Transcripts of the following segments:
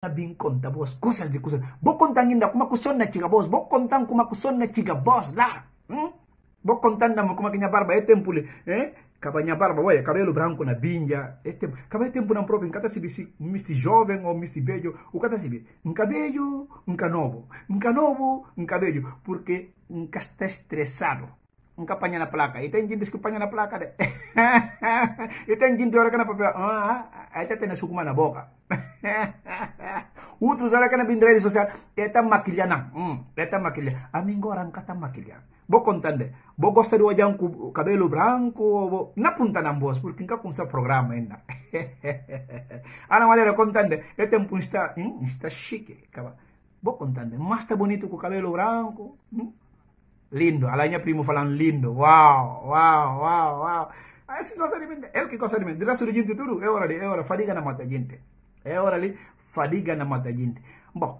Bing konta boss, kusel di kusel, bo kontangin da kuma kuson na ciga boss, bo kontang kuma kuson na ciga boss lah, bo kontan da kuma kinya barba etempule, kabanya barba boya cabelo branco na binja, etem, cabelo tempo na próprio, encata se misti jovem ou misti velho, o cata se cabelo, um canovo, um cabelo, porque um está estressado, um capanha na placa, e tem gente que panha na placa, e tem gente que na papel, aí tá tendo suco na boca. Outros olha que na bindra de social, eta maquilhana, eta maquilha. Amigo orang kata maquilha. Bo contande, bo gosta do olhão com cabelo branco, na punta na voz, porque nunca começa programa ainda. Ana Maria contande, eta um punsta, está chique, acaba. Bo contande, mas tá bonito com cabelo branco, lindo. Alainha primo falando lindo. Uau. Ah, se gosta de mim, ele que gosta de mim. Dela surgiu de tudo, é hora, fadiga na mata gente. É hora ali, fadiga na mata gente. Bom,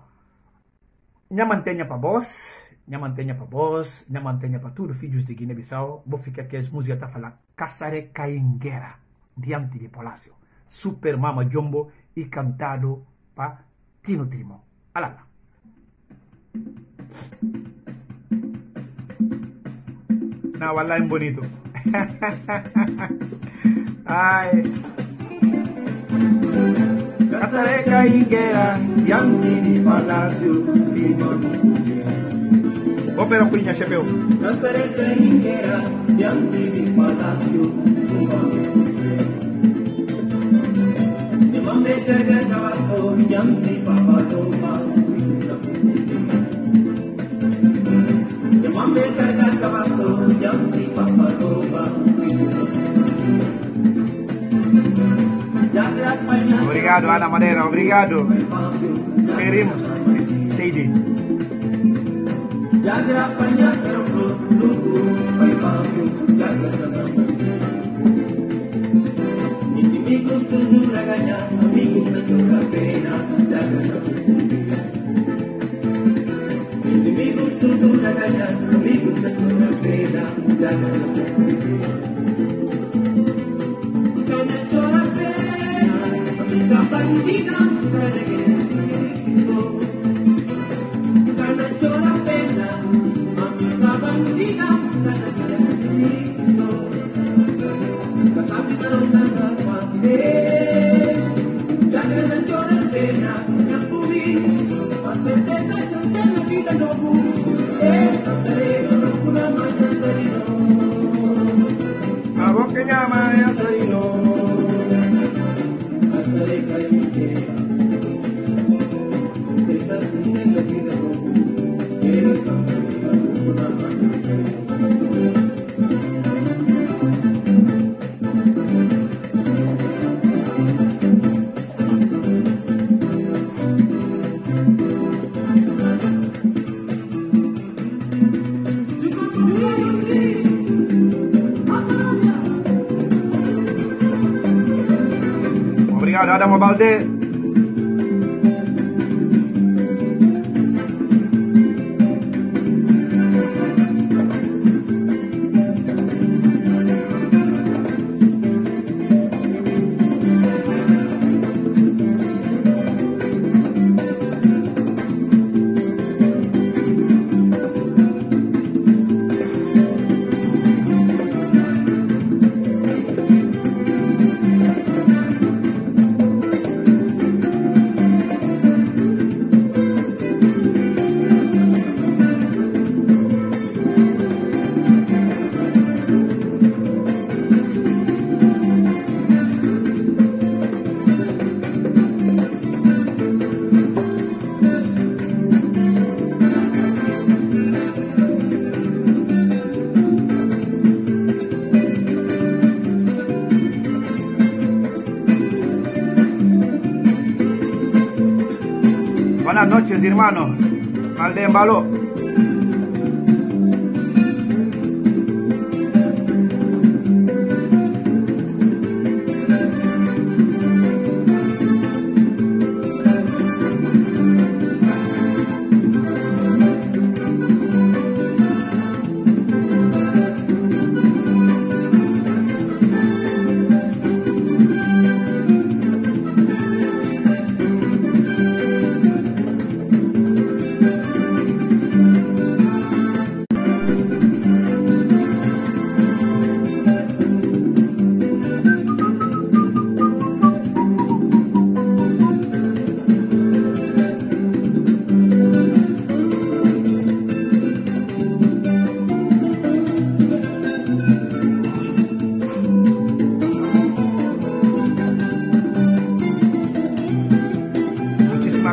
minha mantenha para vós, minha mantenha para todos os filhos de Guiné-Bissau. Vou ficar aqui, as músicas tá falando. Caçaré caenguera, diante de Palácio. Super Mama Jumbo e cantado para Tino Trimão. Olha lá. Não, olha lá, é bonito. Ai... Caçaré caingueira, diante de Palácio, filho de Cusia. Vou pela curinha, chapéu. Caçaré caingueira, diante de Palácio, filho de Cusia. Chamando de terra, cavaçou, diante de Papadão, mas filho da Cusia. Chamando de terra, cavaçou, diante de Papadão, mas filho da Cusia. Obrigado, Ana Madeira, obrigado. Queremos CD. Inimigos tudo pra ganhar, amigos não deu a pena. Inimigos tudo pra ganhar, amigos não deu a pena. Bandida, que decisó, ganachó la pena, mamita bandida, que decisó, casabita no tanta parte, ya ganachó la pena, ya pubis, a certeza que ya no vida no pubis, casaré, no puna más casarino, a vos que llama es casarino. Braima Balde, buenas noches, hermano. Balde Embalo.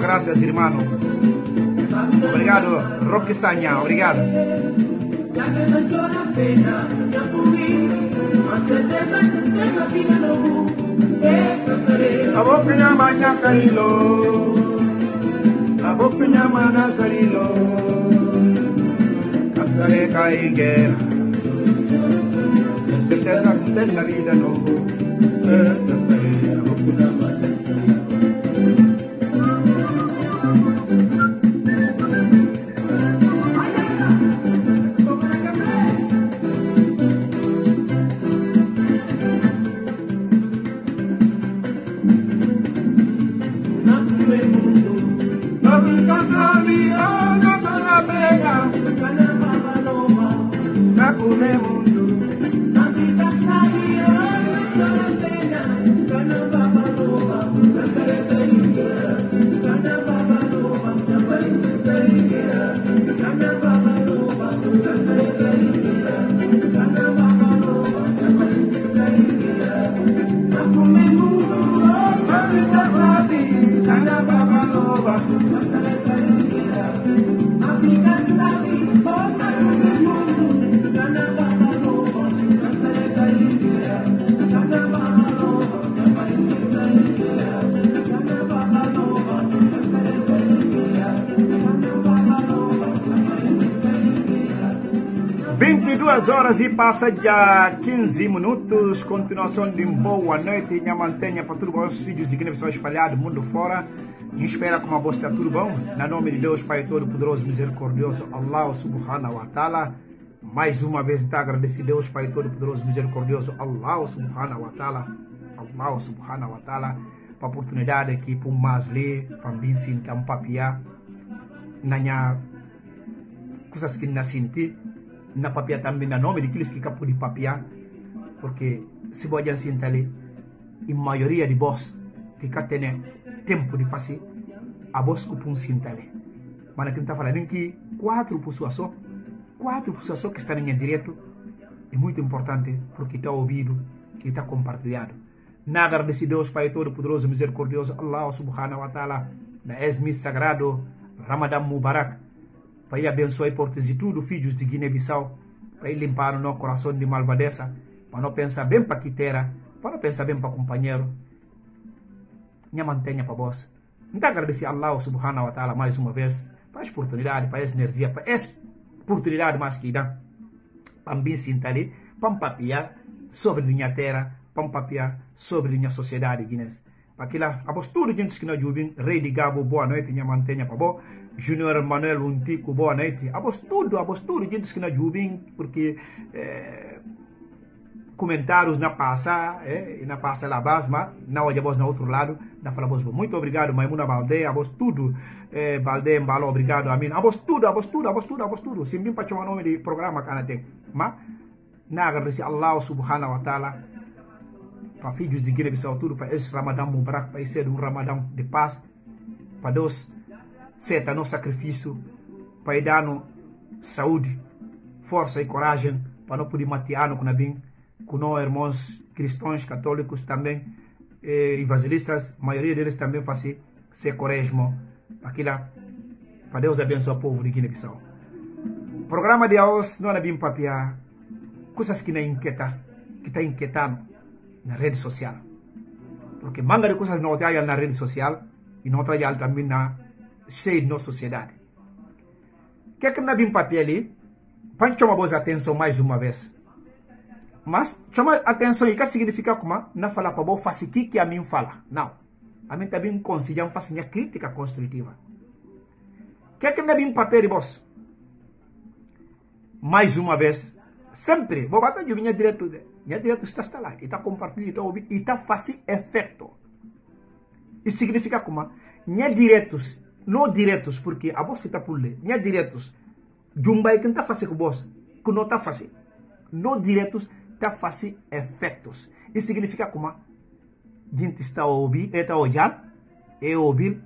gracias, hermano. Obrigado, Roque Sañá, obrigado. Ya que no llora pena, ya pudís, más certeza de la vida no te casaré. A vos peña maña sarilo, a vos peña maña sarilo, casaré caiguera, más certeza de la vida no te casaré. A vos peña maña sarilo. Passa já 15 minutos, continuação de boa noite e minha mantenha para tudo bom, os filhos de Guiné-Bissau espalhados, mundo fora, e espera como a voz está tudo bom, na nome de Deus, Pai Todo-Poderoso, Misericordioso, Allah Subhanahu wa Ta'ala, mais uma vez está agradecido Deus, Pai Todo-Poderoso, Misericordioso, Allah Subhanahu wa Ta'ala, Allah Subhanahu wa Ta'ala, para a oportunidade aqui, para mais ler, para bem sentir, para papiar, na minha, coisas que não senti, na papia também, na nome daqueles que capam de papia, porque se você sentir ali, a maioria de vós que tem tempo de fazer, a vós que não sentir ali. Mas aqui está falando que quatro pessoas só que estão em direito, é muito importante, porque está ouvido, que está compartilhado. Na agradecido Deus, Pai Todo-Poderoso, Misericordioso, Allah Subhanahu wa Ta'ala, na ex-mis sagrado, Ramadan Mubarak, Pai, abençoe portas de tudo, filhos de Guiné-Bissau. Pai, limpar o nosso coração de malvadeza. Para não pensar bem para a quitera. Para não pensar bem para o companheiro. Minha mantenha para vós. Então, agradecer a Allah Subhanahu wa Ta'ala mais uma vez. Para essa oportunidade, para essa energia, para essa oportunidade mais que dá. Para me sentar ali. Para me papiar sobre minha terra. Para me papiar sobre minha sociedade guinense. Para que lá, a vós todos os que não jubem. Rei de Gabo, boa noite, minha mantenha para vós. Júnior Manuel Untico, boa noite. A vos tudo, gente que não jubem, porque comentários na passa, na passa lá base, mas na olha vos no outro lado, na fala vos, muito obrigado, Maimuna Balde, a vos tudo, Balde Embalo, obrigado, amém. A vos tudo, sem bem para chamar o nome de programa que tem, mas na agradecer Allah Subhanahu wa Ta'ala, para filhos de Guiné-Bissau tudo, para esse Ramadão Mubarak, para ser Ramadão de paz, para Deus, seta no sacrifício, para dar no saúde, força e coragem, para não poder matear no Kunabim, com nós irmãos cristãos, católicos também, evangelistas, a maioria deles também fazem ser quaresma. Para Deus abençoar o povo de Guiné-Bissau. O programa de hoje não é bem papiar, coisas que não inquietam, que está inquietando na rede social. Porque manga de coisas não trabalham na rede social e não trabalham também na cheio de nossa sociedade. O que é que não é bem papel ali? Para chamar a vossa atenção mais uma vez. Mas chamar a atenção, e que significa como? Não falar para você, faça o que a mim fala. Não. A mim também considera fazer minha crítica construtiva. O que é que não é bem papel ali, boss? Mais uma vez. Sempre. Vou bater de minha direto. Minha direto está lá. E está compartilhando, está ouvindo. E está fazendo efeito. Isso significa como? Minha diretos. Não diretos, porque a voz que está por ler, não é diretos. Jumbai que não está fazendo com a voz, que não está fazendo. Não diretos, está fazendo efeitos. Isso significa como a gente está ouvindo, está olhando, é ouvir,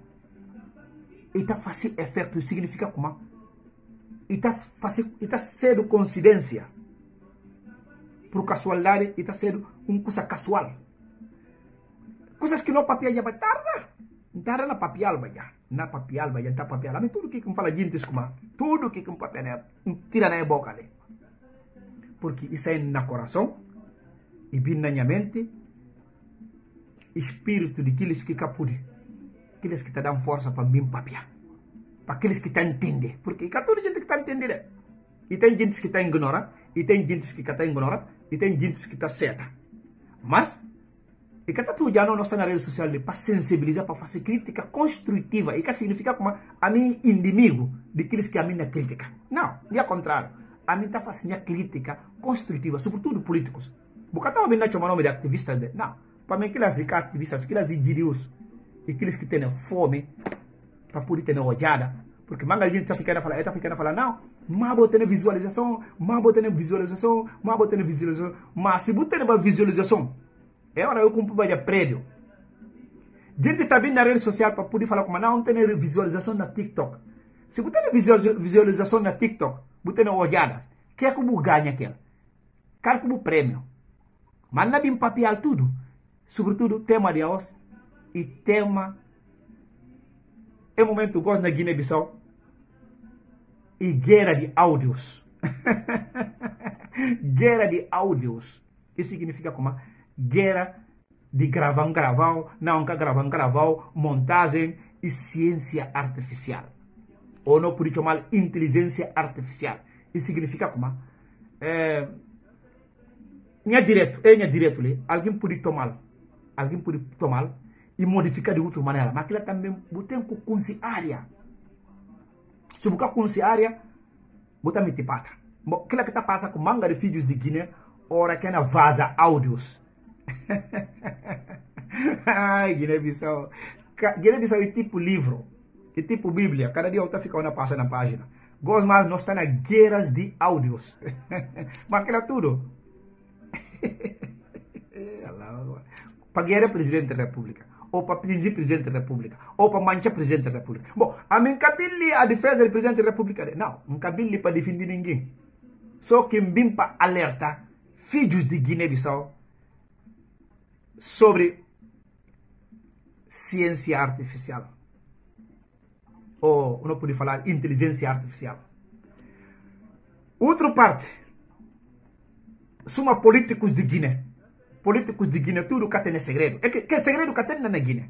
e está fazendo efeitos. Significa como está sendo coincidência. Por casualidade, está sendo uma coisa casual. Coisas que não papel já vai estar lá. Ntar na papial ba ya? Na papial ba ya? Ntar papial. Amin tudo que fala gintis kuma. Tudo que papel tira na boca ali. Porque isso é na coração. E bem na mente. Espírito daqueles que capude. Aqueles que te dão força para mim papial. Para aqueles que te entendem. Porque cá toda gente que está entendendo. E tem gente que está ignorando. E tem gente que está ignorando. E tem gente que está certa. Mas... E que tu já não nossa na rede social para sensibilizar, para fazer crítica construtiva. E que significa como a mim inimigo daqueles que a mim não critica. Não, ao contrário. A mim está fazendo crítica construtiva, sobretudo políticos. Porque eu não estou chamando de ativistas. Não, para mim aqueles ativistas, aqueles idiotas, aqueles que têm fome, para poder ter olhada. Porque manga gente está ficando a falar, não, mas vou ter visualização, mas vou ter visualização. Mas se vou ter uma visualização, é hora eu cumprir para prédio. Gente está bem na rede social para poder falar como não tem visualização na TikTok. Se você tem visualização na TikTok, você tem olhada. Quer que você ganhe aquela? Quer que você prêmio? Mas não tem papel tudo. Sobretudo tema de hoje e tema. É momento que gosto na Guiné-Bissau e guerra de áudios. Guerra de áudios. Isso significa como? Guerra de gravar, montagem e ciência artificial. Ou não por chamar inteligência artificial. Isso significa como? Não é direto. Alguém pode tomar e modificar de outra maneira. Mas aquilo também tem que consciência área. Se você consciência área, você mete pata. Aquilo que está passando com manga de vídeos de Guiné, ora que não vaza áudios. Ai, Guiné-Bissau é tipo livro, é tipo Bíblia. Cada dia outra fica uma passa na página. Gosto mais, nós estamos na guerras de áudios. Mas aquilo tudo. Para guerra presidente da república, ou para pedir presidente da república, ou para manchar presidente da república. Bom, a minha cabine a defesa do presidente da república. Não, não cabine para defender ninguém. Só que vim para alertar filhos de Guiné-Bissau sobre ciência artificial, ou não pude falar inteligência artificial. Outra parte, são políticos de Guiné. Políticos de Guiné, tudo que tem segredo. É que segredo que tem na Guiné?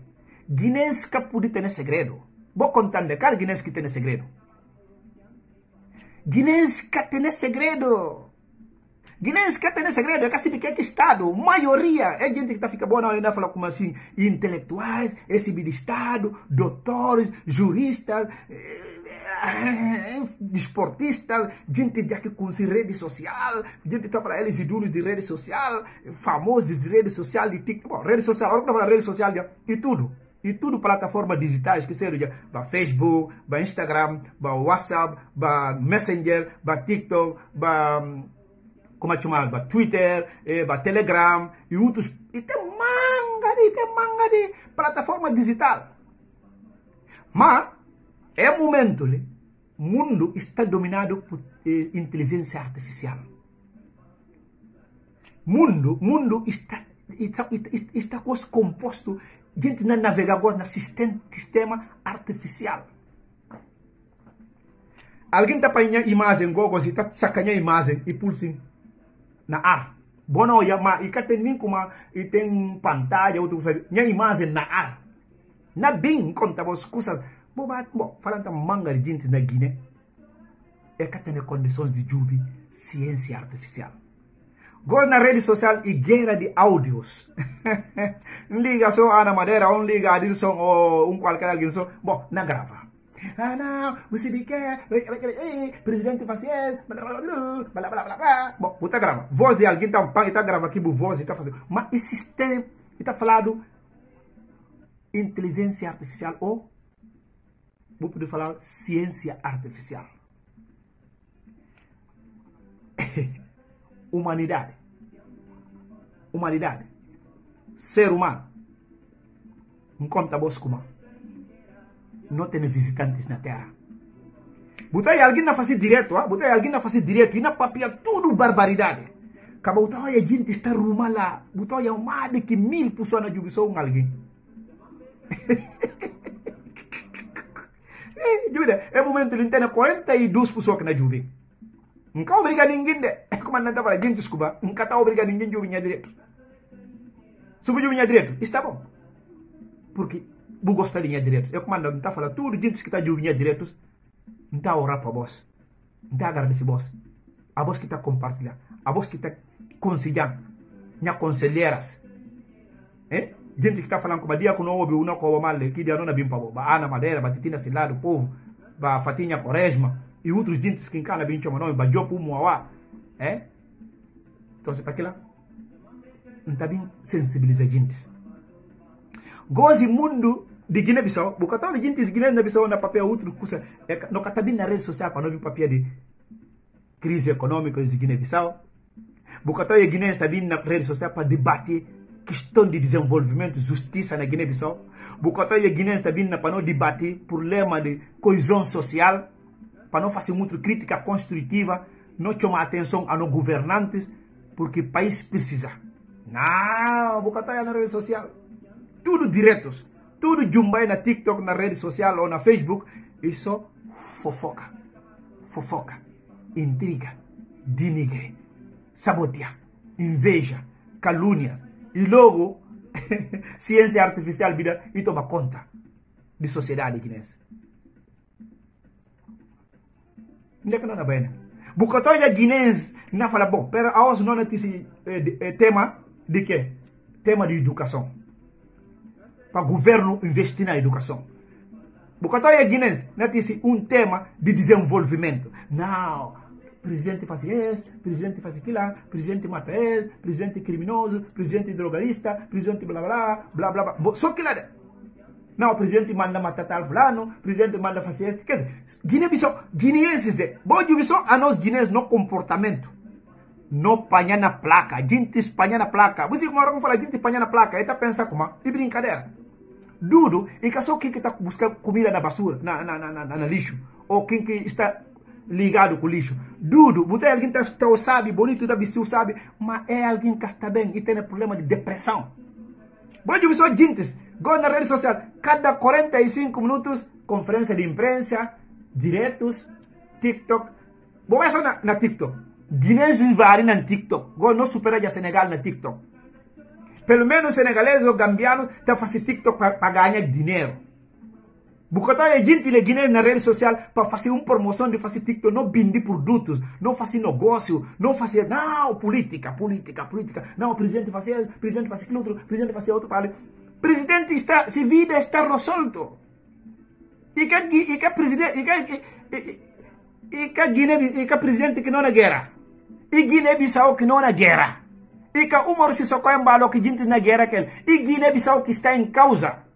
Guinenses que podem ter segredo. Vou contar de cara guinenses que tem segredo. Guinenses que tem segredo. Guinenses que tem segredo, é que se quer que Estado, maioria, é gente que está ficando boa, não, ainda fala como assim, intelectuais, esse de Estado, doutores, juristas, desportistas, gente já que conhece rede social, gente que está falando, eles ídolos de rede social, famosos de rede social, de TikTok, rede social, agora que eu falo rede social, e tudo plataformas digitais, que seja para Facebook, para Instagram, para WhatsApp, para Messenger, para TikTok, para... Como é que chama? Para Twitter, para Telegram e outros. E tem manga de plataforma digital. Mas é um momento que o mundo está dominado por inteligência artificial. O mundo está composto de gente na navegador, no sistema artificial. Alguém está apanhando imagem, Google está sacando imagem e pulsando. Na ar, bono olha, mas e tem nem como e tem pantalha outra coisa, nem imagem na ar, na bem conta as coisas, bom, falando da manga de gente na Guiné, é que tem condições de júri, ciência artificial, gosto na rede social e guerra de áudios, não liga só a na madeira, não liga a Dilson ou qualquer alguém só, bom, não grava. Ah, não, você me quer, presidente facial, blá blá blá. Bom, você está gravando. Voz de alguém está gravando aqui, voz está fazendo. Mas esse sistema está falando inteligência artificial ou, vou poder falar, ciência artificial. Humanidade. Ser humano. Não conta bosco humano. Não tem visitantes na terra. Botar alguém na face direto, e na papel tudo barbaridade. Acabou, olha, a gente está rumando lá. Botar olha, uma de que 1000 pessoas na jubilação alguém. jude é momento de entender 42% que na jude nunca obriga ninguém de é como não tá para gente desculpa nunca tá obriga ninguém de minha direito se eu minha direito está bom porque vou gostar de minha direito é como não tá falando tudo gente que tá de minha direito não tá orar para boss não tá agarrar esse boss a boss que tá compartilhar a boss que tá conciliar minha conselheiras hein gente que está falando como a dia que não houve uma coisa mal, que dia não é bem para o Ana Madeira, Batitina Silado, povo, Fatinha Quaresma e outros dentes que encanam bem o nome, Bajopu Muawá, é? Então, você para que lá? Não está bem sensibilizar gente. Goze mundo de Guiné-Bissau, porque toda gente de Guiné-Bissau na papel outro coisa, não está bem na rede social para não vir papel de crise econômica de Guiné-Bissau, porque toda Guiné está bem na rede social para debater questão de desenvolvimento, justiça na Guiné-Bissau. Bocota e Guiné está vindo para não debater problema de coesão social, para não fazer muito crítica construtiva, não chamar atenção a nos governantes, porque o país precisa. Não, Bocota é na rede social. Tudo diretos. Tudo jumbai na TikTok, na rede social ou na Facebook. E só fofoca. Fofoca. Intriga. Denigre. Sabotear. Inveja. Calúnia. E logo, ciência artificial vira e toma conta de sociedade guinense. Não é que não é bem. Bucatória guinense não fala, bom, pera, a hoje não é esse tema de quê? Tema de educação. Para o governo investir na educação. Bucatória guinense não é esse tema de desenvolvimento. Não. Presidente faz isso, presidente faz aquilo, presidente mata isso, presidente criminoso, presidente drogarista, presidente blá blá blá blá blá. Só que nada. Não, o presidente manda matar tal fulano, presidente manda fazer isso. Quer dizer, Guiné-Bissau, guineenses, bom de Bissau, a nós guineenses no comportamento. Não panha na placa, gente espanha na placa. Você como agora fala gente espanha na placa, ele está pensando como? E brincadeira. Dudo, e que só quem está buscando comida na basura, na lixo, ou quem que está ligado com o lixo. Dudo, você é alguém que está, sabe, bonito, está vestido, sabe, mas é alguém que está bem e tem problema de depressão. Bom dia, pessoal, gente, go na rede social, cada 45 minutos, conferência de imprensa, diretos, TikTok. Bom, é só na TikTok. Guinenses varem na TikTok. Go não supera já Senegal na TikTok. Pelo menos senegaleses ou gambianos estão fazendo TikTok para ganhar dinheiro. Bocota é gente de Guiné na rede social para fazer uma promoção de fazer TikTok, não vender produtos, não fazer negócio, não fazer, não, política, política, política. Não, o presidente faz isso, o presidente faz aquilo outro, o presidente faz outro para ali. O presidente está, se vida está resolto. E que presidente que não na guerra. E Guiné-Bissau que não na guerra. E que o Cissoco Embalo que gente na guerra que ele. E Guiné-Bissau que está em causa.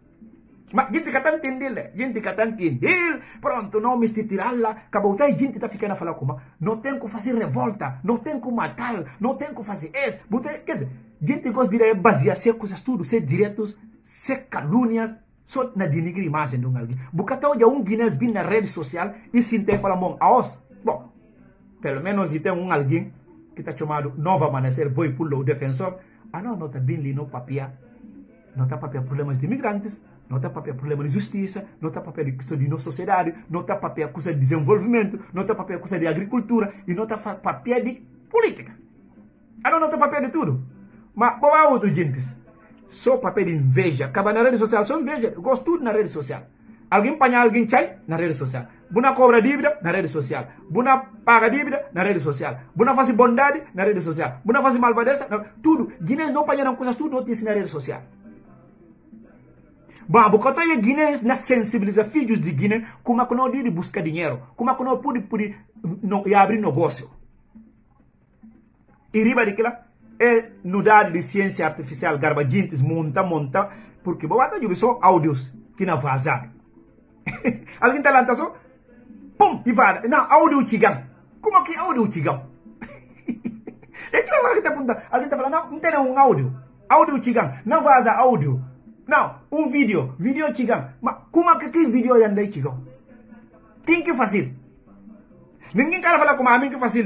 Mas gente que está entendendo, gente que está entendendo, pronto, não me tirá-la, acabou, tá, gente está ficando a falar como, não tem que fazer revolta, não tem que matar, não tem que fazer isso, quer dizer, gente gosta de basear ser coisas tudo, ser diretos, ser calúnias, só na denigrar a imagem de alguém. Porque tá hoje guinense bem na rede social e se tem falar, bom, pelo menos tem alguém que está chamado Novo Amanecer, Boypullo, o defensor, ah não está bem ali no papel, não está papel problemas de imigrantes, não está papel problema de justiça, não está papel de questão de nossa sociedade, não está papel coisa de desenvolvimento, não está papel coisa de agricultura e não está papel de política. Agora não está papel de tudo. Mas qual é outro gente? Só papel de inveja. Acaba na rede social, só inveja. Eu gosto tudo na rede social. Alguém panha alguém chai na rede social. Buna cobra dívida na rede social. Buna paga dívida na rede social. Buna faz bondade na rede social. Buna faz malvadeza, tudo. Guiné não panha coisas tudo, não na rede social. Bom, porque a Guiné não sensibiliza filhos de Guiné como é que não pode buscar dinheiro, como é que não pode abrir negócio. E riba de que lá é nudade de ciência artificial, garbagintes, monta, porque bom, até eu só áudios que não vazam. Alguém está lá, só? Pum, e vai. Não, áudio chigão. Como é que é áudio chigão? É que lá está perguntando, alguém está falando, não tem um áudio. Áudio chigão, não vaza áudio. Não, vídeo chigão. Mas como é que vídeo é andar chigão? Tem que fazer. Ninguém quer falar como a mim que é fácil.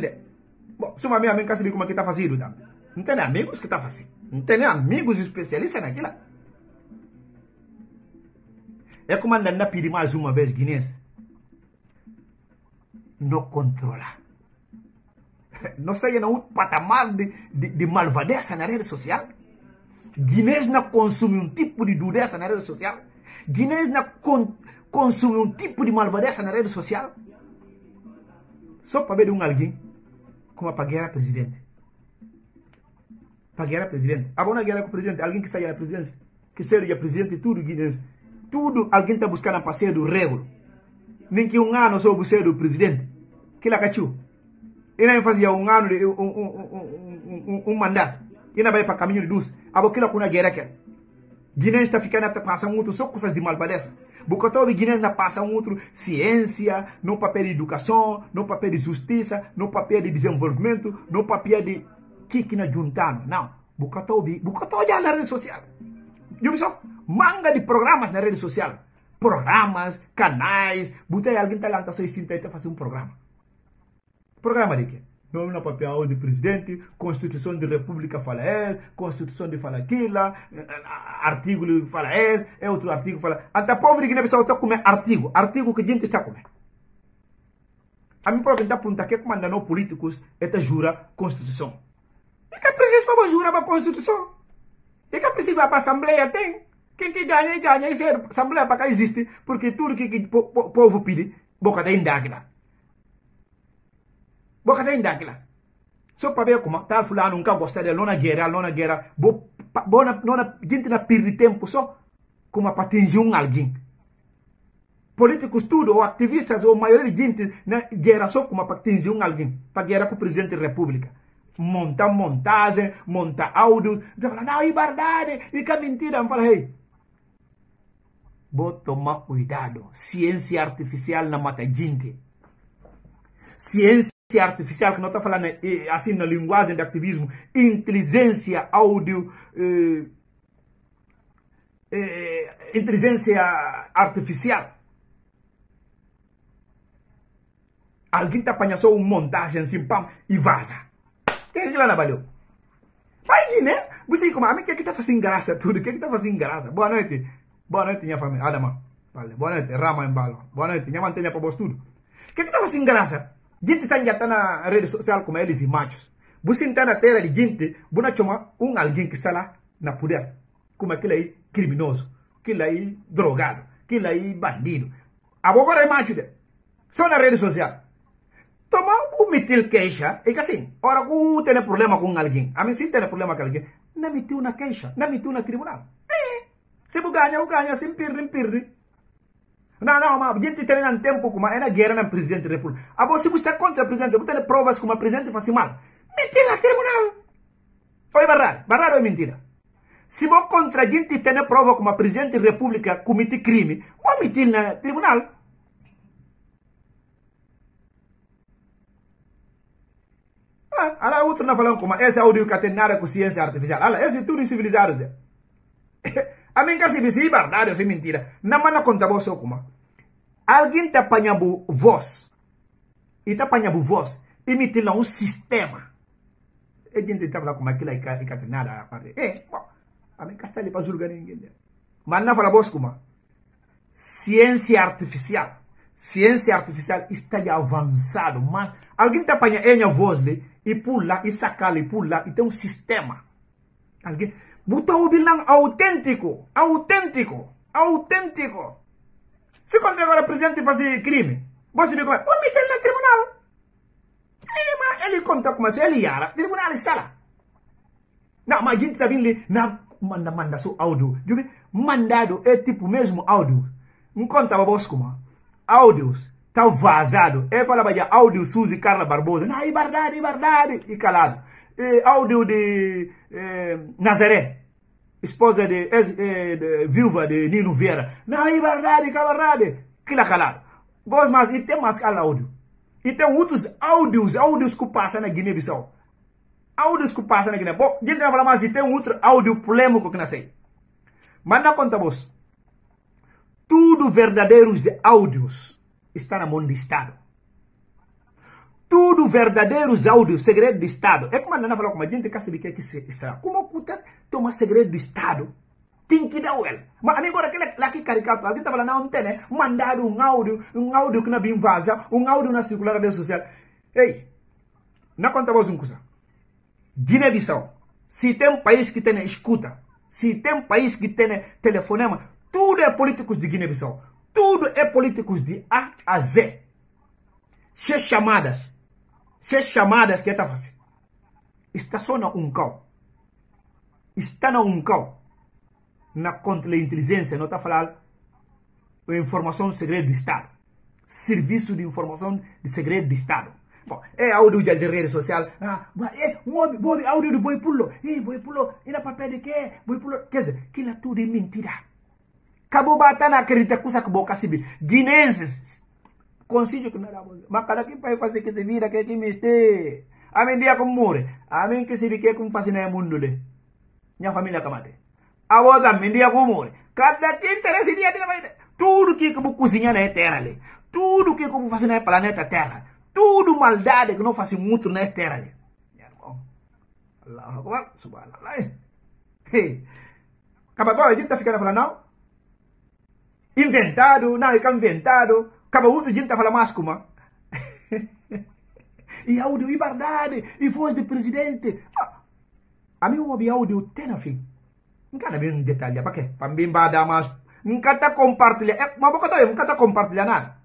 Bom, se uma minha amiga sabe como é que está fácil, não tem amigos que está fácil. Não tem amigos especialistas naquilo. É como andar na pedir mais uma vez, guinense. não controla. Não saia no outro patamar de malvadeza na rede social. Guinês não consome um tipo de dureza na rede social. Guinês não consome um tipo de malvadeza na rede social. Só para ver um alguém como para guerra presidente. Para guerra presidente. Há uma guerra com o presidente. Alguém que saia da presidência, que seja presidente de tudo guinense. Tudo alguém está buscando a passeio do régua. Nem que um ano só você do presidente. Que lacatiu. Ele fazia um ano de um mandato. Ele vai para caminho de luz. Aquilo que na guerra quer. Guiné está ficando a passar um outro só coisas de malvadeza. Porque todo Guiné está passando um outro ciência, não papel de educação, não papel de justiça, não papel de desenvolvimento, não papel de que na juntando. Não. Porque todo já na rede social. Eu só manga de programas na rede social. Programas, canais, botei alguém talento tá só e sinta e fazer um programa. Programa de quê? Nome no papel do presidente, Constituição da República fala é, Constituição de fala aquilo, artigo fala é outro artigo fala. Até pobre Guiné-Bissau está comendo artigo, artigo que a gente está comendo. A mim próprio está perguntando que comandando os políticos está jura Constituição. E que precisa para jurar a Constituição? E que precisa para a Assembleia tem? Quem que ganha, isso é Assembleia para cá existe, porque tudo que o povo pede, boca tem daquela. Boca tem daquela. Só para ver como tal fulano nunca gostar de lona guerra, bona gente na perda de tempo só como para atingir um alguém. Políticos tudo, ou ativistas, ou maioria de gente na guerra só como para atingir um alguém, para guerra com o presidente da República. Montar montagem, montar áudio, fala, não, é verdade, e que é mentira, fala, hey. Vou tomar cuidado. Ciência artificial na mata gente. Ciência artificial, que não está falando assim na linguagem de ativismo. Inteligência áudio. Inteligência artificial. Alguém está apanhando só uma montagem assim, pam, e vaza. Quem é que lá não valeu? Mas, né? Você como, o que é que está fazendo graça tudo? O que é que está fazendo graça? Boa noite. Boa noite, minha família. Adama. Vale. Boa noite, Rama Embalo. Boa noite, minha mantenha para vós tudo. O que é que está fazendo graça? Gente está na rede social como eles e machos. Você está na terra de gente, você chama um alguém que está lá na poder. Como aquele aí criminoso, aquele aí drogado, aquele aí bandido. Agora é macho, né? Só na rede social. Toma um metil queixa, é que assim, ora que tem problema com alguém, a mim sim tem problema com alguém, não metiu na queixa, não metiu na tribunal. Se você ganha, se perde. Não, mas a gente tem um tempo como é na guerra na presidente da República. Agora, se você está contra o presidente, você tem provas como o presidente faz mal. Metiu na tribunal. Ou é barrado ou é mentira? Se você contra a gente tem prova como o presidente da República comete crime, você metiu na tribunal. Olha, outro não falando como esse áudio que tem nada com ciência artificial. Olha, esse tudo civilizado. A mim que se diz, é verdade, é mentira. Não me conta a você como. Alguém está apanhando voz. E está apanhando voz. E mete lá um sistema. E a gente está falando como aquilo aí que tem nada. A mim que está ali para julgar ninguém. Mas não fala você como. Ciência artificial. Ciência artificial está já avançado, mas alguém está apanhando a voz dele e pula, e saca, e pula, e tem um sistema. Alguém botou o vilão autêntico. Se contra agora o presidente fazer crime, você vê como é, pode meter no tribunal. Mas ele conta como se ele era, o tribunal está lá. Não, mas a gente está vindo, não, manda seu áudio. Mandado é tipo mesmo áudio. Não conta para você como. Áudios, tá vazado. É para baixar áudio Suzy Carla Barbosa. Não, é verdade. E calado. Áudio de Nazaré, esposa de viúva de Nino Vieira. Não, é verdade. Que lá calado. Gosto mais, e tem mais cala áudio. E tem outros áudios que passam na Guiné-Bissau. Bom, gente vai falar mais, e tem outro áudio polêmico que não sei. Mas não conta, você. Tudo verdadeiros de áudios está na mão do Estado. Tudo verdadeiros áudios, segredo do Estado. É como a Nana falou, como a gente quer saber o que é que está. Como é que toma segredo do Estado? tinki dawel. Mas agora aquele caricato, alguém estava lá na antena, mandaram um áudio que não bem vaza, um áudio na circular da rede social. Ei, não conta vos uma coisa. Guiné-Bissau, se tem um país que tem escuta, se tem um país que tem telefonema, tudo é políticos de Guiné-Bissau. Tudo é políticos de A a Z. Seis chamadas que está fazendo. Está só na UNCAU. Está na UNCAU. Na contra a inteligência, não está falando de informação de segredo do Estado. Serviço de informação de segredo do Estado. Bom, é áudio de rede social. Ah, é áudio de Boypullo. E Boypullo, e na papel de quê? Boypullo, quer dizer, aquilo tudo é mentira. Acabou batendo a querida coisa que boca civil. Guinenses. Consigo que não dá. Mas cada que vai fazer que se vira, que mexer. Amém, dia como morre. Amém, que se vira, como faz no mundo. Minha família camate. Agora, amém, dia como morre. Cada que interessa, dia de noite. Tudo que eu vou cozinhar na terra ali. Tudo que eu vou fazer no planeta Terra. Tudo maldade que não faz muito na terra ali. Allahu Akbar, subhanallah. Hey. Acabou, a gente tá ficando falando, não? Inventado, não, é que inventado. Acabou outro dia, não tá falando mais como. E áudio, e verdade, e voz de presidente. A mim, o áudio tem a fim. Não quero ver um detalhe, para quê? Para mim, para dar mais. Não quero compartilhar. Mas não quero compartilhar nada.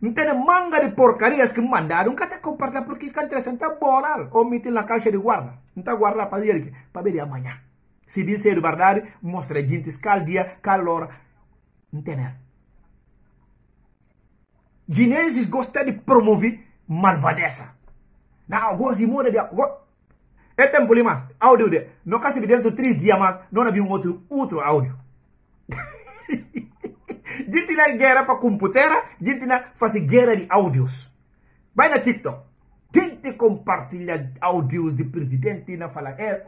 Não tem manga de porcarias que me mandaram. Não quero compartilhar porque é interessante. Está moral. Ou meter na caixa de guarda. Não está guardado para ver amanhã. Se disser verdade, mostra a gente. Cal dia, cal hora. Entender? Guinenses gostam de promover malvadeza. Não, gosto de moda de... É tempo ali, mas áudio de... Não caso dentro de 3 dias, mas não havia um outro áudio. Gente na guerra para computadora, gente na faz guerra de áudios. Vai na TikTok. Gente compartilha áudios de presidente na fala... É...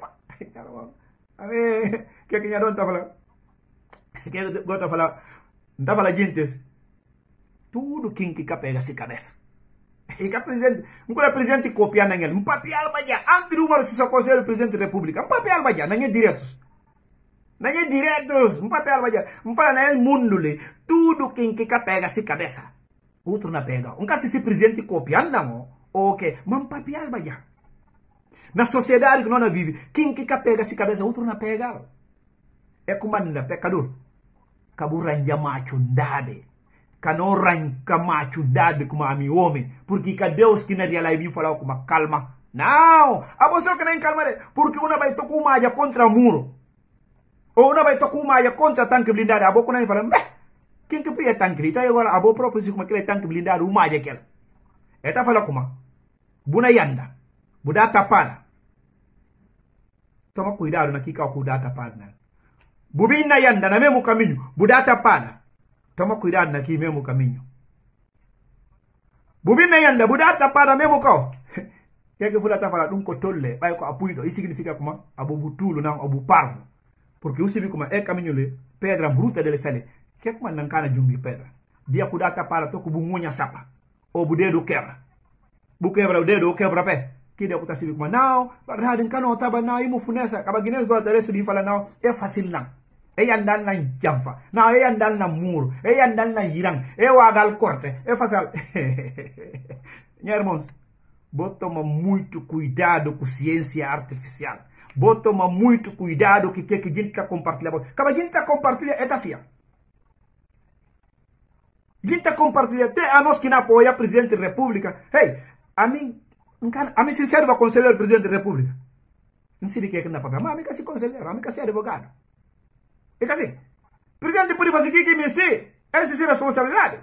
Amém. O que a Guiné-Bissau está falando? Agora está falando, gente, tudo quem que pega essa cabeça. E que presidente, um presidente copiar na ele, um papel vai já, antes do número se conselho presidente da república, um papel vai já, não é diretos, um papel vai já, um fala na ele mundo, tudo quem que pega essa cabeça, outro não pega, um caso se presidente copiar não, ok, mas um papel vai já. Na sociedade que nós vive, quem que pega essa cabeça, outro não pega. É como anda pecador. Caburanja macho dade. Canoranja macho dade como a mim homem. Porque que Deus que na realidade falou como calma. Não! A você que não calma. Porque uma vai tocar uma área contra o muro. Ou uma vai tocar uma área contra tanque blindado. A boca não fala, quem que pia tanque? Então agora a boa própria se como aquele tanque blindado, uma área aquela. Ele está falando como? Bunayanda. Buda tapada. Toma cuidado na kika buda tapada. Bubina yanda na mesmo caminho. Budata pana. Toma cuidado naqui mesmo caminho. Bubina yanda. Budata pana mesmo cão. É que eu vou estar falando. Um cotole. Vai com apoio. Isso significa como? Abubutulo não. Abuparvo. Porque você viu como é caminho ali. Pedra bruta dele sale. Que é como não cana de um pedra. Dia budata pana. Toco bumunha sapa. Ou budedo quebra. Bu quebra o dedo. Quebra pé. Que deu para se como não. Radin cano taba não. Imu funessa. Cabaguinês do adereço de fala não. É fácil não. É andar na jamfa, não é andar na muro, é andar na irang, é o agal corte, é fazer. Meus irmãos, vou tomar muito cuidado com ciência artificial. Vou tomar muito cuidado com o que a gente está compartilhando. Porque a gente está compartilhando é da fia. A gente está compartilhando até a nós que não apoia o presidente da República. Ei, a mim sincero vai aconselhar o presidente da República. Não sei de que não paga, mas a mim que se conselheiro, a mim que se advogado. É que assim, o presidente pode fazer o que quiser, essa é a responsabilidade.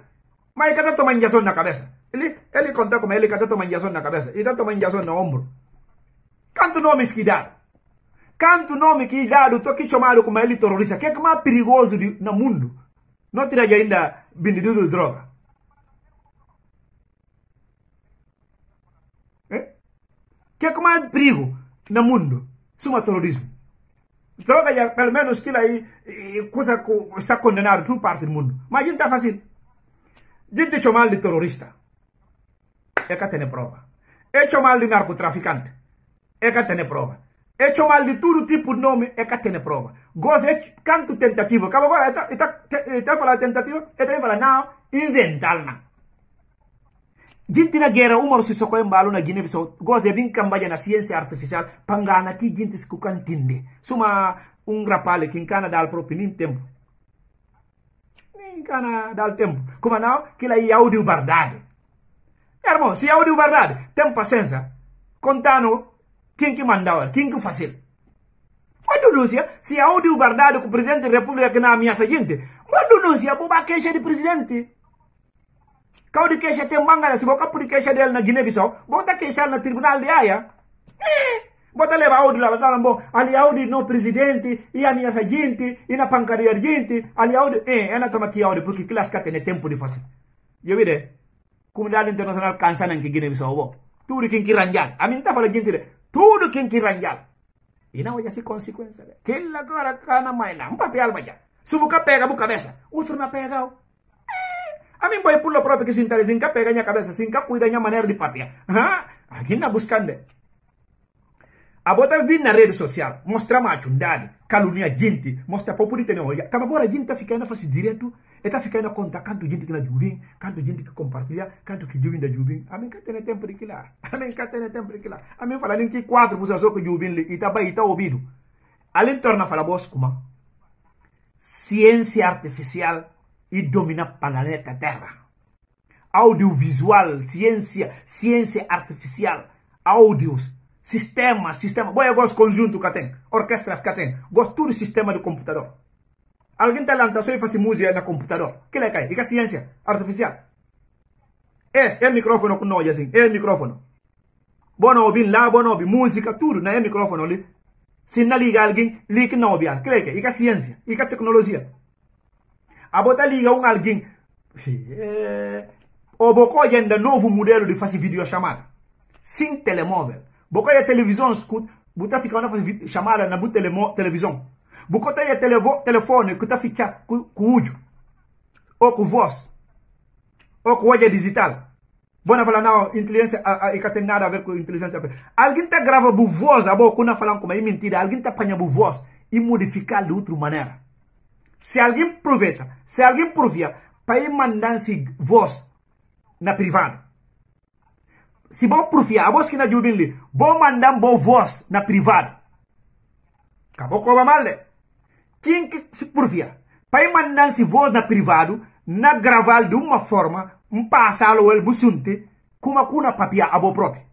Mas ele está tomando injeção na cabeça. Ele conta como ele está tomando injeção na cabeça, ele está tomando injeção no ombro. Quanto nome que dá? Quanto nome que dá? Estou aqui chamado como ele terrorista, que é o mais perigoso no mundo. Não tira ainda vendido de droga. Que é o mais perigo no mundo, suma terrorismo. Droga, já, pelo menos que aí coisa está condenada por parte do mundo. Mas a gente está fazendo. A gente chama de terrorista. É que tem prova. É chamado de narcotraficante. É que tem prova. E chamar de todo tipo de nome é que tem prova. Goze, canto tentativa. Acaba agora, está falando tentativa, está falando, não, inventar não. Gente na guerra, uma Cissoco Embalo na Guiné-Bissau, goze, vim cambaia na ciência artificial, pangana que gente se cucantinde. Suma rapale que encana dá próprio nem tempo. Nem encana dá tempo. Como não? Que lá é áudio verdade. Irmão, se é áudio verdade, tem paciência. Contando quem que mandou, quem que faz. Mas denúncia, se é áudio verdade que o presidente da República que não ameaça gente, mas denúncia, boba queixa de presidente. Qual de queixa tem manga, se boca por queixa dele na Guiné-Bissau, bota queixa na tribunal de Haia. Bota levar áudio lá, bota bom, ali áudio no presidente, e ameaça gente, e na pancaria gente, ali áudio, eu não tomo aqui áudio, porque clássica tem tempo de fazer. E eu vi, comunidade internacional cansada em Guiné-Bissau, tudo quem que ranjar, a mim tá falando gente, tudo quem que ranjar. E não vai ser consequência, que lá agora cana mais não, um papel mais já. Se o boca pega, boca cabeça, outro não pega. A mim vai pular próprio que se interessa, nunca pega minha cabeça, nunca cuida minha maneira de papel. Aqui não buscando. A botar vir na rede social, mostrar machundade, caluniar gente, mostrar populista não olha. Acaba agora a gente tá ficando a fazer direto, está ficando a contar quanto gente que na Jubim, quanto gente que compartilha, quanto que Jubim da Jubim. A mim cá tem tempo de que lá, a mim cá tem tempo de que lá. A mim falando que 4% só que Jubim e está bem, está ouvido. Além torna a falar como ciência artificial e domina o planeta Terra. Audiovisual, ciência artificial, áudios. Sistema. Bom, eu gosto conjunto que tem, orquestras que tem, gosto todo sistema do computador. Alguém está lá, só faz música no computador. Que é que é? Ciência artificial. Esse é o microfone que não é assim, é o microfone. Bom, não ouvi lá, bom, não ouvi música, tudo, não é o microfone ali. Se não liga alguém, liga não ouvi. Que é que é? Ciência, é tecnologia. A botar liga um alguém, o bocó ainda novo modelo de fazer videochamada. Sem telemóvel. Boca é televisão, escuta, botar ficar na chamada na televisão. Boca tem telefone que tá ficar com áudio, ou com voz, ou com áudio digital. Bom, falar não, inteligência, e que tem nada a ver com inteligência. Alguém tá grava bu voz, a boca não falando como é mentira. Alguém tá apanha bu voz e modificar de outra maneira. Se alguém aproveita, se alguém provia, para ir mandar voz na privada. Se bom profiar, a voz que na Jubim li, bom mandar boa voz na privada. Acabou com a mal, né? Quem que se profiar? Para mandar se voz na privada, na gravar de uma forma, passar o elbusunte, como a cuna papia a boa própria.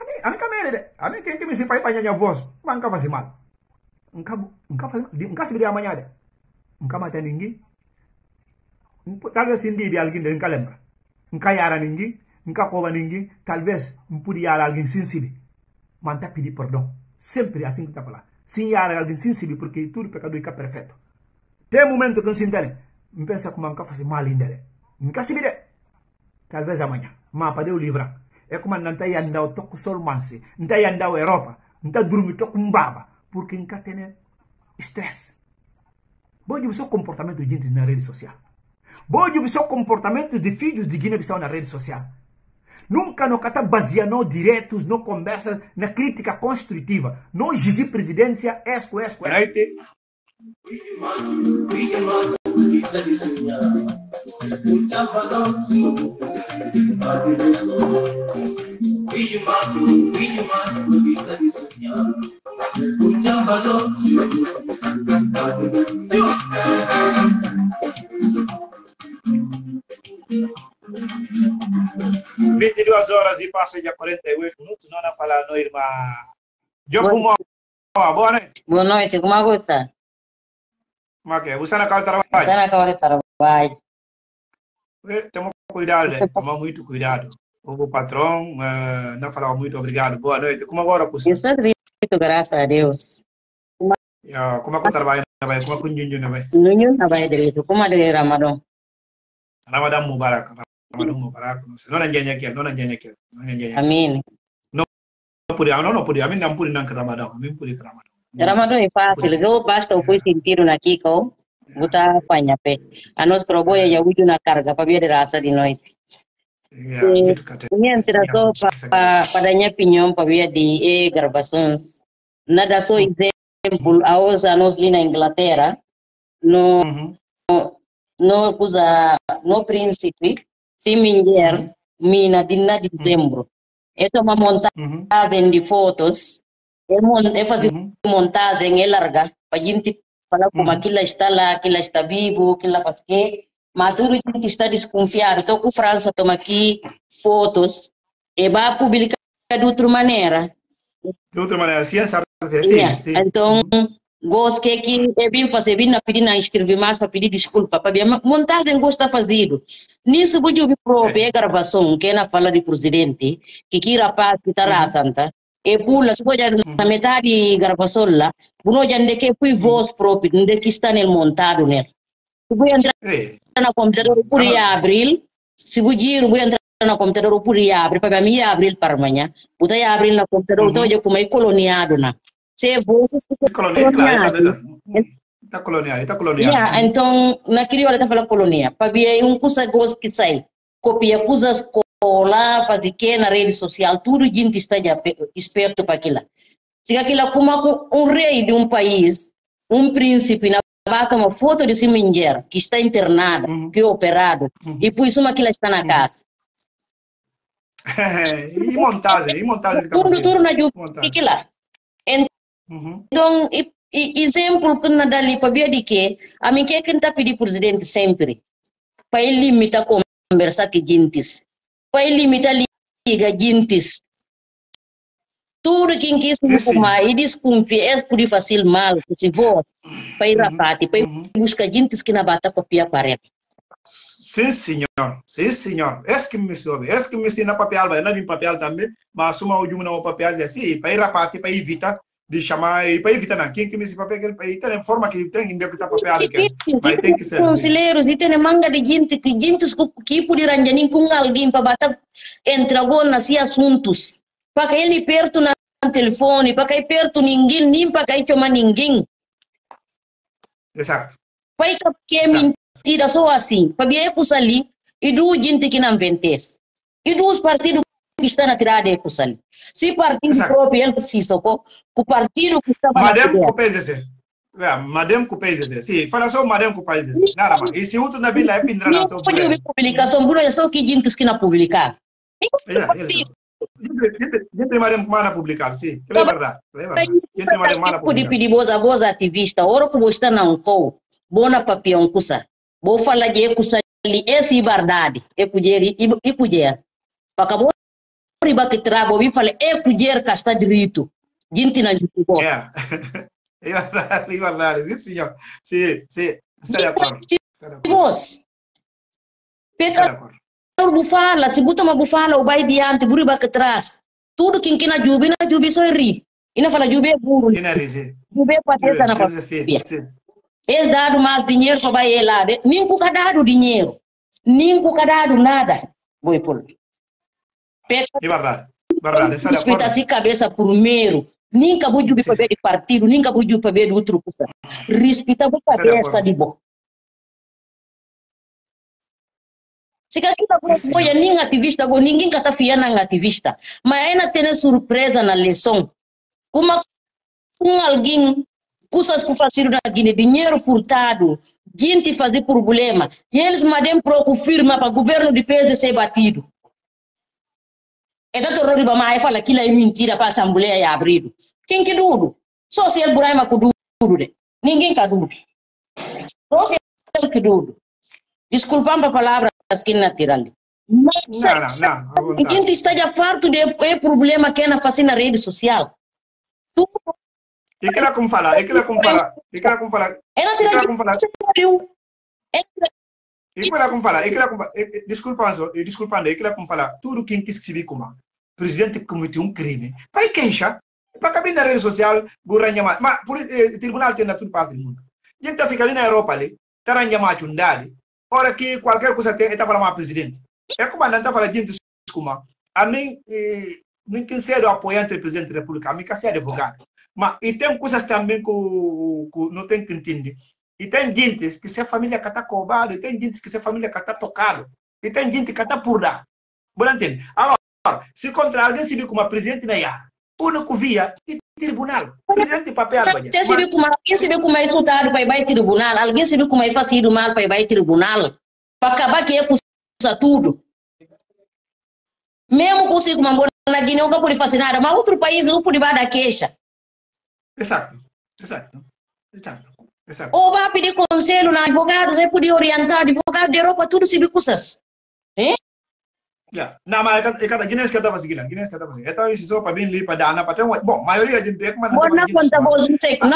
A minha câmera, a minha quem que me se faz para a minha voz, mas nunca faz mal. Nunca se viria amanhã, nunca matar ninguém. Talvez hindi de alguém nunca lembra. Nunca yara ninguém, nunca cova ninguém. Talvez não pude yara alguém sensível. Mas tá pedir perdão. Sempre assim que tá falando. Sem yara alguém sensível, porque tudo pecado fica perfeito. Tem momento que não se entende. Não pensa como nunca faz mal ainda. Nunca se vira. Talvez amanhã. Mas para Deus livrar. É como não tá andando toco solmance. Não tá andando Europa. Não tá dormindo toco baba. Porque nunca tem estresse. Bom, eu sou comportamento de gente na rede social. Bom dia, seu comportamento de filhos de Guiné-Bissau na rede social. Nunca não está baseado em diretos, não conversas, na crítica construtiva. Não exigir presidência, esco. Horas e passa já 48 minutos, não falar no irmã. Boa noite, como é que você? Como é que é? Você não quer trabalhar? Você não quer trabalhar? Temos cuidado, temos muito cuidado. O patrão não falava muito obrigado, boa noite. Como agora você? Isso é muito, graças a Deus. Como é que eu trabalho? Como é que eu trabalho direito? Como é que é Ramadão? Ramadão Mubarak. Amin. Ramadão é fácil. Eu basta o que sentir na Kiko, botar a fanha pé. A nossa proboia já hoje na carga para ver a raça de nós. Minha interação padanya pinhão para via de gravações. Nada só exemplo a os anos ali na Inglaterra no usa no príncipe se mulher mina dina de dezembro. Essa é uma montagem de fotos. É fazer montagem é larga para gente falar como aquilo está lá, aquilo está vivo, aquilo faz que mas tudo que está desconfiado. Então, com França, toma aqui fotos e vai publicar de outra maneira. De outra maneira, sim, sim. Então, gosto que é bem fazer, bem na pedida, escrever mais para pedir desculpa. Para ver, montagem gosta fazido. Nisso, vou dizer própria gravação, que é na fala de presidente, que rapaz que está lá, Santa. E pula, se for na metade da gravação lá, não já onde que foi voz própria, onde que está nele montado, né? Se vou entrar na computador por abril, se vou dizer, vou entrar na computador por abril, para mim abril para amanhã, vou ter abril na computador, então eu como é coloniado, né? Se é voz, é coloniado. Está coloniado, está coloniado. Então, na crioula está falando colonia, para ver coisa gosto que sai, copia coisas lá, fazer que na rede social, tudo a gente está esperto para aquilo. Se aquilo como rei de país, príncipe, na bata uma foto de si mulher, que está internada, que é operado, e por isso aquilo está na casa. E montagem. Tudo na juventude. Então, exemplo que nada ali para ver de que, a mim que está pedindo presidente sempre, para ele limitar a conversa que gente. Vai limitar liga gentis. Tudo quem quis fumar e desconfia é por fácil mal que se voz para ir a parte, para buscar gentis que na bata papia parede. Sim, senhor. Sim, senhor. Esse que me soube. Esse que me ensina papel, vai lá em papel também, mas uma o não papel assim, para ir a parte, para evitar de chamar, para evitar não. Quem que me ensina papel, para evitar a forma que tem, ainda que está papel. Mas tem que ser. Conselheiros, e tem manga de gente que por ir anjanin com alguém para bater, entregou nas assuntos. Para que ele perto na telefone, para que perto ninguém, nem para que chama ninguém. Exato. Para que é mentira só assim. Para ver que ali, e duas gente que não ventes. E duas partidos que estão a tirar de ali. Se partido próprio, ele precisa, com o partido que está a tirar. Madame Cupézese, sim, fala só Madame Cupézese, nada mais. E se outro na vila é pindra na sua vida. Não pode publicação, por isso que gente que não publicar. Gente Madame Cumana publicar, sim, é verdade. Gente Madame Cumana publicar. Pode pedir boas ativistas, ora que você não cou, bona papião cusa. Vou falar de cusa ali, essa é verdade, é poder e poder. Para acabou riba que trago, eu falei, é poder que está direito. Gente não julgou. É verdade, sim, senhor. Sim, está de acordo. Pecador fala, se botar uma bufala, o vai diante, buri para trás. Tudo que na jubi só ri. E não fala jubi é burro. Jubi é pateta na família. Eles dado mais dinheiro para vai lá. Nem cuca dado dinheiro. Nem cuca dado nada. Boypullo. É verdade. Respeita-se cabeça primeiro. Nunca vou jubi para ver de partido, nunca vou jubi para ver de outro coisa. Respeita a cabeça de bom. Se que aqui não ninguém ativista, ninguém está fiando a ativista. Mas ainda tem surpresa na lição. Como alguém, coisas que faziam na Guiné, dinheiro furtado, gente fazer problema. E eles mandam para firma para o governo de PSC ser batido. É da torre do Bama, fala que é mentira para a Assembleia e abrir. Quem que duro? Só se ele Braima que duro. Ninguém que duro. Só se ele que duro. Desculpando a palavra que não tirando. Não. Quem está já farto de problema que é na face na rede social. E que era como falar? Desculpando, tudo quem quis se vir como presidente cometeu crime. Para queixar, para caber na rede social, burranhamar. Mas o tribunal tem na toda parte do mundo. Gente está ficando na Europa ali, está ranhamar chundade. Ora que qualquer coisa tem, está falando presidente. É como não está falando gente como a mim, nem quem seja apoiante do presidente da República, a mim quer ser advogado. Mas e tem coisas também que não tem que entender. E tem gente que se a família que está cobrado, e tem gente que se a família que está tocado, e tem gente que está por lá. Bom, entende? Agora, se contra alguém civil como a presidente na IAR, único via e tribunal. Presidente papel banha. Se civil como alguém civil como é insultado para ir para tribunal, alguém civil como é fazido mal para ir para tribunal, para acabar que é custa tudo. Mesmo consigo mambo na Guiné não pode fazer nada, mas outro país não pode dar a queixa. Exato, exato, exato. Exato. Ou vai pedir conselho na advogados, aí podia orientar advogado da Europa, tudo se custas. Hein? Yeah. Não, mas a Guiné que estava seguindo, Então, isso só para vir ali, para dar, para ter um... Bom, a maioria de gente tem que mandar... Bom, não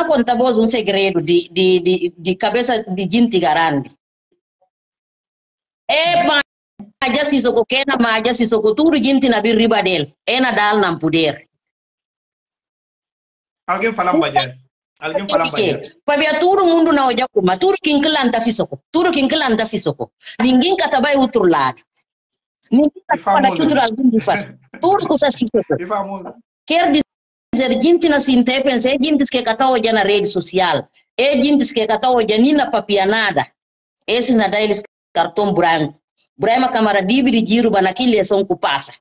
conta vos um segredo de cabeça de gente grande. É magia Cissoco, que é na magia Cissoco, tudo gente na birriba dele, é na dal não poder. Alguém fala magia? Alguém fala banheiro. Para todo mundo na olha como, tudo quem canta Cissoco. Ninguém catabei outro lado. Ninguém catabei outro algum de faz. Tudo coisa Cissoco. Quer dizer, gente na sinte pensa, gente que catou hoje na rede social, gente que catou hoje nem na papianada. Esse na daí eles cartão branco. Braima Camara divide giro banaquilha são cupasa.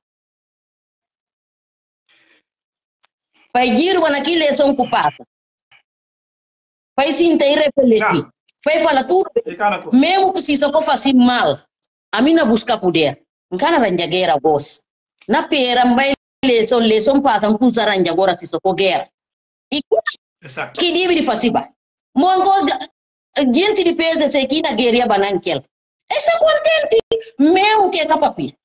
Vai giro banaquilha são cupasa. Vai se inteira peletir. Vai falar tudo. Mesmo que se Cissoco faça mal, a mina busca poder. Encana ranjagueira voz. Na pera, vai leção passam com sarangagora se Cissoco guerra. E que deve de fazer ba? Mongo gente de peso se aqui na guerra bananquel. Está contente mesmo que é capapi.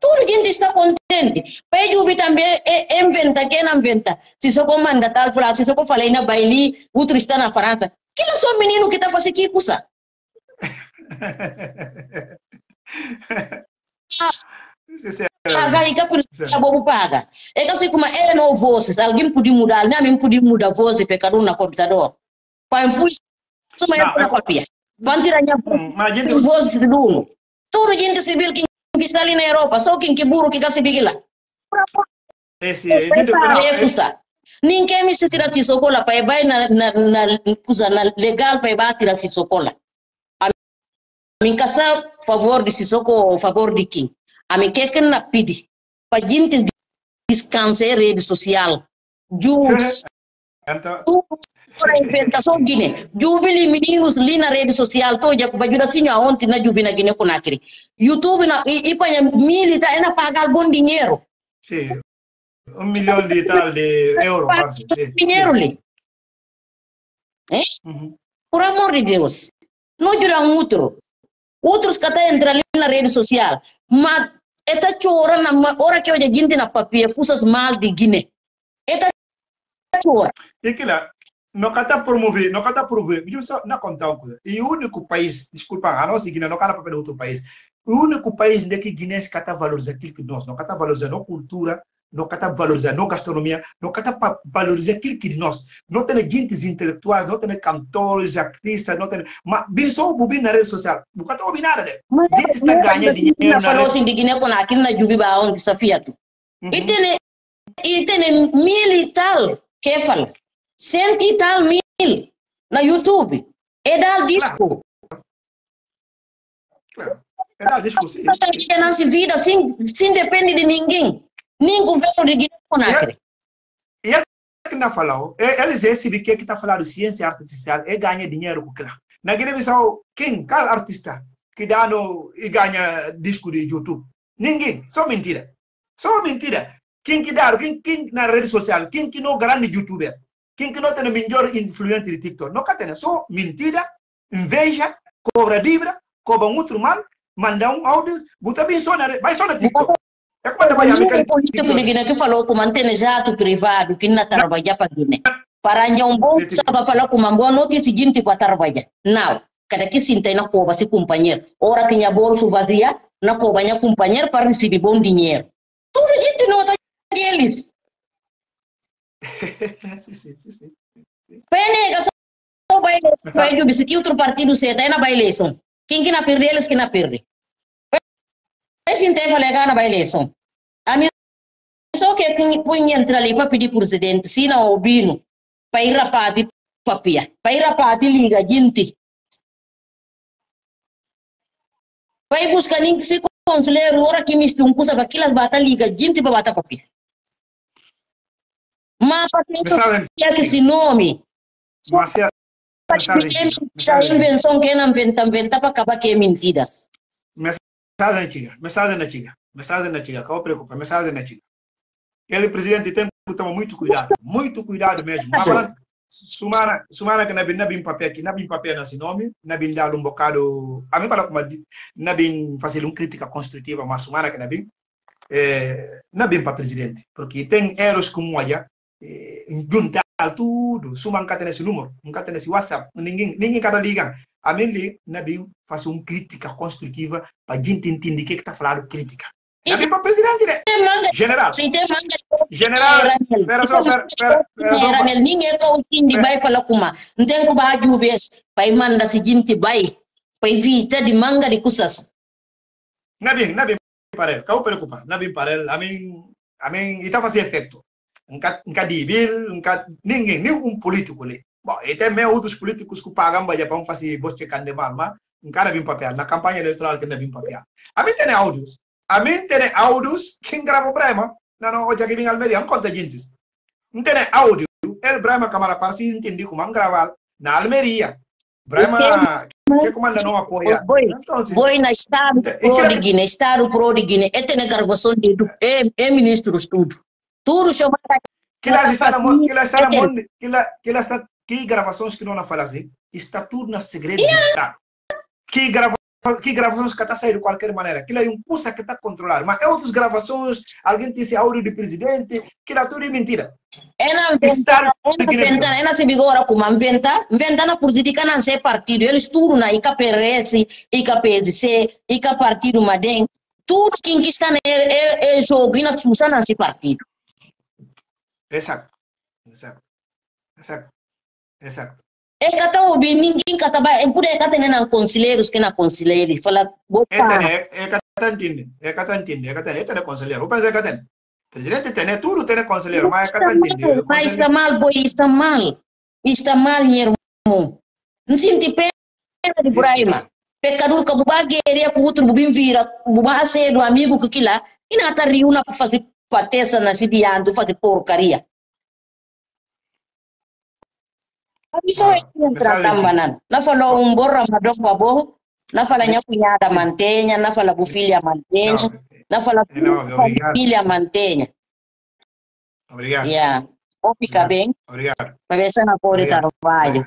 Tudo gente está contente. Pede também inventa quem não inventa. Cissoco manda tal frase, Cissoco falei na Baili, outro está na França. Que não sou menino que está fazendo que custa. Paga e capur está bom paga. É que assim como é não vozes, alguém pode mudar, não me pode mudar voz de pecado na computador. Para impulso na papia. Vão tirar minha voz de lume. Tudo gente civil que que está ali na Europa, só quem que burro que quer se bigar lá. Ninguém me se tira Cissoco lá, pai vai na legal, pai vai tirar Cissoco lá. A minha casa, favor de Cissoco, favor de quem? A minha que na pide, para gente descansar rede social, juros, tudo para inventação Guiné. Jubili meninos ali na rede social, todo dia, para ajudar assim, ontem na Jubi na Guiné com naquele. YouTube, e para milita, é na pagar bom dinheiro. Sim. 1 milhão de tal de euro. Dinheiro ali. Por amor de Deus. Não jura um outro. Outros que até entram ali na rede social. Mas, está chorando, na hora que eu já gente na papia, coisas mal de Guiné. Está chorando. E que lá? Não está promover, não conta uma coisa. E o único país, desculpa, a nossa Guiné não está para outro país. O único país onde Guiné está valorizando aquilo que nós, não está valorizando a cultura, não está valorizando a gastronomia, não está valorizando aquilo que nós. Não tem gente intelectuais, não tem cantores, artistas, não tem. Mas bem só o bobinho na rede social, não está ouvindo nada. Gente está ganhando dinheiro. Falou assim de Guiné com aquilo na Jubiba, onde está fiado. E tem militar que fala. 100 e tal mil na YouTube. É dar disco. Claro. É dar disco. É na nossa vida, sem depende de ninguém. Nem governo de Guiné Conakry. E ele que está falando, eles é que está falando de ciência artificial e ganha dinheiro com aquilo. Na Guiné-Bissau, qual artista que dá no e ganha disco de YouTube? Ninguém. Só mentira. Quem que dá, quem na rede social, quem que não grande youtuber? Quem que não tem o melhor influente de TikTok? Não tem só mentira, inveja, cobra dívida, cobra um outro mal, manda um áudio, bota bem só na rede, vai só na TikTok. É quando vai a político de Guiné que falou que mantém jato privado, que não trabalha para Guiné. Para um bom, sabe falar com uma boa noite seguinte para trabalhar. Não, cada que se entende na cobra, se companheiro. Ora tinha bolso vazia, na cobra tinha companheiro para receber bom dinheiro. Tudo gente nota deles. Sim. Penega só vai do bisque outro partido se até na eleição. Quem que na perde eles que na perde. Esse inteiro legal na eleição. A mim só que põe entra ali para pedir presidente, se não obino, para ir rapati papia, para ir rapati liga gente. Vai buscar nem que se conselheiro, ora que mistura um cusa baquilas bata liga, gente para bata copia. Mas para que esse nome, a invenção que não inventa para acabar que é mentiras. Mensagem antiga, não preocupa, mensagem antiga. Ele presidente tem que tomar muito cuidado mesmo. Sumana que na bin papel nesse nome, na bin dar bocado, a mim fala como na bin fazer crítica construtiva, mas sumana que na bin para presidente, porque tem erros como olha, juntar tudo, sumana que tem esse número, nunca tem esse WhatsApp, ninguém cada liga. A mim li na bin fazer crítica construtiva para gente entender o que está falando crítica. Na bin para presidente, né? General, pera ninguém confunde vai falar kuma. Não tem que baixar o beijo, vai mandar se gente vai vita de manga de coisas. Na bem parel, cau preocupa, na bem parel, a mim está fazendo efeito. Nunca dibil, nunca nenhum político ali. Bom, e tem meio outros políticos que pagam para Japão fazer boche candemal, mas nunca na bem papel, na campanha eleitoral que na bem papel. A mim tem áudios. A mim tem áudios quem grava o Braima, não hoje aqui em Almeria, não conta gente. Não tem áudio, ele Braima Camara para se entender como gravar na Almeria. Braima que comanda não apoia. Boi na estado pro de Guiné, ele tem gargoção de ministro do tudo. Tudo chama que gravações que não na fazem, está tudo na segredo do estado. Que gravações que está saindo de qualquer maneira, aquilo é coisa que está controlado. Mas é outras gravações, alguém disse áudio de presidente, que era tudo mentira. É na vigora como inventa na política não ser partido, eles tudo na IKPRS, IKPSC, IK partido Madem, tudo quem está é jogo e na sussa não ser partido. Exato. É que até o ninguém que trabalha, por aí que tem conselheiros que não conselheiros, fala é que tem conselheiro, mas é que tem. Presidente tem tudo, tem conselheiro, mas é que tem. Mas está mal, boi, está mal, meu irmão. Não sinto pena de Braima. Pecador que buba guerreia com outro bubim vira, buba ser do amigo que lá, e não está rindo para fazer patessa na cidiando, fazer porcaria. Isso é entra tambanan. Na falou bom Ramadão babo, na fala minha cunhada mantenha, na fala bu filha mantenha, na fala filha mantenha. Obrigado. Yeah. O fica bem. Obrigado. Parece na cor de trabalho.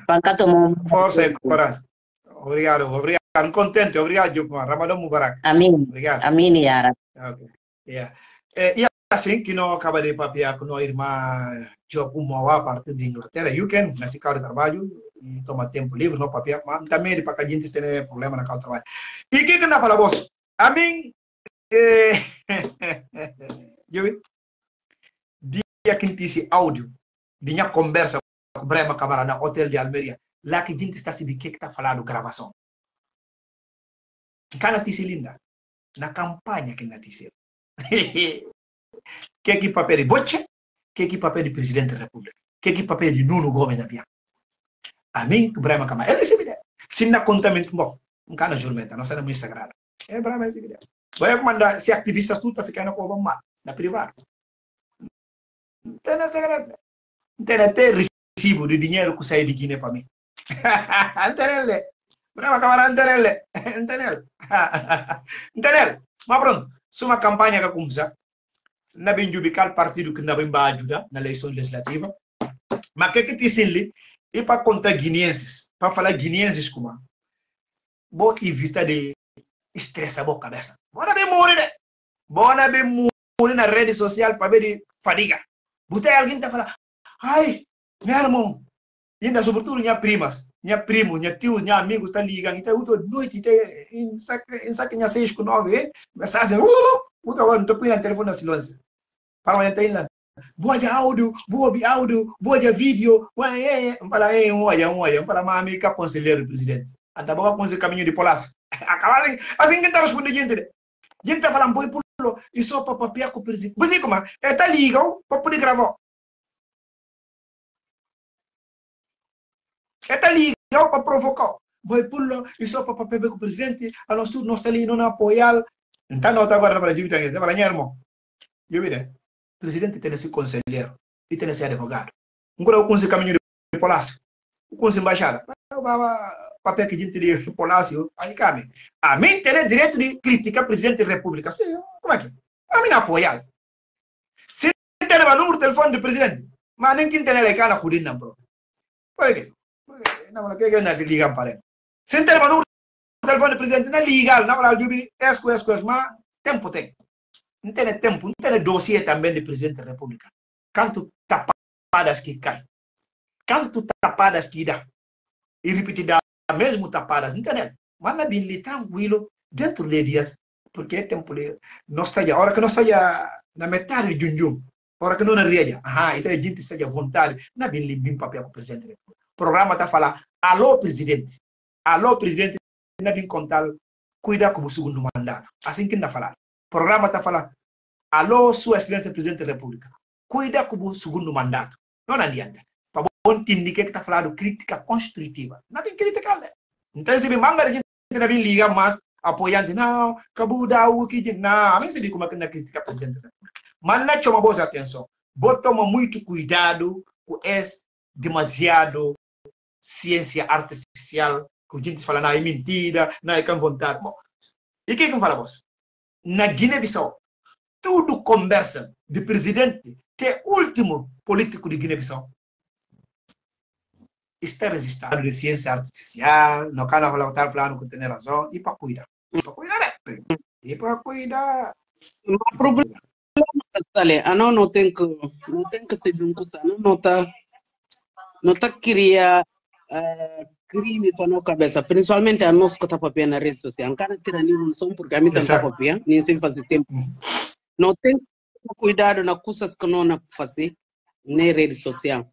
Força e coragem. Obrigado. Contente, obrigado. Ramadão Mubarak. Amém. Obrigado. Amém, Yara. Okay. Yeah. Yeah. Assim que não acaba de papiar com a irmã Jokumawa a partir da Inglaterra, eu quero nesse carro de trabalho e toma tempo livre, não papiar, mas também para que a gente tenha problema na carro de trabalho. E o que eu não falo, boss? A mim, dia que esse áudio, de minha conversa com o Braima Camara no hotel de Almeria, lá que a gente está se vendo que está falando gravação. Cara, disse linda, na campanha que não disse. Que papel de Boche, que papel de presidente da república, que papel de Nuno Gomes da Pia. A mim, o Braima Camara, ele se vira. Se não conta muito bom, não cana jornada, não será muito sagrado. É Braima se vira. Vai mandar se ativistas tudo ficando com o mal, na privada. Não tem nada sagrado. Não tem até recibo de dinheiro que sai de Guiné para mim. Não tem ele. Braima Camara, não tem ele. Não tem ele. Mas pronto, se uma campanha que começa, na bem jubical partido que na bem vai ajudar na eleição legislativa, mas que te sinli e para contar guineenses, para falar guineenses como, vou evitar de estressar a cabeça. Bora bem morrer na rede social para ver de fadiga. Botar alguém tá falar, ai, meu irmão, ainda sobretudo minha primas, minha primo, minha tio, minha amigo está ligando, então outra noite, em saque minha 6 com 9, mensagem, outra hora não tô põe na telefone na silêncio. Para onde tem lá? Boa de áudio, boa de vídeo. Para uma amiga conselheiro do presidente. Anda boa com esse caminho de Polasco. Acabou assim que tá respondendo gente. Gente tá falando Boypullo e só para papiar com o presidente. Você como? Tá ligado para poder gravar. Tá ligado para provocar. Boypullo, e só para papel com o presidente, a nós tudo nós ali não apoiar. Então, não está agora para a Júlia, está para a Nermo. Eu virei. O presidente tem esse conselheiro e tem esse advogado. Agora, o conselho caminho de Polácio, o conselho embaixada, papel que gente de Polácio, aí caminho. A mim tem direito de criticar o presidente da República. Como é que? A mim não apoiar. Se tem o número de telefone do presidente, mas nem quem tem ele cara curir não, bro. Por quê? Não, não, que não te ligam para ele. Se tem o número de telefone do presidente, não é legal, não é legal, esco, mas tempo tem. Não tem tempo, não tem dossiê também do presidente da República. Quanto tapadas que cai, quanto tapadas que dá, e repetida mesmo tapadas, não tem. Mas na Bíblia, tranquilo, dentro de dias, porque é tempo de nós está já, hora que nós está já na metade de junho, hora que não reaja, então a gente está já à vontade, na Bíblia, bem papel com o presidente da República. O programa está a falar, alô, presidente, não vim contar, cuida com o segundo mandato, assim que não falar. O programa está a falar, alô, sua excelência presidente da República, cuida com o segundo mandato. Não adianta. Para bom time que está falando crítica construtiva. Não tem crítica, né? Então, se me manda a gente não vem ligar mais, apoiando, não, cabuda, o que diz, não, nem sei como é que não critica a presidente da República. Mas não chama boa atenção. Toma muito cuidado com esse demasiado ciência artificial que a gente fala, não é mentira, não é com vontade. Bom, e o que eu falo, você? Na Guiné-Bissau, tudo conversa de presidente até o último político de Guiné-Bissau. Está resistindo de ciência artificial, não quer falar, não tem razão, e para cuidar. E para cuidar, né? E para cuidar. O problema é que não tem que ser um coisa, não está criando crime para a nossa cabeça, principalmente a nós que está papel na rede social. Não quero tirar nenhum som porque a mim não está papel, nem sem fazer tempo. Não tem cuidado nas coisas que não é fazer na rede social.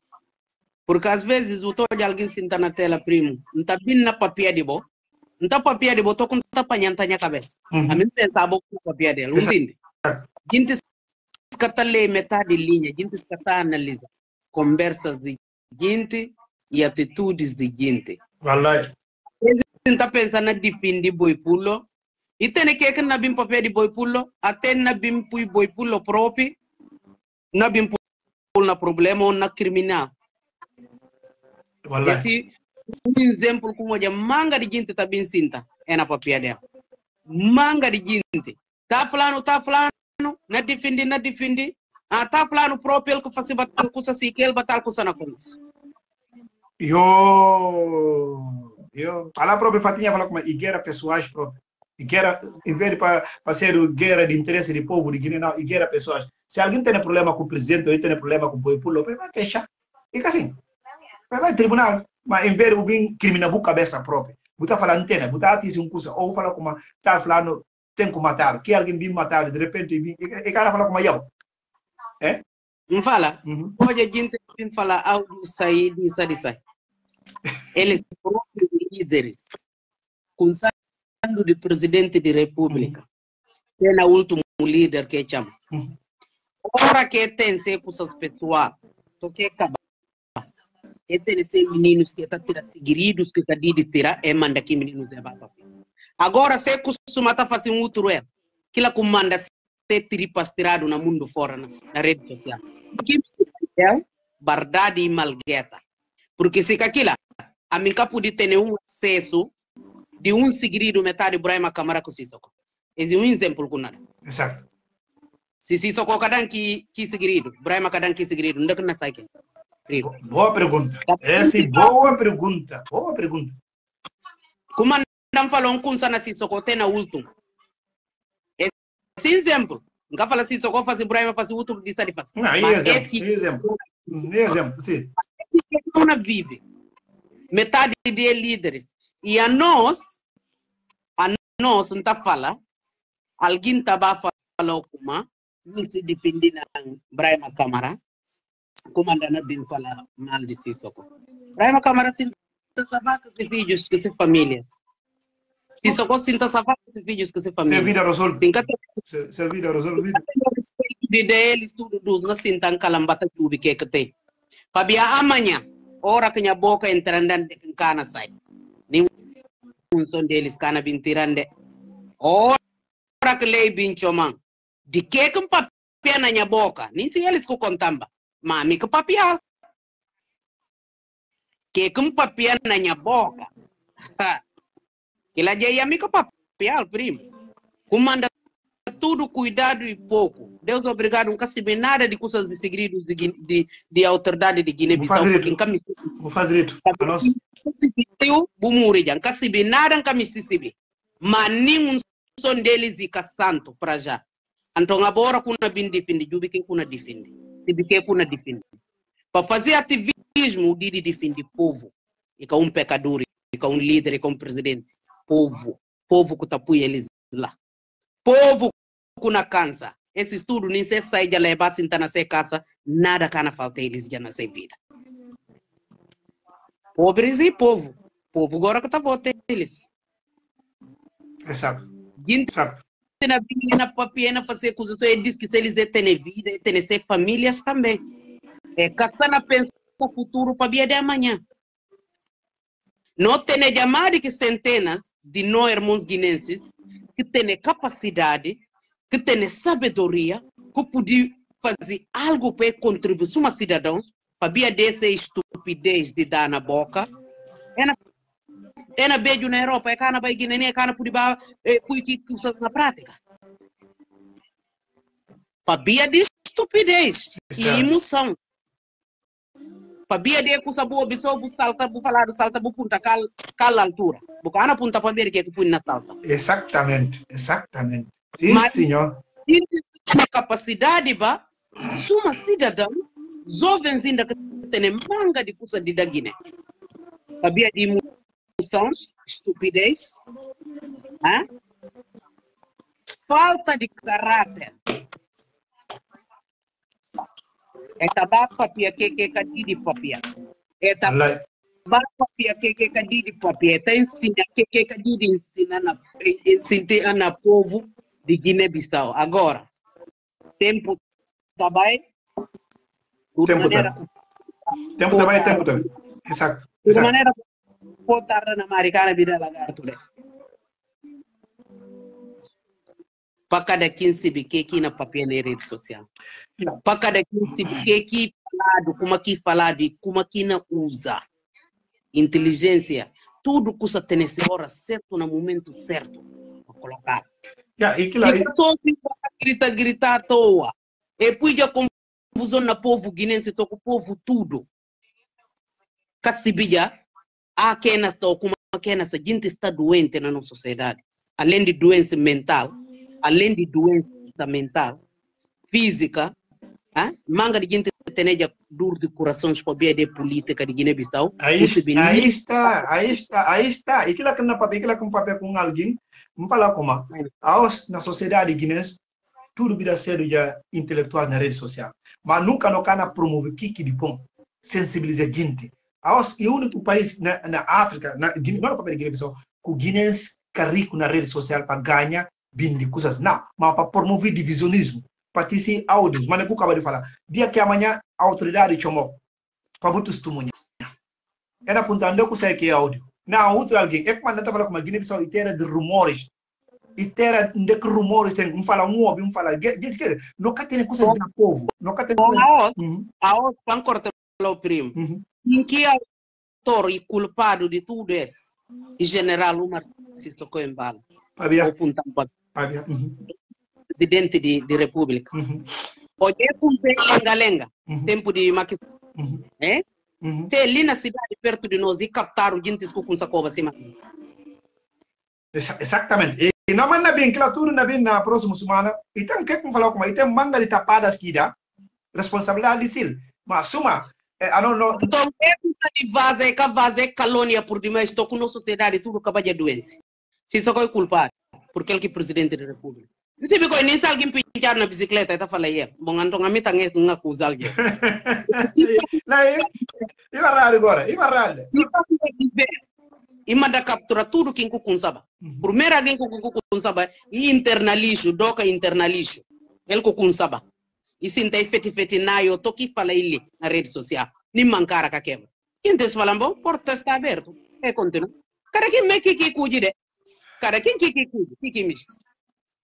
Porque às vezes o toque de alguém senta na tela, primo, não está bem na papel de boa, não está papel de boa, estou com está apanhando a minha cabeça. A mim pensa a boca com papel dela, não entende? Gente que está lê metade de linha, gente que está analisa conversas de gente e atitudes de gente. Valeu. Está pensando na defender Boypullo. E tem que não tem papel de Boypullo, até não tem Boypullo próprio, não tem problema ou não criminal. Esse exemplo como a manga de gente está bem sinta, é na papel dela. Manga de gente. Está falando, não defende. Está falando próprio, ele que faz batalha com isso, que ele batalha com isso na conta. Eu, falar próprio, Fatinha, falar como guerra pessoais próprio. Guerra, em vez de fazer guerra de interesse de povo de Guiné, não, guerra pessoais. Se alguém tem problema com o presidente ou tem problema com o Boypullo, vai queixar. E assim, vai tribunal, mas em vez de alguém criminal com cabeça própria, botar falar antena, botar atingir um curso, ou falar como está falando, tem que matar, que alguém vem matar, de repente, e cara fala como eu. É? Não fala. Hoje a gente tem que falar algo sair de Sarissai. Eles são líderes. Com do presidente da República, tem o último líder que chama. Ora que tem ser com essas pessoas, só que acaba. E tem esses meninos que estão tirando segredos que está de tirar, é manda que meninos é baba. Agora se costuma fazer um outro erro, que lá comanda ser tripas tirado no mundo fora na rede social. Porque é verdade e malgueta. Porque se aquilo, a mim pode ter um acesso de um segredo metade Braima Camara com Cissoco. Esse é um exemplo com nada. Exato. Se Cissoco cada que segredo, Braima cada que segredo, não é que não sai quem. Boa pergunta. Essa é boa pergunta. Boa pergunta. Como não falou com Sana Cissoco tem na última. Esse exemplo. Não fala Cissoco faz Braima faz outro de Sarifas. Não, exemplo. Sim. Não vive. Metade de líderes. E a nós não está falando, alguém está falando como não se defende na Braima Camara, como ainda não bem falar mal de Cissoco. Braima Camara sinta savacas de filhos que se famílias. Cissoco sinta savacas de filhos que se famílias. Servida resolvida. Servida resolvida. De deles tudo dos não sintam calambata tudo que tem. Para amanhã, hora que a boca entra dentro de cana sai. son delis kana bintirande ora klei binchomang dike kem papia na nyaboka ninsi elis ku kontamba mami ke papia ke kem papia na nyaboka kila jaya mi ke papia primo kumanda tudo cuidado e pouco. Deus obrigado, nunca se vê nada de coisas de segredos de autoridade de Guiné-Bissau. Vou fazer isso. Nunca se vê nada, nunca me se vê. Mas nenhum som deles e santo para já. Então agora kuna bem defende, eu vi que kuna defende. Se vi que kuna defende. Para fazer ativismo, de defende o povo. E que é pecador, e que é líder, e que é presidente. Povo. Povo que tapuia eles lá. Povo kuna cansa, esse estudo nem se sai de levar sinta na se casa, nada cana falta eles já na se vida. Pobres e povo, povo agora que tá votando eles. Exato. Gente na vida papiena fazer coisas, ele diz que se eles têm vida, têm ser famílias também. É caça na pensa o futuro para dia de amanhã. Não tem jamais que centenas de nós irmãos guinenses que tem capacidade, que tem sabedoria, que pode fazer algo para contribuir para os cidadãos, para via dessa estupidez de dar na boca. É na beijo na Europa, é cana para Guiné, é cana para o na prática. Para via de estupidez e emoção. Para via de coisa boa, o salta, o falar, o salta, o punta, cala altura. Bukan punta para ver que é que põe na salta. Exatamente, exatamente. Sim, mas, senhor. A capacidade, ba, suma cidadão, jovens ainda que têm manga de coisa de da Guiné. Sabia de emoções, estupidez, hein? Falta de caráter. É tabaco, papia, que cadi de papia. É tabaco, papia, que cadi de papia. Está ensinando, que cadi de ensinar ao povo de Guiné-Bissau. Agora, tempo também. Tempo também, tempo também. Exato. De maneira botar na maricana virar lagarto. Para cada 15 biqueque na papel na rede social. Para cada 15 biqueque falado, como aqui falado e como aqui não usa. Inteligência. Tudo custa ter essa hora certo, no momento certo. Para colocar. E que lá só gritar à toa. E depois já confusão na povo guinense, toca o povo tudo. Cacibilha, a quem nasceu, como quem nasceu, a gente está doente na nossa sociedade. Além de doença mental, além de doença mental, física, manga de gente tem já dor de coração, espobia de política de Guiné-Bissau. Aí está. E que lá que na papel, com alguém. Vamos falar como na sociedade guinense, tudo vira ser já intelectuais na rede social. Mas nunca não cana promover que de bom, sensibilizar gente. É o único país na África, não é o papel de Guiné-Bissau, que o guinense é rico na rede social para ganhar bem de coisas. Não, mas para promover divisionismo, para ter esse áudio. Mas eu acabo de falar, dia que amanhã a autoridade chamou para botar testemunha. Era apontando que sai que é áudio. Não, outro alguém. É que mandou falar com a Guiné-Bissau inteira de rumores. Inteira de que rumores tem. Fala um óbvio, fala... Nunca tem coisa do povo. Nunca tem coisa... A outra, para cortar o primo. Em que é autor e culpado de tudo isso? E general Cissoco Embalo. Presidente da República. Hoje é um lenga-lenga. Tempo de Maquis. Tem ali na cidade perto de nós e captaram gente com sacoba acima. Exatamente. E na manhã bem, tudo na bem na próxima semana. E tem que falar com ele. Tem manga de tapadas que dá responsabilidade dele. Mas suma, não. Então é coisa de vaza calúnia por demais. Estou com nossa sociedade tudo acaba de doença. Se só foi culpado porque ele que presidente da República. Não sei porque nem se alguém pintar na bicicleta, está falando aí. Bom, então a mim também não acusa alguém. Ibarralho agora. E manda capturar tudo que consaba. Primeiro alguém que consaba e internalizo, doca internalizo. Ele que consaba. E se não fete na eu toque fala ele na rede social. Nem mancara que quebra. Quem te fala bom, porta está aberta. É continua. Kada kin me kiki kuji de. Kada kin kiki kuji, kiki mis.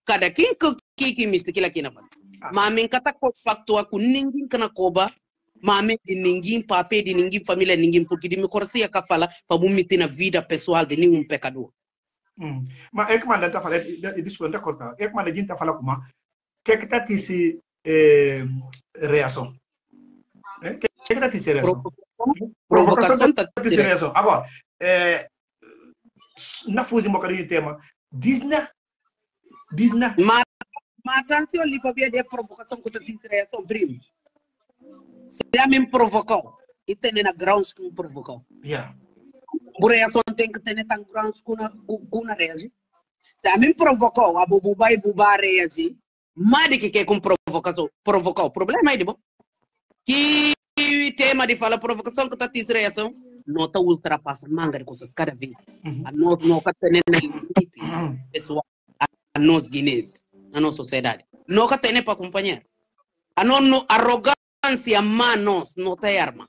Kada kin kiki mis kila kina mas. Mamin kata ko faktua ku ningin kana koba. Mamin de ningin pape de ningin família ningin porque de me corsia kafala pa bumiti na vida pessoal de nenhum pecador. Mas é que manda tá falando, e desculpa tá cortar. É que manda gente tá falar como que tá tisi reação. É que tá tisi reação. Provocação tá tisi reação. Agora, na fuzi mo kadi tema disna ma atenção ali para ver a provocação que tá tisi reação primo. Se a mim provocou, e tem na grounds que me provocou. Yeah. Por reação tem que ter tão grounds com na reagir. Se a mim provocou, a bobuba e buba reagir. Mas de que é com provocação? Provocar o problema é de bom. Que tema de fala provocação que tá tendo reação? Nota ultrapassa manga de coisas cada vez. A nós não está tendo limites pessoal. A nós guinenses, a nossa sociedade. Não está tendo para acompanhar. A não arrogância manos não tem arma,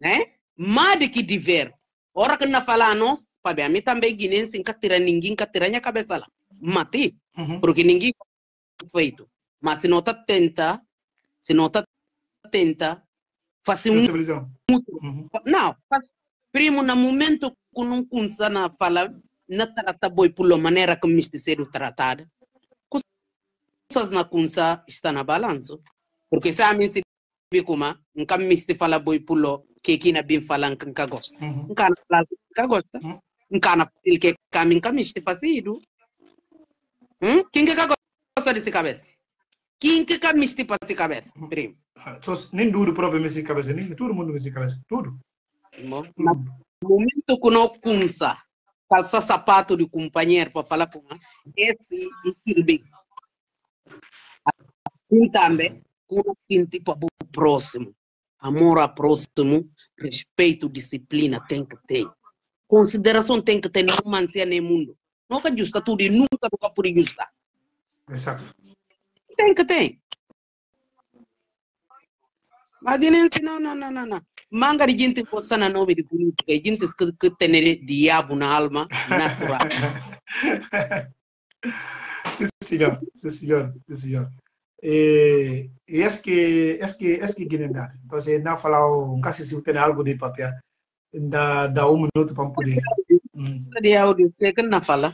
né? Mas de que diver. Ora que na fala nós, para bem a mim também guinenses nunca tira ninguém, nunca tira minha cabeça lá. Mati, porque ninguém feito. Mas se não está tenta, fazer não, primo na momento que não consa na fala, na trata boi pula maneira que misticeiro tratada, coisas na consa está na balanço, porque se a mim se bicuma, nunca misti fala boi pula que aqui na bem falam que nunca gosta, nunca na fala nunca gosta, nunca na fila que caminho que misti fazido. Quem que gosta desse cabeça? Quem que misti para esse cabeça? Primo. Nem duro próprio messi cabeça, nem todo mundo messi cabeça, tudo. No momento que não cunsa, calça sapato de companheiro para falar com esse e sirve. Assim também, como sentir para o próximo. Amor ao próximo, respeito, disciplina tem que ter. Consideração tem que ter, nenhuma ansia nem mundo. Nunca justa tudo e nunca por justa. Exato. Tem que tem. Mas não. Manga de gente posta na nome de política, gente que tem diabo na alma natural. Sim, senhor. E é que Guiné dá. Então, se não falar um caso se tem algo de papel, dá minuto para poder. De áudio que na fala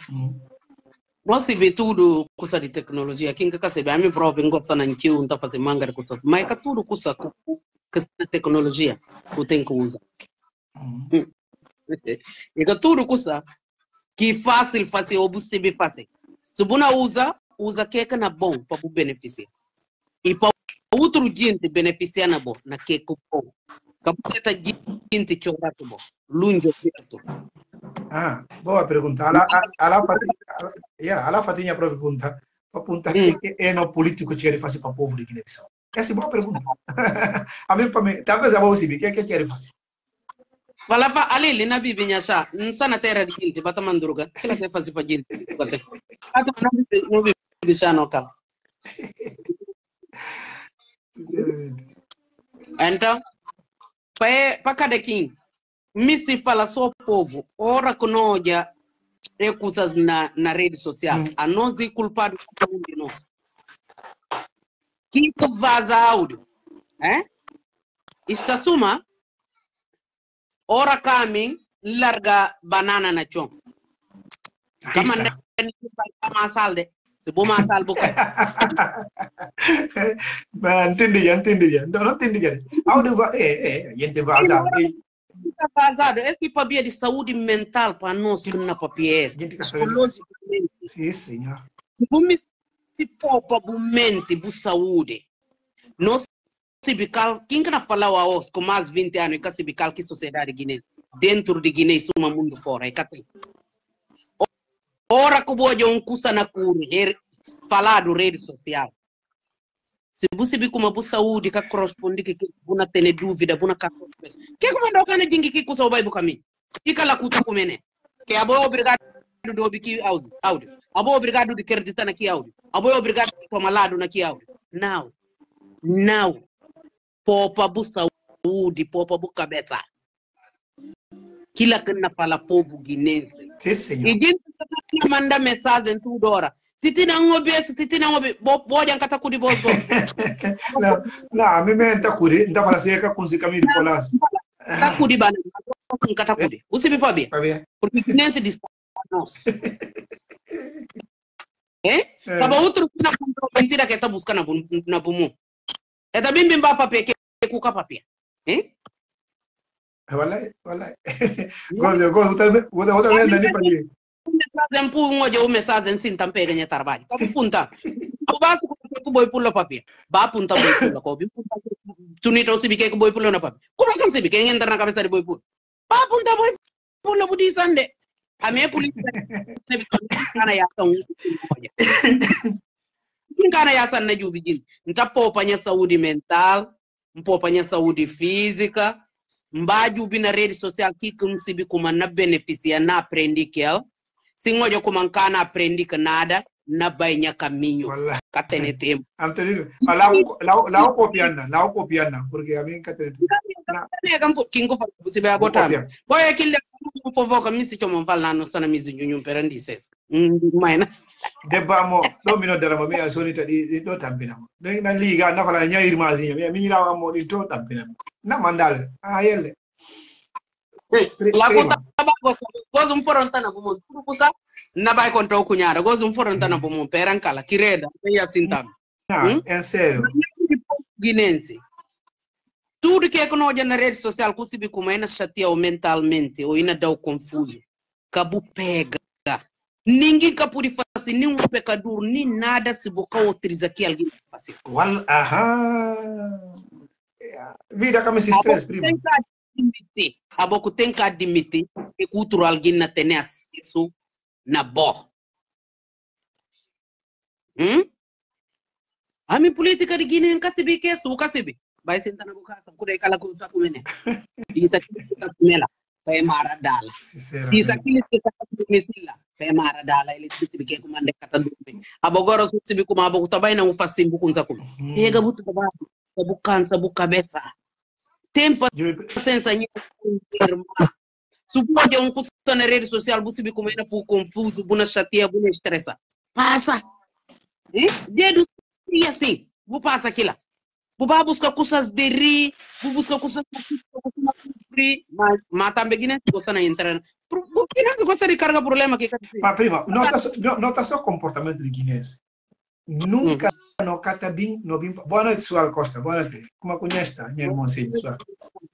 nós se vê tudo coisa de tecnologia quem que casa bem a mim próprio gosta na gente unta fazer manga de coisas mas que tudo coisa que na tecnologia eu tenho que usar e que tudo coisa que fácil fazer observe fazer se buna usa que na bom para o benefício e para outro gente beneficiar na bom na que bom capacita gente chorar bom longe perto. Ah, boa pergunta. Ela fatinha para pergunta. Para perguntar que é no político que quer fazer para o povo de Guiné-Bissau. Essa é boa pergunta. A mim para mim, talvez a você que quer fazer. Falava ali lhe na Bíblia já, não está na terra de gente, bata mandruga. Que ela quer fazer para gente. Bata não Bíblia já não cala. Então, para cada quem Missi fala só o povo, ora que nós já é coisas na rede social, a nós é culpado cada um de nós. Quem que vaza áudio? Esta suma, ora caminho, larga banana na chão. Como não é que vai amassar de? Se bom amassar, boca. Mas entendi já. Não entendi já. Áudio vai, gente vaza. Casado, esse papel é de saúde mental para nós que não papéis. Psicologicamente. Sim, senhor. Vamos se poupa bu mente, bu saúde. Nós se bical, quem que na falar o os com mais 20 anos que se bical que sociedade guiné dentro de Guiné isso uma mundo fora é catei. Ora que boa um custa na correr falar do rede social. Se você vê como a saúde que corresponde que buna tem dúvida buna cabeça que como não ganha dinheiro que custa o bairro caminho e cala cuta como é que a boa obrigado do obiki áudio a boa obrigado de acreditar na que áudio a boa obrigado de tomar lado na que áudio não poupa bu saúde poupa bu cabeça Kila kena fala povo guinense. Sim, senhor. E gente que manda mensagem toda hora. Titi não obes, pode ancar takuri boss boss. Não, a mim me takuri, então fala assim que a coisa caminha de colas. Takuri bana, ancar takuri. Você me pode ver? Porque guinense diz nós. Tava outro que na mentira que tá buscando na bumu. É também bem para papel que cuca papel. Olha, outra vez ali para mim. Mensagem por hoje o mensagem sim também ganha trabalho. Como punta? O vaso que o Boypullo papel. Ba punta Boypullo, como punta? Tu não trouxe biqueiro Boypullo na papel. Como é que você biqueiro entra na cabeça de Boypullo? Ba punta Boypullo budi sande. A minha polícia não me torna já tão Kana ya sana jubijini. Ntapopanya saúde mental, mpopanya saúde física, mbajubi na rede social kiki msibi kuma na beneficia na aprendi kel. Singoja kuma nkana aprendi kanada na bainya caminho. Katene tempo. Antônio, lao copiana, porque a mim katene tempo. Katene kampo kingo fa kusibe agotama. Boya kile kupovoka misi chomo mfala no sana mizi nyunyu perandises. Maina. Debamo domino della mamma solita di do tampinamo na liga na fala nyair mazinha mi irawa mo di do tampinamo na mandale ayele la conta babo gozo mforonta na bomo turukusa na bai conta kunyara gozo mforonta na bomo perankala kireda ya sintam na é sério guinense tudo que é que no general social kusibi kuma ina chateau mentalmente ou ina dau confuso kabu pega ninguém capurifa se nenhum pecador nem nada se boca utiliza que alguém faça. Well, vida como se estresse primo. A boca tem que admitir que cultura alguém não tem acesso na boca. A minha política de Guiné nunca se bique isso, nunca se bique. Vai sentar na boca, só por aí que ela conta com ele. Isso aqui é com ela. Pé mara dala. Isso aqui é com ela. Pemara dala ele se bique com mande catadurme abogora se bique com abogo também não faz simbu com zaculo e gabuto gabuto sabucan sabu cabeça tempo sensa nem irmã supoja custo na rede social você bique com ele por confuso buna chateia buna estressa passa dedo e assim vou passa aquilo vou para buscar coisas de rir vou buscar coisas mas mata beginando gosta na entrar Guinense gosta de carga problema que prima, nota só comportamento de guinense. Nunca no catabim, no bim. Boa noite, Sual Costa. Boa noite. Como conhece, minha irmã Sena, Sual.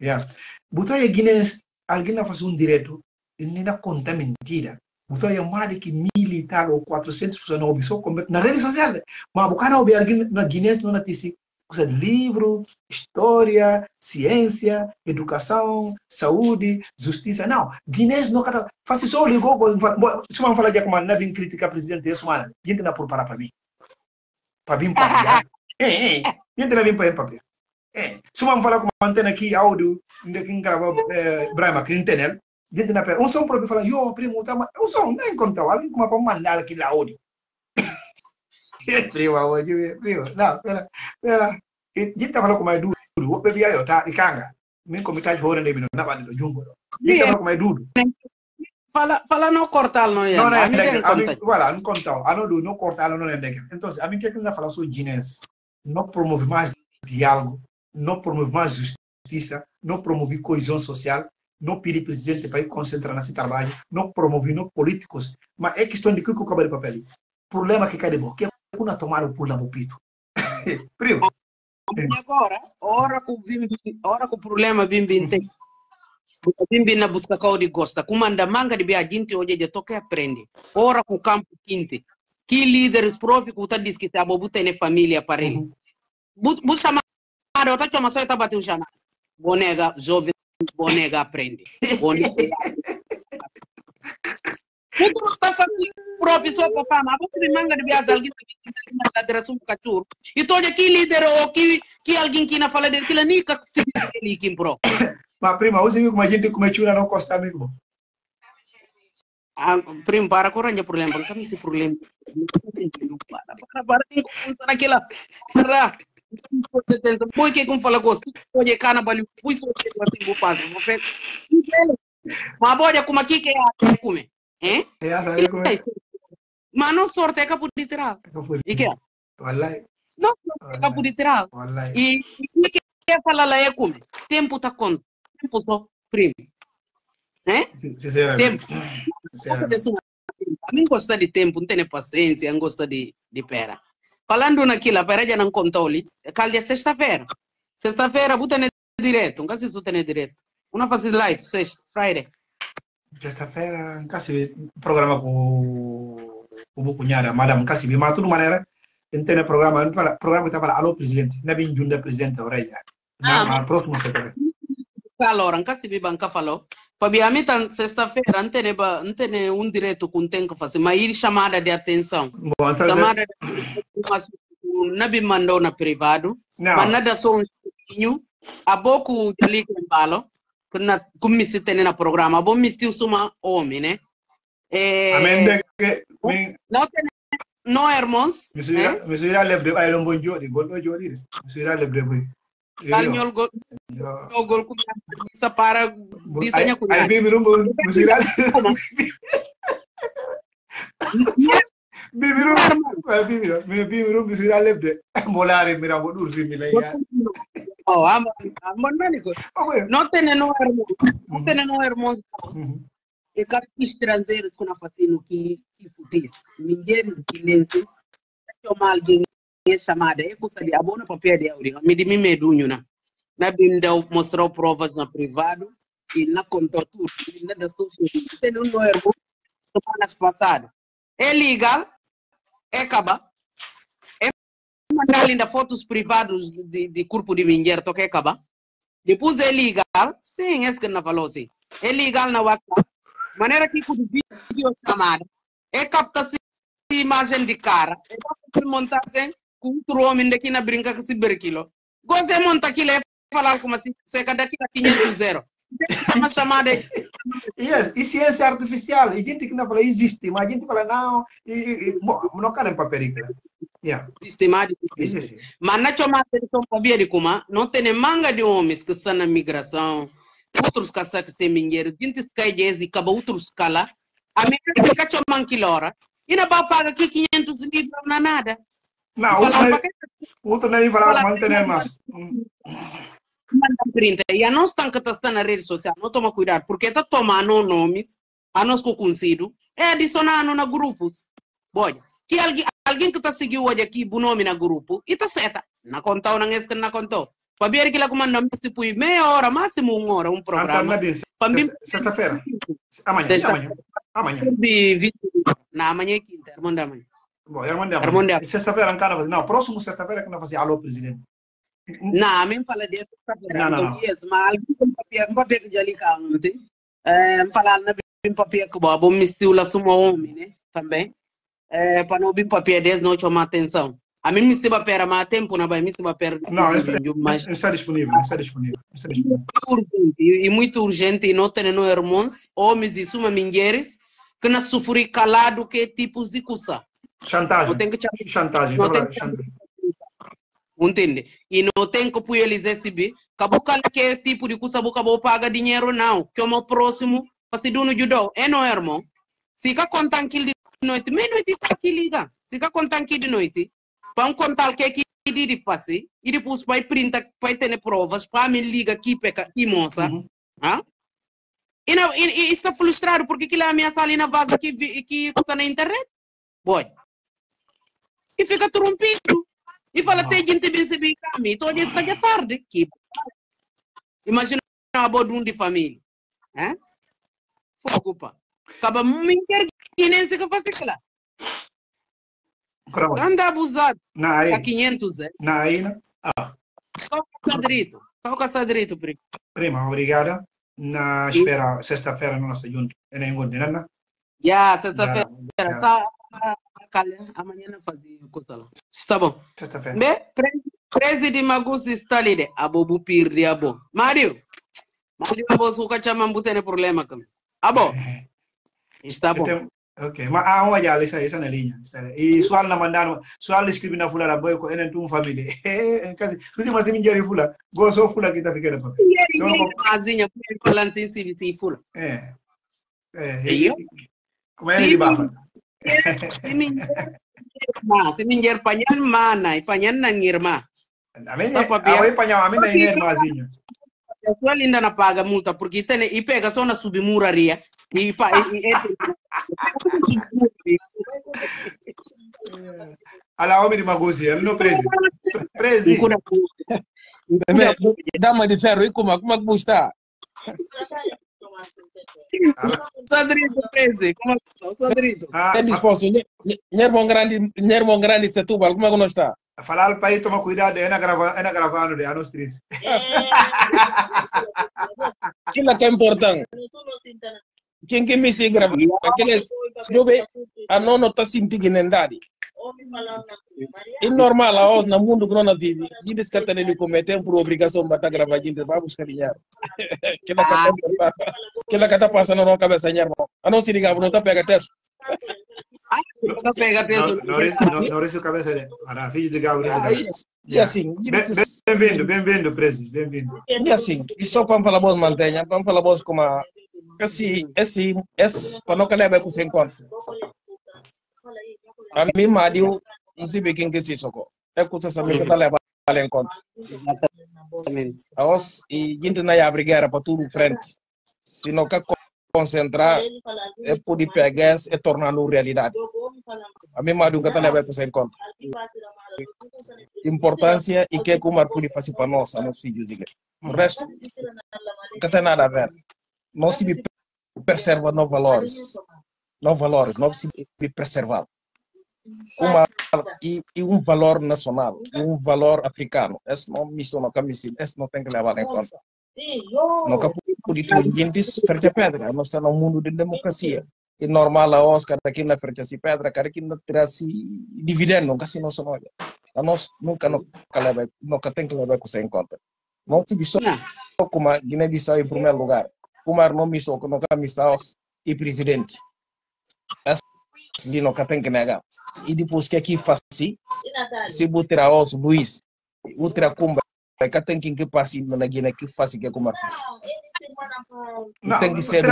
Yeah. Botaia guinense, alguém faz direto, ele não conta mentira. Botaia mais que militar ou 400 pessoas não obisou na rede social. Mas boca não obia alguém na guinense não natisse. Coisa de livro, história, ciência, educação, saúde, justiça. Não, guinense não cata. Faça só ligou. Se vamos falar de como não vim criticar o presidente esse ano, gente não por parar para mim, para vir papiar. Gente não vim para papiar. Se vamos falar como mantém aqui áudio, ainda quem gravou Braima, quem tem ele, gente não perde. Som próprio fala, eu primo tá, um som não encontrou, alguém como para mandar aquele áudio. Frio. Não, pera. Gente falou com mais duro. O bebê aí tá de canga. Me comitais fora de mim, não vale do jungo. Gente falou com mais duro. Fala não cortar não é. Não conta. A não do não cortar não é daqui. Então, a mim que ainda fala sobre guinense. Não promove mais diálogo, não promove mais justiça, não promove coesão social. Não pedir presidente para ir concentrar nesse trabalho, não promove não políticos, mas é questão de que o cabelo de papel. Problema que cadê porque kuna tomaram por lá pito. Primo. Agora, ora com problema bimbi tem. Bimbi na busca de gosta, comanda manga de biaginte hoje já toca aprende. Ora com campo quinte. Que líderes próprios que tá diz que tá bobo tem família para eles. Bu chama ora tá chama só tá bateu chama. Bonega jovem, bonega aprende. Bonega. Mundo está fazendo próprio só para falar, mas você manda de viajar alguém que está na direção do cachorro. E todo que líder ou que alguém que na fala dele que lá nem se ele quem pro. Mas prima, você viu como a gente começou a não costar mesmo? Ah, primo, para correndo problema, porque me se problema. Para encontrar aquela para competência. Porque como fala gosto, pode cana balio, pois o que vai se vou fazer, vou ver. Mas boa, como aqui que é comer? Hein? É a comer. Mas não sorte é que por literal. E que? Olha. Não sorte é que por literal. Olha. E que é falar lá é comer. Tempo tá conta. Tempo só primo. Hein? Sinceramente. A mim gosta de tempo, não tem paciência, não gosta de pera. Falando naquilo, a pera já não contou ali. Calha sexta-feira. Sexta-feira, vou ter direto. Nunca se tem direto. Uma fase live, sexta, Friday. Sexta-feira, quase programa com o cunhada, madame, quase mas de toda maneira, entende o programa, programa está para alô presidente, não é bem junto da presidente Aurélia. Na próxima sexta-feira. Calor, quase vi banca falou. Para mim, sexta-feira, não tem direito com o tempo que fazer, mas ir chamada de atenção. Chamada de atenção, não me mandou na privado, mas nada só um pouquinho, a pouco de ali com balo. Como se tem no programa, bom mistério suma homem, né? Amém. Não, irmãos. Me suirá lebre, aí não vou jogar, vou não jogar. Me suirá lebre, boi. Calmiol gol, gol com essa para desenha com. Aí bem virou, me suirá. Bem virou, me suirá lebre. Molar, mira, vou dormir, me leia. Oh, não tem nenhum irmãos, não tem nenhum irmãos. E cá os estrangeiros que não fazem o que fudis, minheiros guinenses, chamar alguém é chamada, é coisa de abono papel de auriga, me dimi medunho na, na vinda mostrar provas na privado e na conta tudo, na da social, não tem nenhum irmão, semanas passadas, é legal, é caba. Mandar ainda fotos privadas de corpo de mulher, toque acaba. Depois é legal, sim, é isso que não falou assim. É legal na WhatsApp, maneira que com vídeo chamada, é captar imagem de cara, é captar montagem com outro homem daqui na brinca que se berquilo. Gozei monta aquilo é falar como assim, seca daqui a 500. É uma chamada. Yes, e ciência artificial, e gente que não fala existe, mas a gente fala não, não querem paperica. Sistemático. Mas na chamada de São Paulo, não tem manga de homens que estão na migração, outros que são minheiros, gente que cai e acaba outros cala. A minha fica chamando que hora. E não vai pagar aqui 500 libras na nada. Não, outro não vai manter mais. E a nós que está na rede social, não toma cuidado, porque está tomando nomes, a nós que conhecido, é adicionando na grupos. Boa. Que alguém que está seguindo hoje aqui, o nome na grupo, e está certa. Não contou, não é isso que não contou. Para ver que ela comanda se põe meia hora, máximo uma hora, programa. Sexta-feira. Amanhã. Na amanhã é quinta, irmão da manhã. Bom, irmão da manhã. Sexta-feira, não quero fazer. Não, próximo sexta-feira que não fazer alô, presidente. Não, a mim fala de sexta-feira. Não. Mas alguém com papel que já lhe caiu, não fala na papel que bom, mistura suma homem, né? Também. Para não vir papel 10 não chamar atenção. A mim me se vai perder mais tempo, não vai me se vai perder. Não, está disponível. E muito urgente, e não tem no irmãos, homens e suma mulheres que não sofrem calado que tipos de coisa. Chantagem. Entende? E não tem que pôr eles receber. Acabou qualquer tipo de coisa, acabou pagar dinheiro não. Que é o meu próximo, para se dono judô. É não, irmão. Se que contam que noite, meia-noite está aqui liga. Se que contar aqui de noite, para contar o que é que ele faz, e depois vai printar, vai ter provas, para me liga aqui, peca e moça. E está frustrado porque ele ameaça ali na base que está na internet. Boy. E fica trompido. E fala, tem gente bem se bem caminho, então hoje está de tarde. Imagina uma boa de família. Fogo, pá. Acaba muito guinense que faz aquilo lá. Anda abusado. Está 500, é? Qual o casadrito, primo? Prima, obrigada. Na espera, sexta-feira, não nossa junto. Eu não engordei, não? Já, sexta-feira. Amanhã não fazia coisa lá. Está bom. Sexta-feira. Presidente Magus está ali. Abobu pirri, abo. Mário, a voz do cachamambu tem problema. Abo. Está bom. Ok, mas há uma já isso na linha. E soal na mandar, soal escrevi na fula da boia com ele tua família. Quase, você mas me dizer fula, gosto fula que tá ficando papel. Não, pazinha, por lançar em civil fula. Como é ele bafa? Se me dizer panhal mana, panhal na irmã. Amém. Aí panhal amém na irmã pazinha. Sua linda na paga multa porque tem e pega só na submuraria e pa ala homem de magozi ele não prezi dama de ferro e como é que está Sandrito tem disposto nermo grande Setúbal como é que não está falar o país toma cuidado é na gravando de anos 3. Aquilo que é importante. Quem que me se grava? Aqueles jovens a não está sentindo nendade. É normal a hoje no mundo que nós vivemos. Diz que tem ele cometer por obrigação para gravar gente para buscar dinheiro. Aquela que está passando na cabeça dinheiro. A não se liga não está pega texto. Não cabeça de assim, bem-vindo, presidente, bem-vindo. E assim, e só para falar boas mantenha, para falar boas como a esse para não calhar vai com 50. A mim Mário não sei bem quem que se socorre. É coisa essa minha que tá leva para encontro. Exatamente. Aos e gente na ia brigar para tudo frente. Se não que concentrar é por pegar e torná-lo realidade. A mesma educação leva para esse encontro. Importância e que como pode fazer para nós, a nossos filhos. O resto, não tem nada a ver. Não se preserva novos valores. Não se preserva. E valor nacional, valor africano. Esse não me estou na camisa, esse não tem que levar em conta. Não político gente frente à pedra, nós estamos no mundo de democracia. É normal a Oscar aqui na frente à pedra, cara que não terá se dividendo, nunca se nós olha. A nós nunca tem que levar isso em conta. Não se visto como a Guiné-Bissau em primeiro lugar, como a não visto como a missão e presidente. Assim nunca tem que negar. E depois que aqui faz se botar os Luiz, outra cumba, que tem que passar na Guiné que faz que como a faz. Não, tem que ser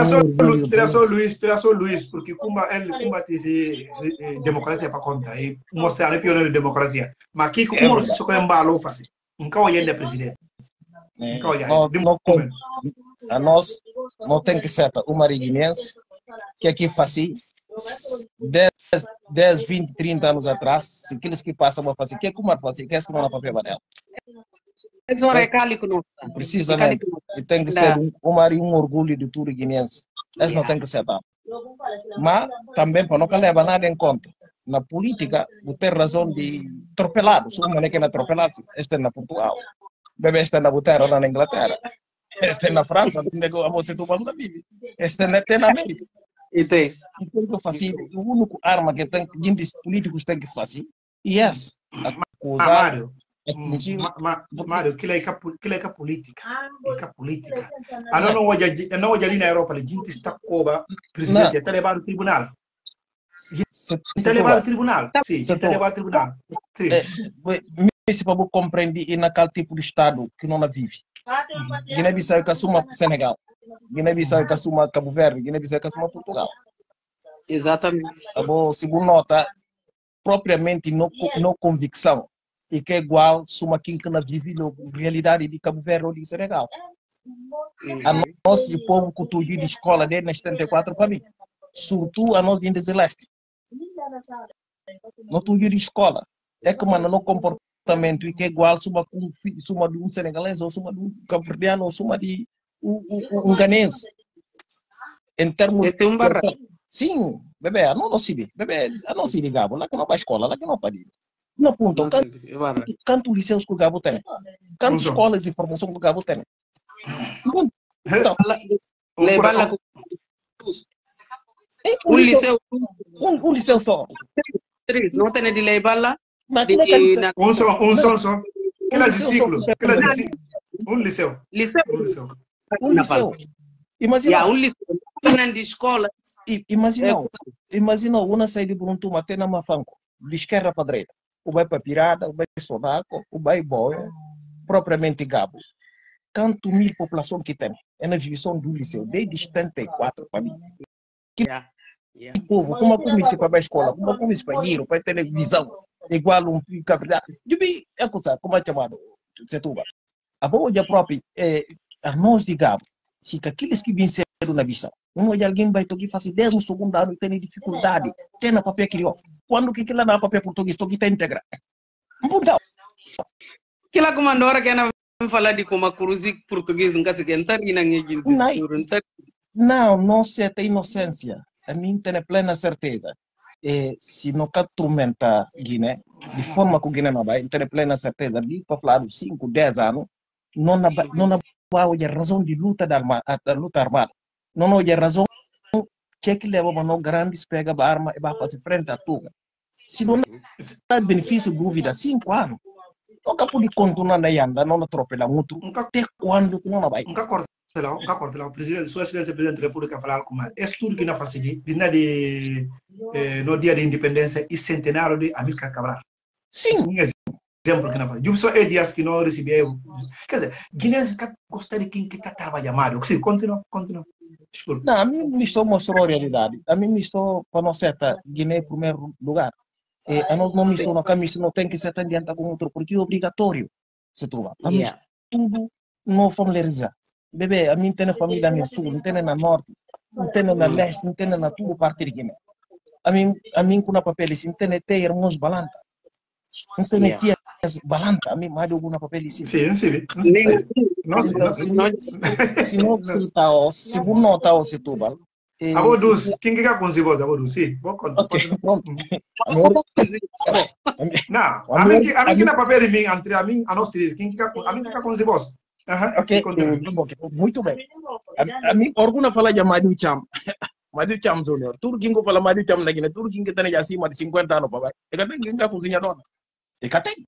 Luiz, porque como ele combatisse democracia para conta e mostrar ele pioneiro de democracia, mas aqui como Cissoco Embalo faz, nunca olhei de presidente, nunca olhei. A nós não tem que ser uma reguinense que aqui faz 10, 20, 30 anos atrás, aqueles que passam a fazer, que é como faz, que é que não faz nada. Precisamente, tem que ser um orgulho de tudo guineense. Isso não tem que ser. Mas também para não levar nada em conta. Na política, não tem razão de atropelado. Se uma maneira que é atropelado, este é na Portugal. Bebê este é na Butera ou na Inglaterra. Este é na França, a você todo mundo vive. Este é na América. Então, o único arma que tem que políticos têm que fazer, e essa, acusar. Mário, que é política? Que é política? Ah, não hoje ali na Europa, a gente está coba, presidente, está levado ao tribunal. Está levado ao tribunal. Sim, está levado ao tribunal. Sim. Mas se você compreender, é naquele tipo de Estado que não vive. Guiné-Bissau que assuma Senegal, Guiné-Bissau que assuma Cabo Verde, Guiné-Bissau que assuma Portugal. Exatamente. Segundo nota, propriamente não convicção. E que é igual suma quem que não vive na realidade de Cabo Verde ou de Senegal. A nós e o povo que tu de escola dele nas 34 para mim. Surtu a nós em desleste. Não tu de escola. É que mano no comportamento e que é igual suma de um senegalês ou suma de um cabo-verdiano ou suma de um ganense. Em termos de sim, bebê, não se vê. Bebê, não se ligava. Lá que não vai escola, lá que não pode ir. Não apontam tanto liceus que o Gabo tem, tanto escolas de formação que o Gabo tem. Um liceu só. Não tem de levar lá. Um só. Que é de ciclo. Um liceu. Imagina. E a lição de escola. Imagina uma saída por um turma até na Mafanco, de esquerda para direita. O vai para Pirada, o vai para Sodaco, o vai Boia, propriamente Gabo. Quanto mil população que tem, é na divisão do liceu, desde 74 para mim. Que povo, como a polícia para a escola, como a polícia para ir, para a televisão, igual um filho cabrilhado. É coisa, como é chamado? Setuba. A boa própria, a nós de Gabo, se aqueles que venceram na Bissau, um de alguém vai tocar fazer 10 no segundo ano e tem dificuldade, tem na papel crioulo. Quando que lá na papel português, toque tem integrar. Então, que lá comandora que na falar de como a cruzinha português nunca se cantar e não se tem inocência. A mim tem plena certeza. E se não quer tormentar Guiné, de forma que o Guiné não vai, tem plena certeza de para falar 5, 10 anos, não há razão de luta armada. Não há razão que leva uma grande pega a arma e vai fazer frente à tuga. Se não há benefício de dúvida, 5 anos. Nunca pude continuar na Yanda, não atropelar muito. Até quando não vai? Nunca acordei lá. O presidente, sua excelência, o presidente da República, falar com uma estudo que não faz aqui, no dia de independência e centenário de Amílcar Cabral. Sim. Exemplo que não faz. Eu só dias que não recebeu. Quer dizer, Guiné gostaria de quem está trabalhando. Sim, continua. Desculpa. Não, a mim me estou mostrando a realidade. A mim me estou para não acertar Guiné em primeiro lugar. A nós não missão, não tem que se adiantar com outro, porque é obrigatório. Se tu a mim tudo não familiarizar. Bebê, a mim tem família no sul, não tem na norte, não tem na leste, não tem na tudo parte de Guiné. A mim com a papelice, não tem até irmãos balanta. Não tem tias balanta, a mim mais de alguma papelice. Se não está se tu bala. Abo dos, quem que conseguiu? Abo dos, sim. Bom, pronto. Não, a mim na papel mim entre a nós três, quem que conseguiu? Ok, muito bem. A mim alguma fala de Madu Cham Junior. Tudo quem fala Madu Cham na Guiné, tudo quem que tem já acima de 50 anos, papai. E que tem quem que conseguiu dona? E que tem?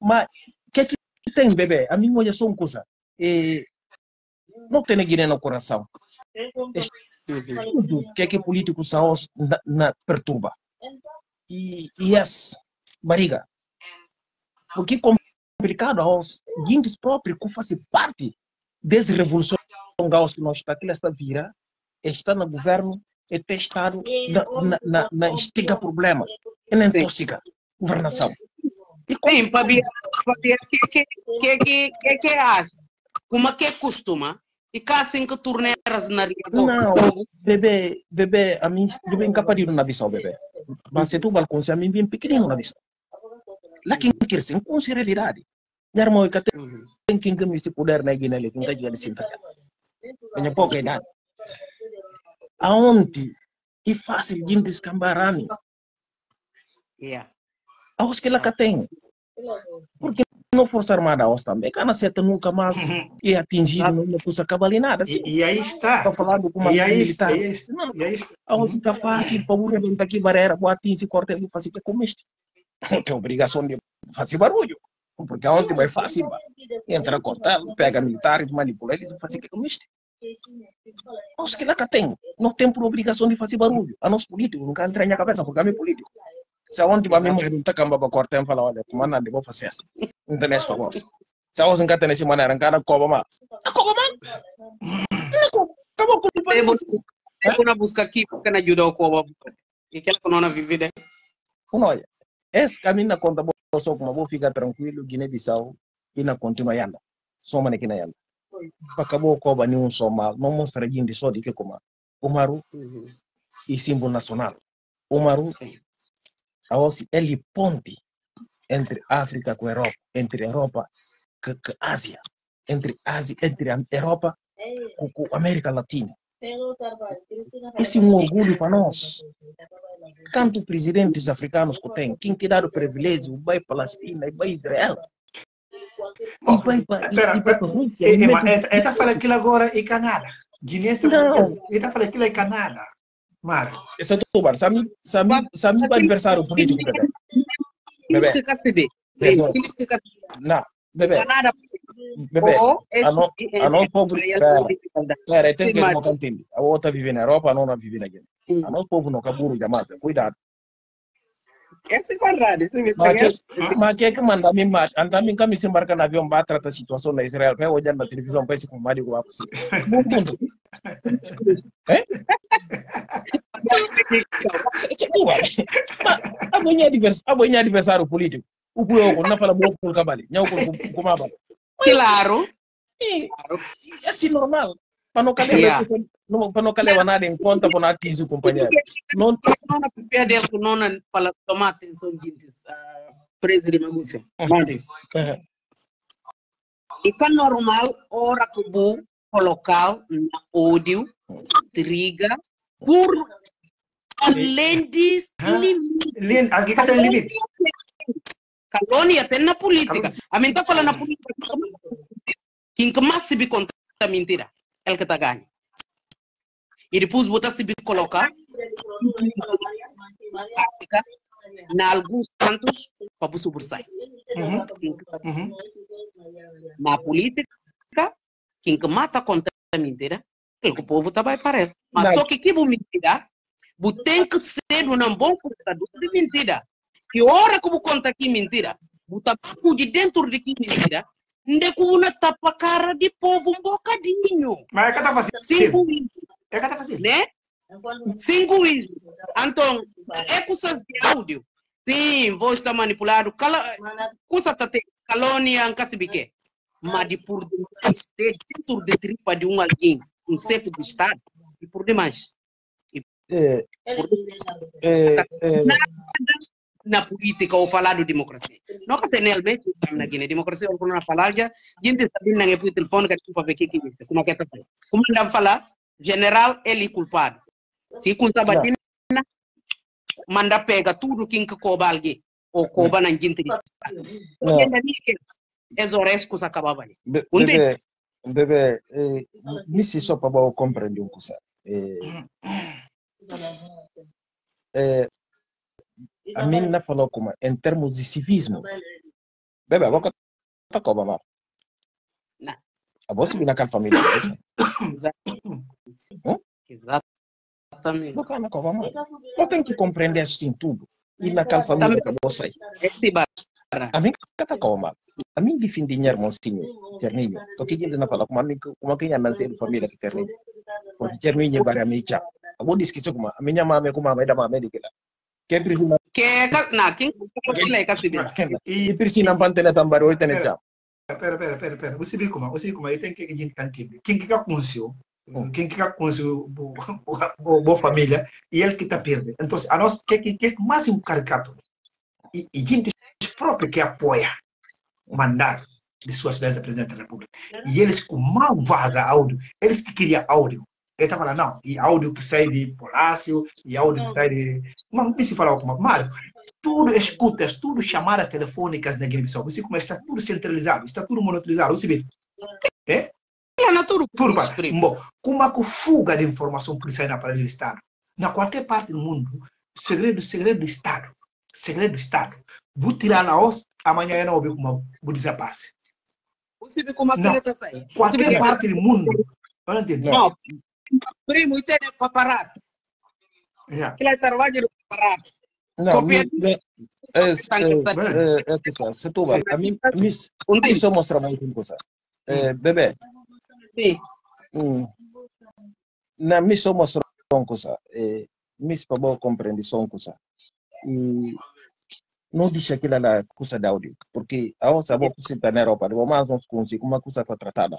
Mas que tem bebê? A mim hoje só uma coisa. Não tem Guiné no coração. Tudo que político saos na perturba e yes barriga, porque complicado aos guindes próprios que fazem parte dessa revolução que nós está aqui esta vira está no governo está estado na estiga problema e na intoxica governação e como que acha como que costuma. E cá sem que torneiras na Não, bebê, a mim, eu bem caparido na Bissau, bebê. Mas se tu balcões, a mim, bem pequenino na Bissau. Lá quem quer ser, com seriedade. Minha irmã, eu tenho quem me se puder na Guiné, eu nunca diga de se entregar. Minha pouca idade. Aonde é fácil de descambar a mim? Aos que lá que tem. Porque não força armada aos também, que a seta nunca mais é atingida, não custa cabalinada. Assim. E aí está. Estou falando com uma militar. E aí está. Aos que fazem para o rebentar aqui, barreira, vou atingir, corta e fazer que com este. Não tem obrigação de fazer barulho, porque aonde vai fácil, entra cortar, pega militares, manipula eles e faz que com este. Aos que lá que tem, não tem por obrigação de fazer barulho. A nós políticos nunca entra na cabeça, porque a mim político. Se a gente vai mesmo rebentar a camba cortando, fala, olha, como não devo fazer isso? Não tem essa coisa. Se a gente não tem essa maneira, não cobra mais. Não cobra mais? Não cobra. Acabou com o país. Eu vou buscar aqui, porque não ajuda o cobra. E que não na vida. Olha, esse caminho na conta, eu sou como vou ficar tranquilo, Guiné-Bissau, e não continua a andar. Só uma naquela anda. Acabou o cobra nenhum só mal. Não mostra gente só de que comar. O Maru e símbolo nacional. O Maru. Ele ponte entre África com a Europa, entre Europa com a Ásia, entre a Europa com a América Latina. Esse é um orgulho para nós. Tanto presidentes africanos que tem, quem te dá o privilégio, vai para a Palestina e vai para Israel. E vai para a Rússia. Ele está falando aquilo agora em Canadá. Guiné está falando aquilo em Canadá. Mara, esse é o bar. Sami vai adversário político, bebê. Não, bebê. Bebê, a outra vive na Europa, a não vive na Guiné. A nosso povo não caburu de massa, cuidado. Essa é verdade, isso me conhece. Mas que é que manda me mais? Anda me caminho se embarcar no avião para tratar a situação na Israel. Vai olhar na televisão para esse compadre que vai fazer. Amanhã é adversário político. O povo não fala muito por cabale, não com a bala. Claro. É assim normal. Para não calhar, nada em conta para não atingir o companheiro. Não perde a nona para tomar atenção de preso de negócio. E que normal, ora que vou colocar na ódio, intriga, por além disso, limite. Aqui está o limite. Calônia tem na política. A mim está falando na política. Quem que mais se be contra a mentira? Ele que está ganhando. E depois botar se colocar na alguns cantos para sobressair. Na política, quem que mata contra a mentira, o povo também parece. Mas só que vou mentira, vou tem que ser um bom portador de mentira. Que hora que vou contar que mentira, vou tapar de dentro de que mentira. Ndekuna tapa cara de povo um bocadinho. Mas é que tá fazendo. Singuísmo. É que tá fazendo. Né? Singuísmo. Então, é coisas de áudio. Sim, vou estar manipulado. Coisa tá te calônia, anca se bique. Mas de por demais, dentro de tripa de um alguém, um chefe de Estado, e por demais. Na política ou falar do democracia. Não que tenha realmente na Guiné. Democracia é uma palavra, gente sabe não é por telefone que tu pode ver que isso. Como que tá? Como não falar? General ele culpado. Se Sabatina manda pega tudo quem que cobra alguém ou cobra na gente. Porque na minha é oresco se acabava ali. Bebê, nisso só para eu compreender um coisa. A menina falou como em termos de civismo. Bebe, a boca tá com a babá. A bolsa vem naquela família. Exatamente. Não tem que compreender isso em tudo. E naquela família acabou sair. A mim tá com a babá. A mim defende dinheiro, monsinho, terninho. Tô aqui ainda não fala como a mim, como quem é nascer de família que terninho. Porque terninho é para mim já. A boa discussão como a minha mãe como a mãe da mamãe de que lá. E Priscila Pantena Tambaro, oito anos já. Pera. Você vê como? Você vê como? Tem que a gente entender. Quem que está com o seu? Quem que está com o seu? Boa família. E ele que está perdendo. Então, a nós, que mais um caricato? E gente própria que apoia o mandato de sua cidadania presidente da República. E eles com mal vaza áudio. Eles que queriam áudio. Ele está falando, não, e áudio que sai de Polácio, e áudio que sai de... Mas não precisa falar alguma coisa. Mário, tudo escutas, tudo chamadas telefônicas da Guiné-Bissau. Você começa, está tudo centralizado, está tudo monitorizado. Você vê? É? Tudo, pai. Bom, como é que fuga de informação que sai na parede do Estado? Na qualquer parte do mundo, segredo do Estado. Vou tirar na osso, amanhã eu não ouvi como vou desaparecer. Você vê como a caneta sai? Qualquer parte do mundo. Não. Primo, e tem paparazzi. Aquela trabalha no paparazzi. Não, se tu vai, a mim, só mostrar mais uma coisa. Bebê. Sim. Na mim só mostrar uma coisa. Miss, para bom compreender só uma coisa. E não deixa aquilo lá coisa de áudio, porque a nossa boa coisa está na Europa, mas nós conseguimos uma coisa está tratada.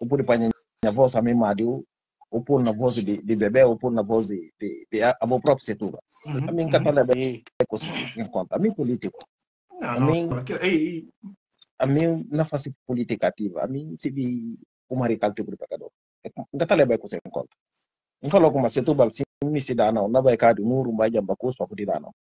O poder para a voz a mim, Mário, ou por na voz de bebê, ou por na voz de a meu próprio setor. A mim, catalã bem em conta. A mim, político. A mim, não faço política ativa. A mim, se vi o marical te preparado. Catalã bem em conta. Não falou como setor balcim, me se dá não. Não vai cair do muro, vai jambar curso para poder dar não.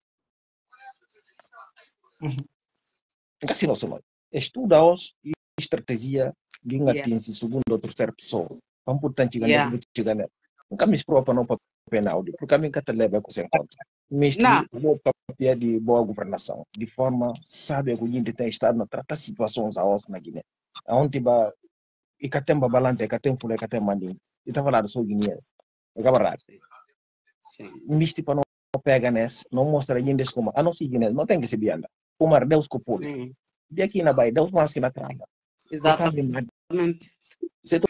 Assim não sou. Estuda-os e estratégia de atingir segundo ou terceira pessoa. Vamos portanto chegar nela. Nunca me expropa não para penal, porque a minha cataleva é que você encontra. Mas o papel de boa governação, de forma sábia que a gente tem estado na tratar situações a osso na Guiné. aonde ba ikatemba balante ikatem fula ikatem mandinho está falando sobre guineense é camarada misti para não pegar nesse não mostrar guineense como a nossa guineense não tem que se bianda o mar Deus copou de aqui na Bahia Deus mais que na traga exatamente se tu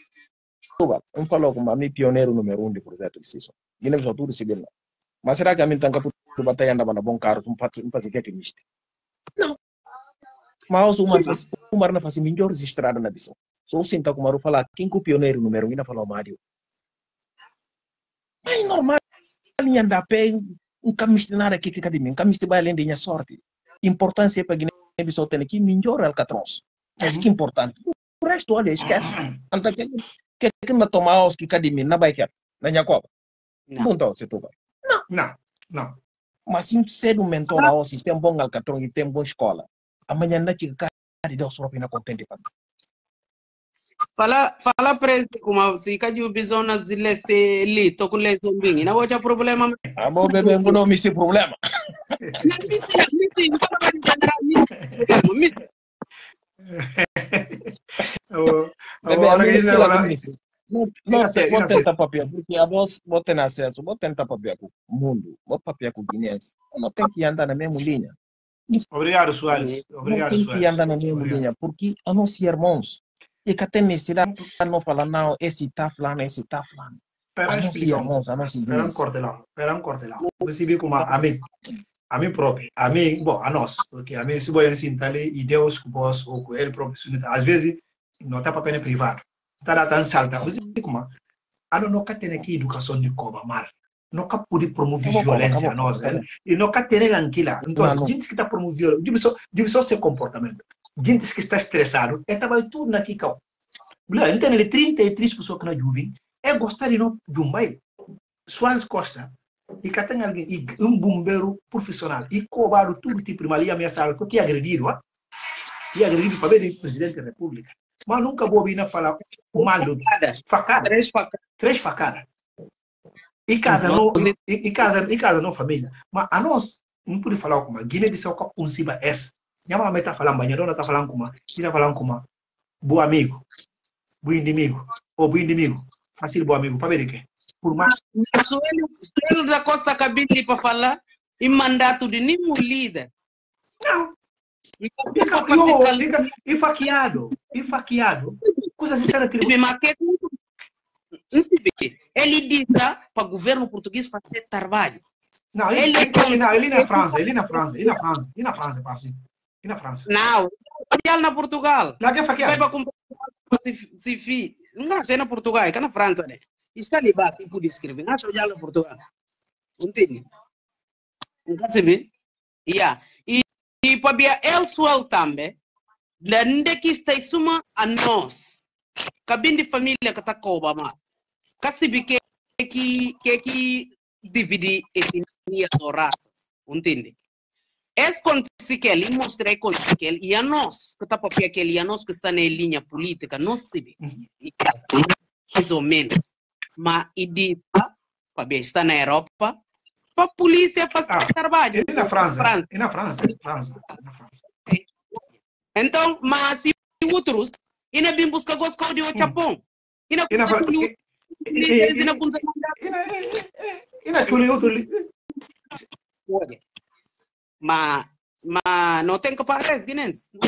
falou como a minha pioneiro número um de projeto de Cissoco guineense tudo se bianda mas será que a minha tanca tu batalha anda para bom carro um passe que é que misti não mas o mar não faz melhor registrado na Bissau. Só sentar com o Maru falar, quem que o pioneiro número 1 ainda falou Mário? Mas é normal, ele anda a pé, não quer misturar aqui que cadê mim, não quer misturar além da minha sorte. Importância é para Guiné-Bissau ter que melhorar o Alcatrons. É isso que é importante. O resto, olha, esquece. Então, quem não toma os que cadê mim, não vai querer, não é a copa. Então, você vai. Não. Mas se você não mentora os que tem um bom Alcatrons e tem uma boa escola, amanhã não te quer de Deus próprio na contente para mim. Fala presidente como se caiu bizona zile se li toco le zumbi na hoje problema amo bebê não me se problema não sei vou tentar papel porque a voz vou ter acesso vou tentar papel com o mundo vou papel com guineense não tem que andar na mesma linha obrigado Suárez tem que andar na mesma linha porque a nossos irmãos e que até nesse lado não fala não esse tá falando pera um corte lá você vê como a mim próprio a mim bom a nós porque a mim se boia sintale e Deus com vós ou com ele próprio às vezes não tá para pena privado tá lá tão salta você vê como a não nunca tem aqui educação de cobra mal nunca pode promover violência a nós e nunca tem lanquila então gente que tá promovendo diz só seu comportamento. Gente que está estressado, é trabalho tudo na Kikau. Então, ele 33% na Juve, é gostar de não Jumbai. Soares Costa, e que tem alguém, e bombeiro profissional, e cobrado tudo tipo de malia ameaçado, que agredido, ó. E agredido para ver o presidente da República. Mas nunca vou ouvir falar mal do facada. Três facadas. E casa não família. Mas a nós, não pude falar como a Guiné-Bissau com a Conciba S. Minha mamãe está falando, minha dona está falando como bom inimigo, fácil bom amigo, para ver de quê? Por mais... Suelo da Costa Cabine para falar e mandato de nenhum líder. Não. E faqueado. Coisa sincera que... Ele diz para o governo português fazer trabalho. Não, ele na França, ele na França, parceiro. Na França. Não, ele na Portugal. Lá que é faqueado. Vai para comprar se fi. Não é na Portugal, é na França, né? Está ali bate e pode escrever. Não é na Portugal. Entende? Não se vê? E para ver ele suel também, onde que está em suma a nós. Cabine de família que está com o Obama. Que dividir etnias ou raças. Entende? Esse ele mostra que ele e a nós, que está papel que ele e a nós que está na linha política, não se vê. Mais ou menos. Mas ele diz, papel está na Europa, para a polícia fazer trabalho. E na França. E na França. Então, mas se outros, e não vem buscar gosto de outro Japão. E na França. E na França. Mas não tem que parar, Guinense. Não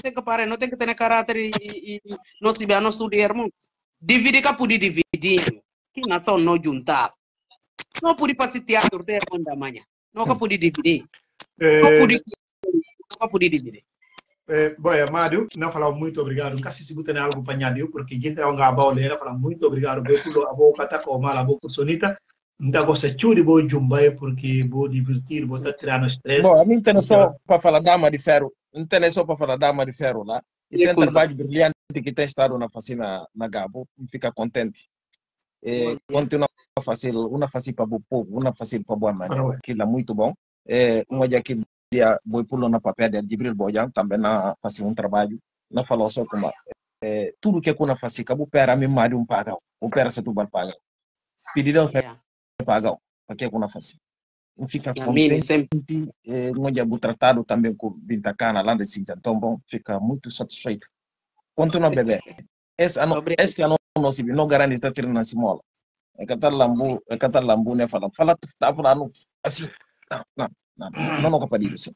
tem que ter caráter e não se bem, não estudar muito. Dividir que pode dividir, que nação não juntar. Não pode passar teatro até a manhã. Não pode dividir. Boa, Mário, não falar muito obrigado. Casi se botar algo para añadir, porque a gente é um gabaoleira, falar muito obrigado. Beculo, a boca tá com mal, a boca sonita. Então, você churi, vou jumbai, porque vou divertir, vou estar tirando estresse. Bom, a mim tem só para falar dama de ferro, lá. E tem um trabalho brilhante que tem estado na face na Gabo, fica contente. Continua fácil, uma fácil para o povo, uma fácil para boa maneira, aquilo é muito bom. Uma dia que dia Boypullo na papel de Jibril Boyan, também na fazia trabalho, na falou só como tudo que é na fazia, Cabo Pera, me mari paga, o Pera se tu vai pagar. Pedirão pagar, porque é na fazia. Fica contente, onde é tratado também com Bintacana, lá de Sintantombon, fica muito satisfeito. continua a beber. Esse ano não se não garante ter na simola. É catar lambu né fala fala tá falando assim não capaz disso.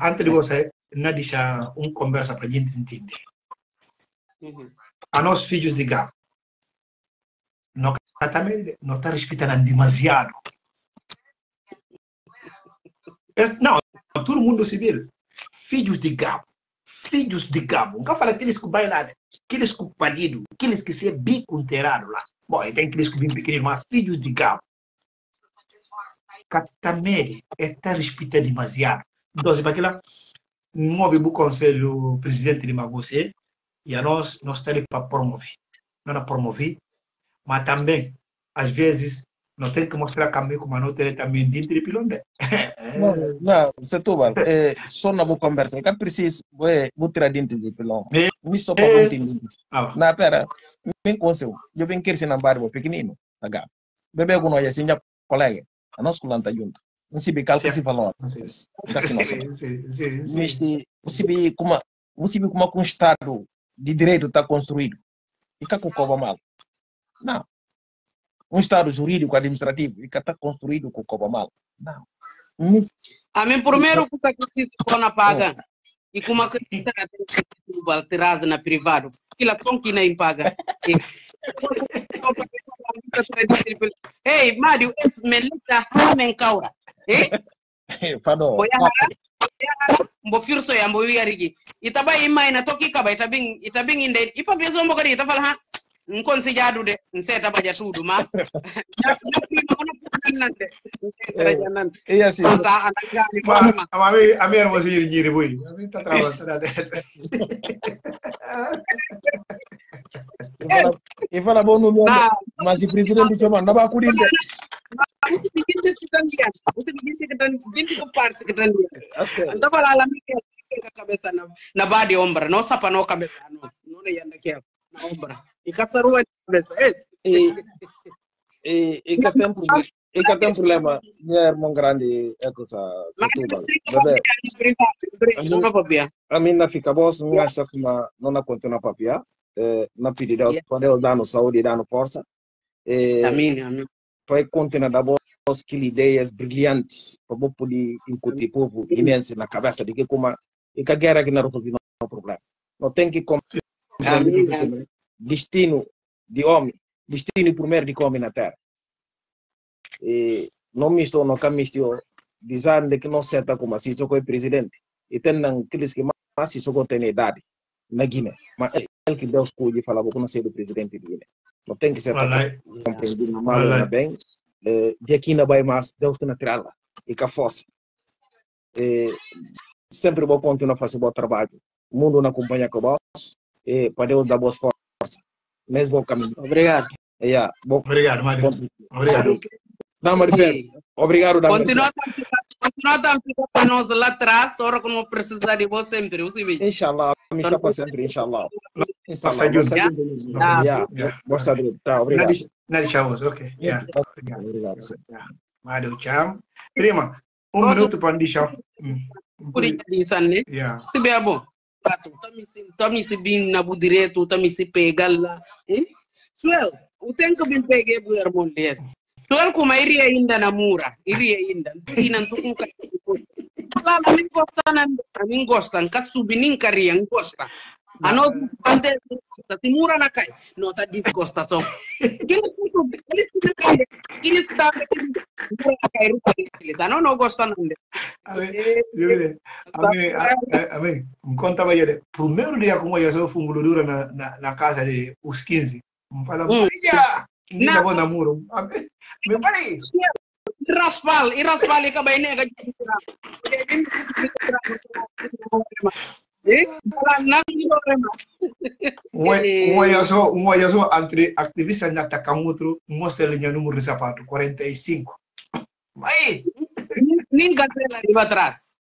Antes de você não deixar conversa para a gente entender. A nós filhos de Gabo, nós está respeitando demasiado. Não, todo mundo civil, filhos de Gabo, nunca fala aqueles que bailado, aqueles que parido, aqueles que se é biconterado lá. Bom, tem aqueles que bem pequeno, mas filhos de Gabo. Catamere está respeitando demasiado. Então, se lá, não houve o conselho presidente de Magocê, e a nós estamos para promover. Não é promover, mas também, às vezes, não tem que mostrar caminho como a não ter também dentro de pilonda. Não, você tuba. Só na boa conversa. É preciso, vou tirar dentro de pilonda. Me só para continuar. Não, pera. Me conselho. Eu bem quero ser na barba pequenino. Bebê com nós, assim, já colega. A nossa colanta junto. Não se bicalca esse valor. Não se como um Estado de direito está construído. E está com o mal. Não. Um Estado jurídico administrativo e que está construído com o coba mal. Não. A mim, primeiro, o sacrifício que eu não paga. E como a coisa que traz na privado, que lá são que nem paga. Ei, Mário, esse melita ramen caura. Ei? Pardon. Bofir soya, boiarigi. Itabai imagina, toki kaba, itabing inde. Ipa bezo mbogari, itafalha. Não consegui adude, não sei trabalhar de tudo, mas não e caçarua e que tem problema minha irmã grande é coisa a mim não fica bom não acha que não na conta na papia na pedida quando dá no saúde dá no força vai continuar da boa que ideias brilhantes para poder incutir povo imenso na cabeça de que como e que a guerra que não resolve o problema não tem que destino de homem, destino primeiro de homem na terra. E não me estou, não caminho, dizendo que não se está como assim, só que é presidente. E tem aqueles que mais se só tem idade na Guiné. Mas é ele que Deus cuide e fala, vou conhecer o presidente de Guiné. Não tem que ser compreendido mal ou bem. De aqui não vai mais, Deus que não terá lá. E com a força. Sempre vou continuar a fazer bom trabalho. O mundo não acompanha com vós. E para Deus dar boas forças. Nesse bom caminho. Obrigado. Yeah, bom. Obrigado, Mário. Obrigado. Não, Marifé. Obrigado, Davi. Continua a ficar para nós lá atrás, hora que não precisar de você sempre. Inshallah, me chapa sempre, inshallah. Inshallah. Tá, obrigado. Não deixamos, ok. Obrigado. Mário, tchau. Prima, minuto para deixar. Por isso, né? Se bem, é bom. Tome se bem na direito, tome se pegar lá. Suel, o tempo que me peguei por irmão desse. Suel, como iria ainda na mura, iria ainda. E não estou com carinho. Lá, a mim gostam, carinho, gosta. A nós, quando é gosta, se mura na caia, não está desgosta só. Eles estão na caia, eles não gostam nada. Amém. Me conta, Baiere. Primeiro dia como eu sou fungulodura na casa de os 15. Me fala, Maria, não está bom namoro. Amém. Me fala isso. Iraspal, e acaba indo a um olho só entre ativistas na Takamoto mostra o número de sapato 45. Vai! Nem gazela riba atrás.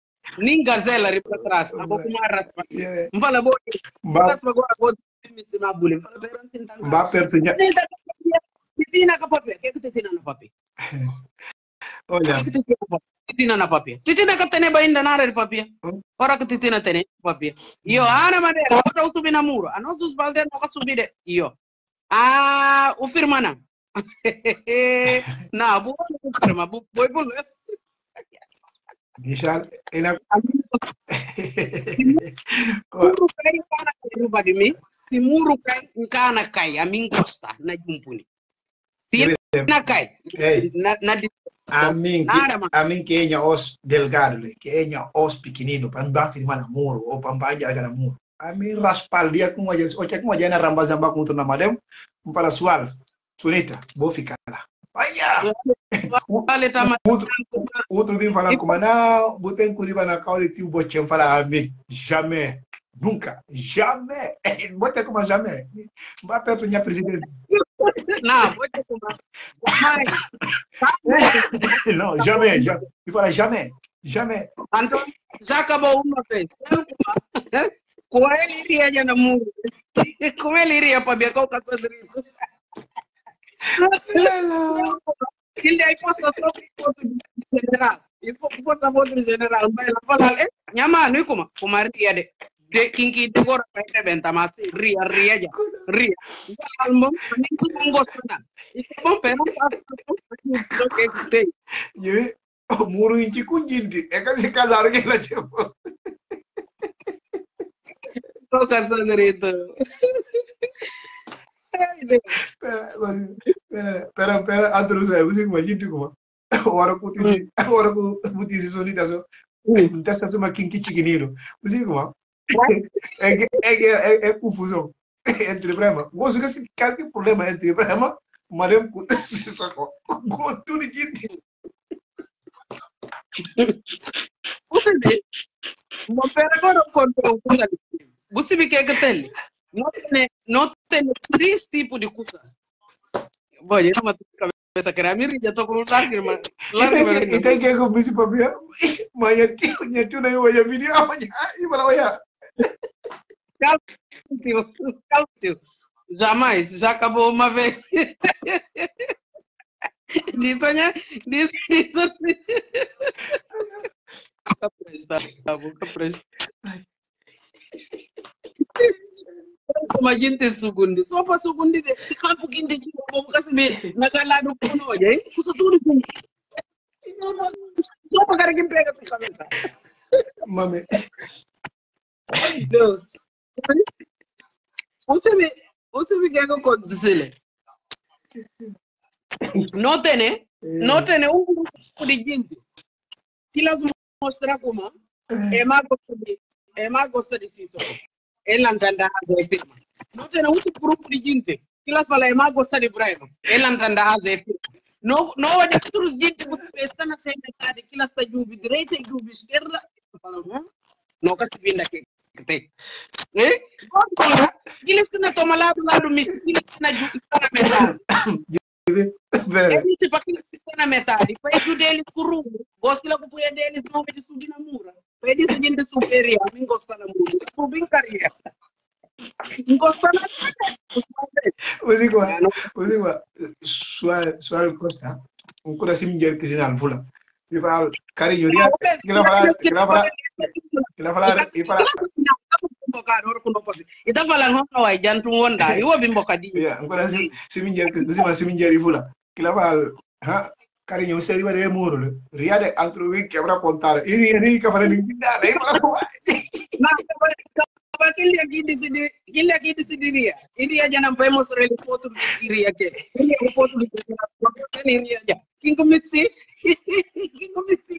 Não fala boa. Vá perto de. Olha, titina na papia. Titina katene bainda na re papia. Ora que titina tene papia. Io ana maneira, ora usubi na muro. A nós os balde não subi de. Io. Ah, o firmana. Na boa firma, boi bolo. Deixar ela se muro cai, encana cai, a mim gosta, na jumpuni. Se na cai, na a mim que enha os delgado, que enha os pequenino, para não afirmar na muro, ou para não agarrar na muro. A mim raspalha com a gente, ou que com a gente rambazamba contra na madame, para suar, sunita, vou ficar lá. Olha! Outro vem falar como não, botei curiba na cara e tio botem falar a mim, jamais. Nunca, jamais. Bota como jamais. Vá perto minha presidente. Não, bota como jamais. Não, jamais. E fala jamais, jamais. Então, já acabou uma vez. Com ele iria já no muro. Com ele iria para ver qual caçadrico. Ele aí posta foto do general. E posta foto do general. Vai lá falar. Minha mãe, como? Como a ria de. De kinki de gora pede venta mas ria ya ria almo ninguém não gosta nada isso bom pelo fato que tem e o muro inti kunjindi é que se calar que ela chegou tô cansado direito pera Andrew Zé você imagina como agora puti se sonida só dessa só uma kinki chiquinino você como é confusão entre Braima. Gosto que se qualquer problema entre Braima, Mariam Cissoco. Gosto tudo disso. Você vê? Mas pera agora contou coisa. Você vê que é que tem? Não tem três tipos de coisa. Bom, eu não mato essa caramira já tô com o lágrima. E tem que é o principal problema. Mas eu não vou olhar vídeo amanhã e vou olhar. Calma, tio. Jamais, já acabou uma vez. Diz assim. Nunca presta. Imagina ter segundo. Só para segundo, se calhar um pouquinho de dinheiro, vou fazer na galera do pano hoje, hein? Custa tudo junto. Só para cara que emprega a sua cabeça. Mami. Deus. Você me quer que eu conte isso? Não tem, né? Um grupo de gente que elas mostram como é má gosta de si só. Ela entenda fazer firma. Não tem um grupo de gente que elas falam é má gosta de Braima. Ela entenda fazer firma. Não há de outros gente que estão na sentença que elas estão de direita e de esquerda. Não que se vinda aqui. Eles que não tomam lado misquinho na metade. Foi isso deles curru. Gosto lá que foi deles não me subir na mura. Foi isso gente superior. Não gosta na mura. Subiu carreira. Não gosta na mura. Você igual. Suar Costa. Um coração mulher que se não fula. E fala carinhoria. Ele vai falar. Ele tá falando não é janto onda. Eu vou vir bocadinho. Agora se me ingerir fula. Ele vai falar, carinho sério vai muro. Riade outro week quebra pontar. Ele que fala ninguém dá. Ele fala. Não, ele aqui decidiria. Ele já não vai mostrar ele foto do Iria aqui. Ele é foto do Iria já. Quem comece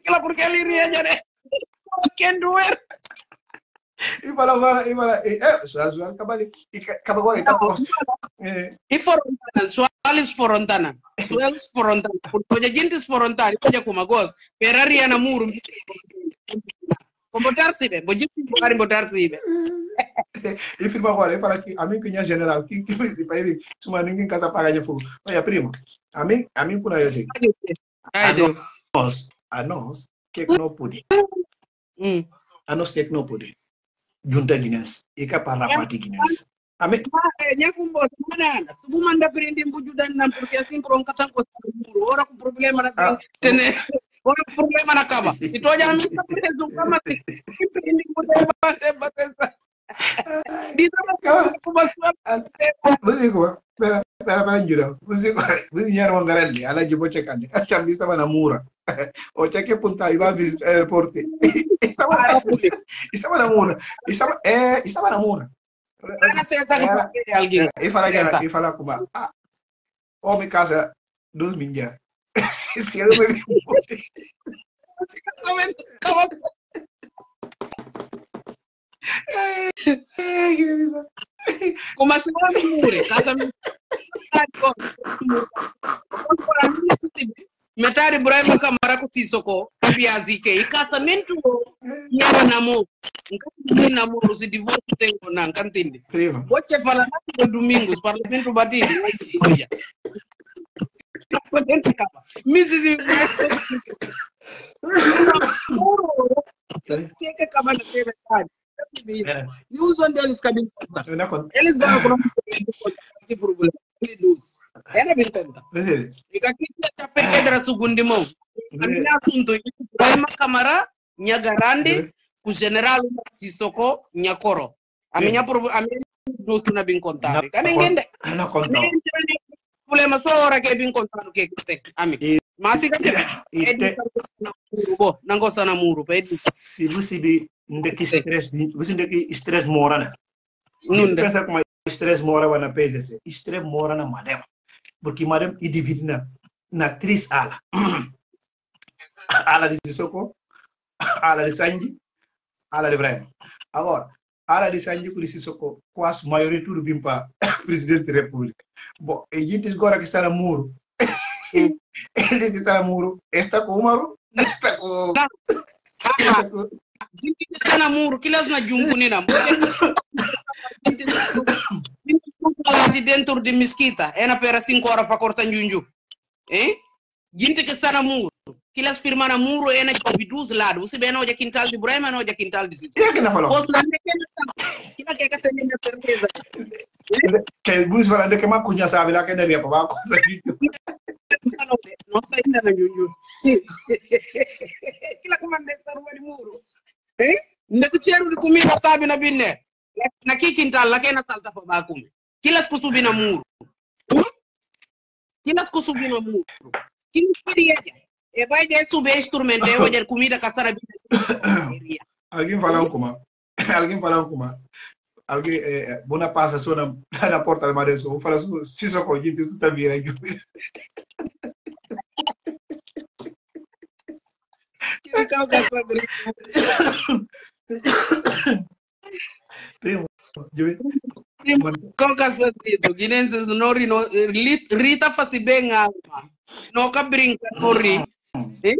aquela porque ele iria já né. Quem doer e fala suar acabou então e foram fontana porque a gente esforontar e como agora peraria na muro comportar-se bem vou dizer comportar-se bem e firma agora para que a mim que é general que se vai suma ninguém cata pagar fogo olha primo a mim por aí assim a nós que não pude a nós que não pude junta Guinness e capa rapati Guinness amém é combo semana subo manda prende embujudan porque assim por um catacos muro ora com problema na tem Orang problema na cama. Itu aja a missa presa cama tem. Ele mudou bater. Diz a cama com basura. Música. Para jura. Música era um garelli, ela de bocecani. Acha missa na mura. O cheque punta iba visitar aeroporto. Estava na mura. Estava na mura. Ana senta com alguém. E fala com ela. Ah. Homem casa 12 milhões. Se eu não me como assim mure casamento metade Braima Camara com Cissoco e casamento e era namoro namoro se divórcio tem não entende pode falar no domingo parlamento batido Mrs. Eles vão problema. Era e aqui a pedra segundimão. A minha assunto Braima Camara, minha grande, o general Cissoco, minha coro. A minha doce na bem contar. Problema só hora que é bem contado que tem amigo mas se não gosta na muro se você bem daqui estresse você daqui estresse mora né não pensa como estresse mora vai na PSC estresse mora na madame porque madame e divide na três ala ala de Cissoco ala de Sanji ala de Braima agora ala de Sanji com Cissoco quase maioria tudo bem para Presidente da República. Bom, a gente agora que está no muro. Ele que está no muro. Está com o Maro? Está com. Gente que está no muro. Que elas não juntam nem nada. Gente que está dentro de mesquita. É na pera 5 horas para cortar junju. Hein? Gente que está no muro. Que elas firmam no muro. É na de dois lados. Você vê não é quintal de Braima, não é quintal de Cissoco. É que não falou. Que não quer que tenha certeza. Que bus falando que uma cunha sabe lá que não é para coisa não sei ainda não junho que lá comandante saruba de muro hein não que cheiro de comida sabe na binne na que quintal lá que na salta para comer que lá se subir na muro que lá se subir na muro que não queria é vai de subir instrumento é hoje comida casara binne alguém falou como alguém bona passa só na porta da Maria só fala se só com gente tu tá virando primo qual caso dito guinenses não ri não rita faz bem a alma não cabrinca não ri e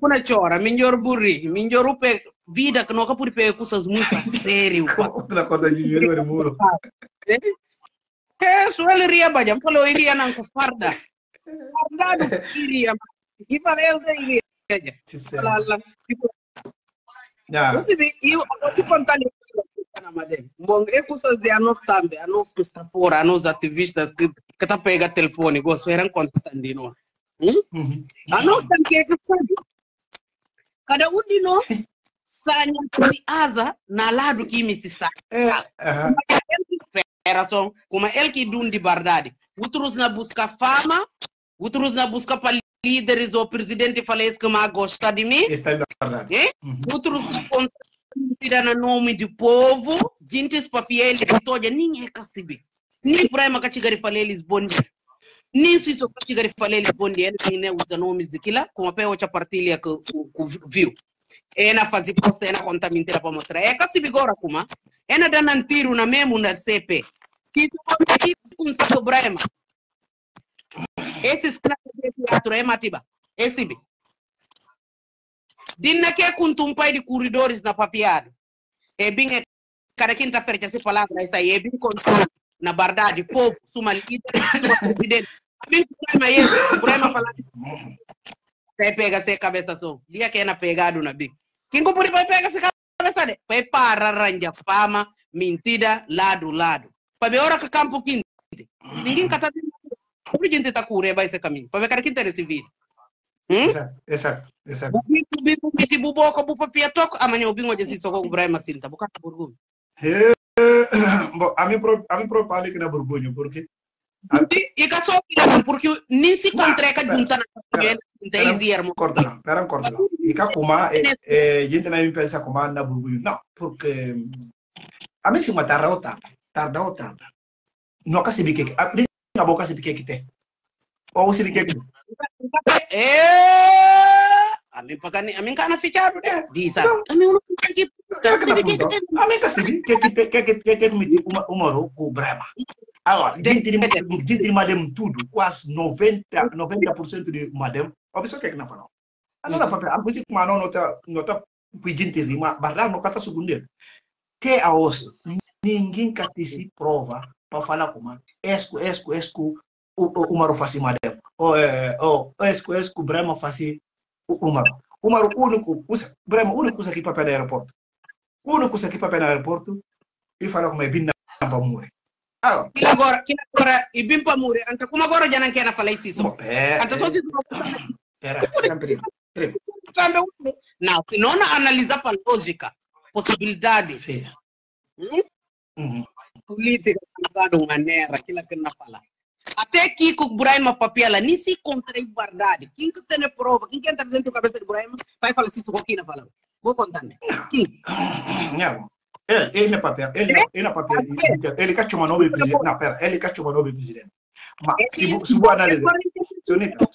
puna chora melhor burri melhor o pé vida que não por pegar coisas muito a sério. Na corda de dinheiro muro. É só ele ria bajam, falou iria na farda. Farda iria. E para ele iria. Você vê, eu vou contar na madame. Bom, é coisas de nós também, a nós que está fora, a nós ativistas que tá pega telefone, gostam contando de nós. A nós também que sabe. Cada um de nós Asa na lado que me se saca. Como ele que dum de verdade. Outros na busca fama, outros na busca para líderes ou presidente falei isso que mais gosta de mim. Outros na contra na nome do povo, gente para fiel de toda ninguém cacibe. Nem Braima Camara falei eles bom dia. Nem Cissoco falei eles bom dia. Ele nem usa nomes de quila, como apenas outra partilha que viu. Ena fazer posta, ena conta mentira para mostrar. É que se vigora kuma, ena dá um tiro na mesmo na CP. Que tu pode ir com o Braima. Esses classes de teatro é matiba. Esse bi. Dina que é com um pai de corredores na papiada. É bem cada quinta-feira que se fala isso aí é bem controle na verdade povo suma líder suma presidente. A mim Braima é Braima falar. Vai pegar essa cabeça só. Dia que é na pegada na bico. Quem compõe vai pegar essa cabeça de? Vai para arranjar fama, mentira, lado. Para ver hora que campo quinto. Ninguém cata. Por que gente está curando esse caminho? Para ver cara que interessa vir. Exato. Bubi buboco bupa piatoco amanhã o bingo a gente só com o Braima Sinta, boca na Burgunha. Bom, a mim pro ali que na Burgunha porque e que só que porque nem se contraca junta na Burgunha, então ziermo. Corta não. E que como gente não me pensa como na Burgunha, não, porque a mim se matar tarda. Não acaba se bique, aprende a boca se bique que tem. Ou se bique amin pagani amin kana ficar di saat amin uno kaki amin kasih kaki me di umaro ko Braima agora dentro de madame tudo quase 90% de madame a pessoa que não falou agora papai a coisa como não nota pedindo terima barra no kata segunda que a os ninguém cateci prova para falar como esco Umaro faz madame esco Braima faz Umaro único usa aqui papel no aeroporto. E fala como é bem para morrer. Agora e bem para morrer. Então como agora já não quer na falar isso. Então só não, se não analisar para lógica, possibilidades. Sim. Política de uma maneira aquilo que não fala. Até que o Braima papela nem se contra a verdade. Quem que tem a prova? Quem que entra dentro da cabeça do Braima vai falar se o que não fala. Vou contar, né? Não. Ele cachou uma nova presidente. Não, pera. Ele cachou uma nova presidente. Mas se vou analisar. Sonita,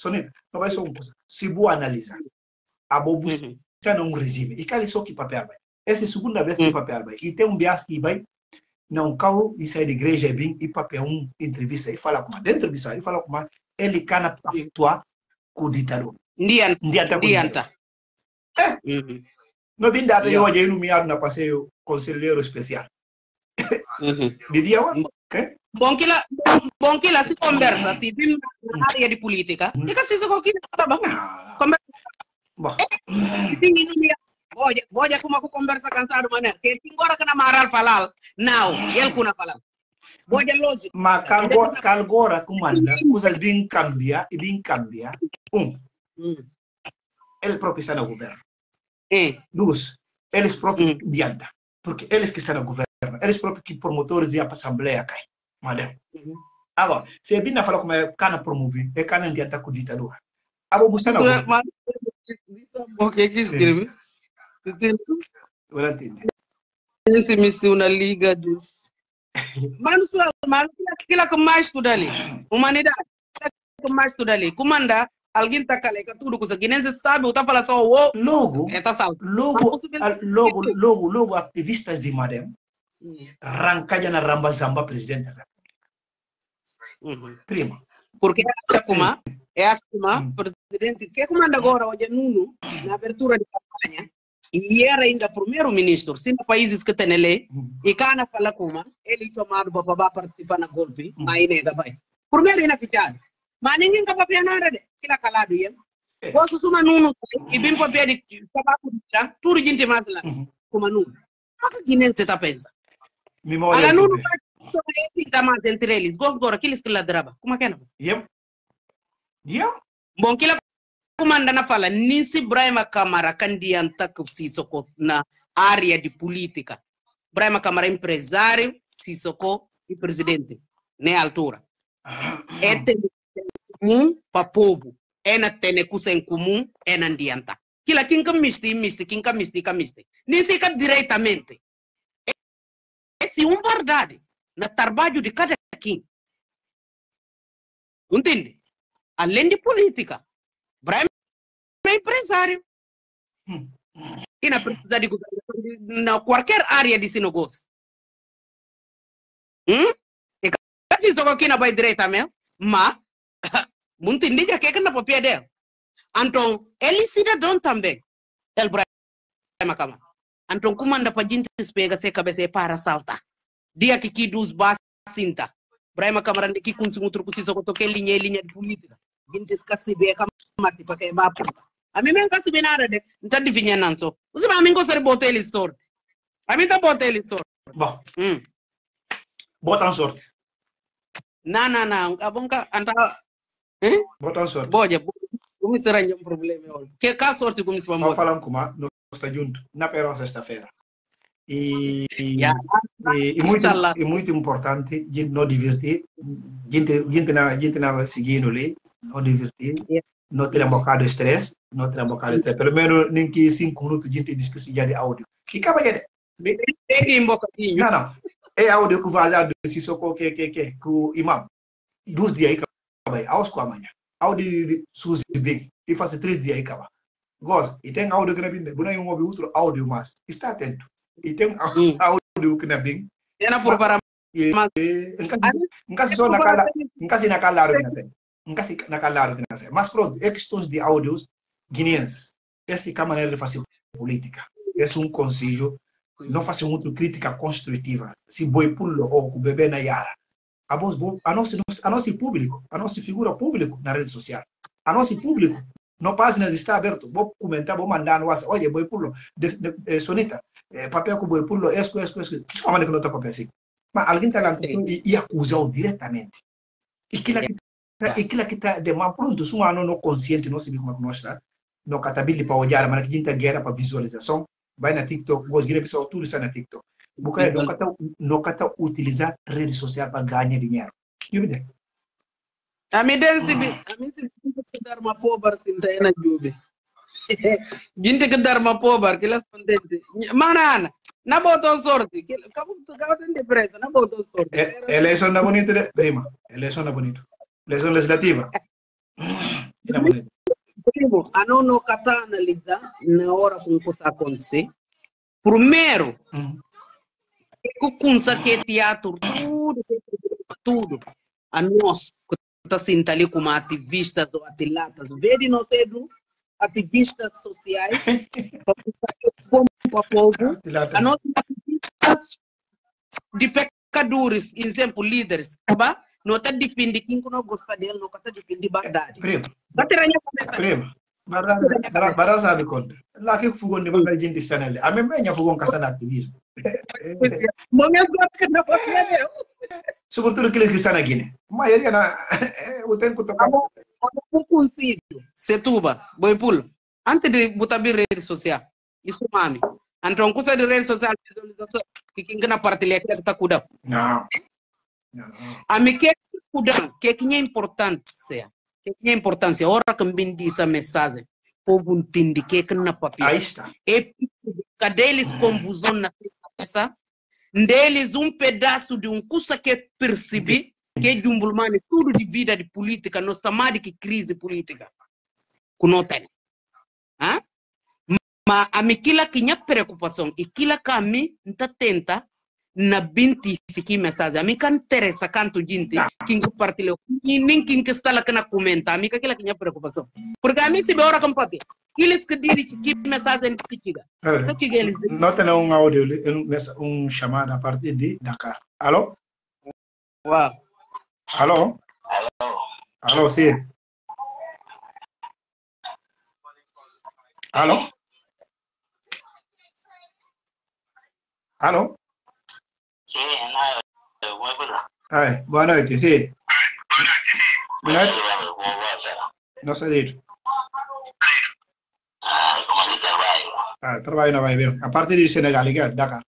não vai só uma coisa. Se vou analisar. A bobusta não resume. E cala só que papel vai. Essa é a segunda vez que papel vai. E tem bias que vai. Não cau e sai da igreja e bem e papel entrevista e fala como dentro entrevista e fala como ele cana tua com o ditador dianta no bem dado eu hoje iluminado na passeio conselheiro especial de dia bom que lá se conversa se bem na área de política e que se coquina tá bom Voja kuma ku conversa cansado mané. Que agora que na maral falal. Não, ele kuna falal. Voja lógico. Mas calgora como anda, usa bem cambiar. Ele próprio está no governo. Dois, eles próprios de anda, porque eles que estão no governo, eles próprios que promotores de assembleia cai, madame. Agora, se é bem na fala como é cana promover, é cana de ataque ditadura. Abo buscar na. O que escreve? Esse missão na liga dos mano aquilo que mais estuda ali humanidade que mais estuda ali comanda alguém tá caleca tudo coisa que nem se sabe ou tá falando só o logo ativistas de madame arranca já na ramba zamba presidente da república prima porque é a Chacuma presidente que comanda agora hoje Nuno na abertura de campanha e era ainda primeiro-ministro, cinco países que tem lei, e cada fala como ele tomado babá participar na golpe, mas nega vai. Primeiro na fichada, mas ninguém capaz de nada de, que lá calado ia. Posso suma Nuno e bem papel de tabaco já, tudo gente mais lá, como Nuno. Mas que nem se tá pensa. Memória. Nuno só esse tá mais entre eles, agora aqueles que lá draba, como é que é? Yeah. Bom que lá comanda na fala nisi Braima Camara candianta que Cissoco na área de política. Braima Camara empresário, Cissoco e presidente, né altura. É tem comum para povo, é na tem coisa em comum, é na adianta. Que lá quem que miste. Nisi que diretamente. Esse verdade na trabalho de cada quem. Entende? Além de política. Braima é empresário. E na precisa de governo, qualquer área de negócio. E assim só que não vai diretamente, mas muito indica que é na papel dele. Então, ele cidadão também. Ele Braima Camara. Então, como anda para gente pega se cabeça para saltar. Dia que dos bases sinta. Braima Camara que consumo truco se só que linha de política. Gente esquece bem mati para que vá para a mim nunca se binara de então adivinha não só os amigos gostam de botar ele sorte a mim tá botar ele sorte bom botam sorte não a bonca anda botam sorte boja Como será um problema? Que caso sorte como se vai morrer? Falam como nós está junto na perna sexta-feira. E muito importante de não divertir, gente na seguindo ali, não divertir, não ter um bocado de estresse, não ter um bocado de estresse. Pelo menos nem que 5 minutos de gente discutir de áudio. Que acaba de não, não. É áudio que vazado de Cissoco que o imam 2 dias aí acaba, aos 4 amanhã. Áudio de Suzy Big e faz 3 dias aí acaba. Gosto. E tem áudio grande, não é um outro áudio mas está atento. E tem áudio que não é bem. É na proparar. Nunca se só na cara, nunca se na calado que nasce. Nunca se na calado que nasce. Mas pronto, é questões de áudios guineenses. Esse camarada ele faz política. Esse é um conselho. Não faça muito crítica construtiva. Se Boypullo ou o bebê na Yara. A nosso público, a nossa figura pública na rede social. A nosso público. Não páginas está aberto. Vou comentar, vou mandar no WhatsApp. Olha, Boypullo, Sonita, papel com Boypullo, esco. Desculpa, mas não está papel assim. Mas alguém está lá e acusou diretamente. E aquilo que está de mal pronto, se um ano não consciente, não se vê como é que nós está. Não catabile para olhar, mas que a gente está guerra para visualização. Vai na TikTok, os gregos são tudo isso na TikTok. Porque nunca está utilizar rede social para ganhar dinheiro. Eu me digo. A mim se dar uma pobre sentar na jube. Gente que dar uma pobre que elas contente. Manana, na boa sorte. Cabo tem depressa, na boa sorte. Eleição na bonita, prima. Eleição na bonita. Eleição legislativa. Na bonita. Primo, a não no cata analisar na hora como isso acontecer. Primeiro, o consaque teatro tudo. A nós que está senta ali como ativistas ou atilatas, vê de nós cedo, ativistas sociais, para povo, a nós ativistas de pecadores, exemplo, líderes, tá? Não está defendendo quem não gosta dele, não está defendendo Bagdade. Primo, primo, barra sabe quando? Lá que fogão de bagulho de gente está nele, a mesma é fogão caçando ativismo. Momento que não pode ver. Sobretudo aqueles que estão na Guiné. A maioria na o tempo que acabou. O conselho, Setuba, Boypullo, antes de botar bem rede social, isso mami. Então, coisa de rede social, visualização, que quem na partilha que está cuidando. Não. A mim que cuidando, que é importante ser, que é importante. Ora que me diz essa mensagem, povo entende que é na papel. Aí está. É cadê eles confusão na cabeça? Deles pedaço de coisa que percebi que é de bulmane tudo de vida de política, nós estamos de que crise política que não tem. Mas a mim aquilo que minha preocupação e aquilo que a mim está tenta na 25 mensagens, a mim que interessa canto gente quem compartilhou e nem quem que está lá que na comenta, a mim aquilo que minha preocupação porque a mim se beora com papel eles que dizem que mensagem que chega. Não tem um áudio, chamada a partir de Dakar. Alô? Uau. Alô? Alô, sim. Alô? Alô? Sim, não. Boa noite, sim. Boa noite. Nossa, direito. Trabalho na vai bem. A partir de Senegal, Dakar.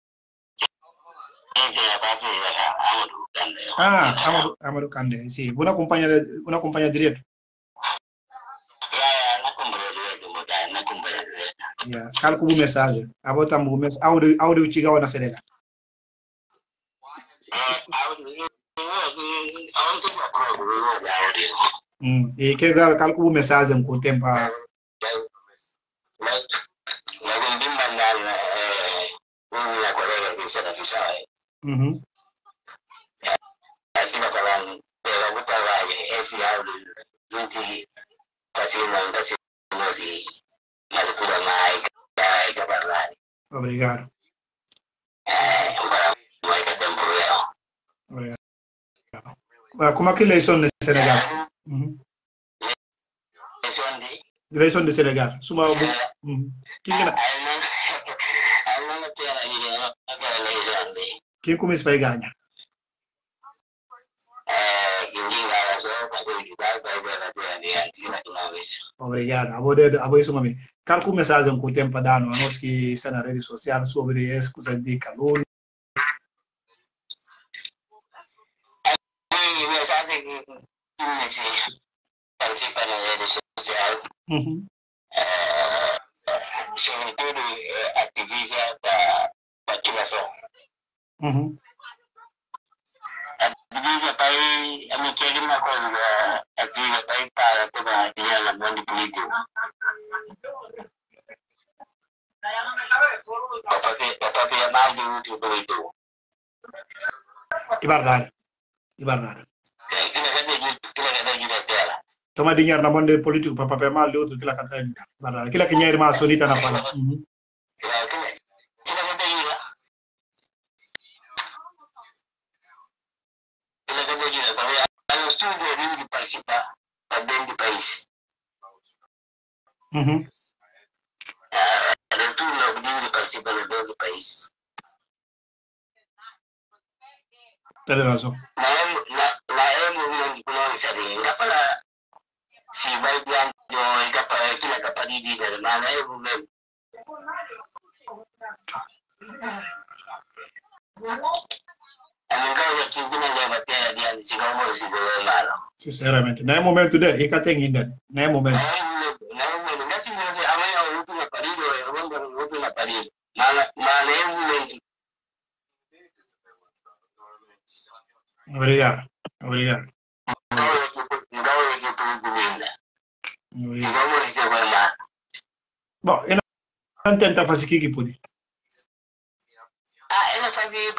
Amado Kande, sim. Uma companhia direta. Calcula o mensagem. A botar o mensagem. Áudio chegou na Senegal. E que calcula o mensagem com o tempo. Obrigado. Como é que eleição de Senegal? Eleição de Senegal. Suma quem começa vai ganhar? Obrigado. Vou isso, mami. Quero começar com o tempo dado a nós que está na rede social sobre escusa de calor. Participa na rede social. Sobretudo ativista da população. Ativista para ir, eu me quero uma coisa, ativista para ir para tomar a guerra no mundo político. Para ver mais do outro político. É verdade. Toma dinheiro na mão de político para papel mal de outro que lá canta barra aquela que dinheiro mais solita na fala ele é que dinheiro participar dentro do país tem razão. Sinceramente, não é momento dele, ele tem ainda, não é momento. Obrigado. Bom, eu não tento fazer o que pude. Eu não fazia.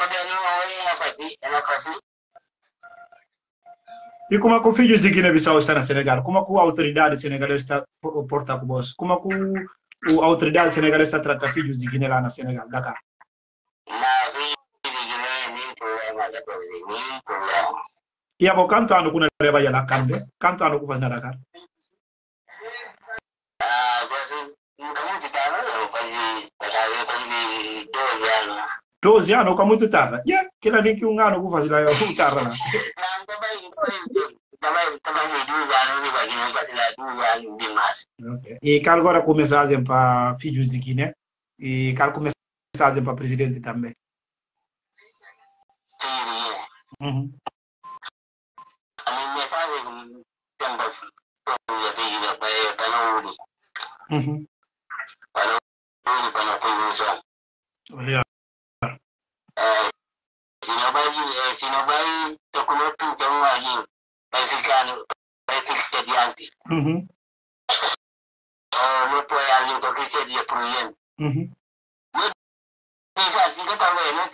E como é que o filho de Guiné-Bissau está no Senegal? Como é que a autoridade senegalesa está porta com você? Como é que a autoridade senegalesa trata filhos de Guiné lá no Senegal, Dakar? Não, filho de Guiné, nem problema. E a boca, quanto ano que você vai lá, Kande? Quanto ano que você vai lá, Dakar? Doze anos, como tu estava? Que lá nem que ano vou fazer lá, eu estava lá. E quero agora começar para filhos de Guiné e quero começar para presidente também. Obrigado. Se não vai, eu coloco o teu agir, vai ficar diante. Não põe alguém, porque seria problema. Não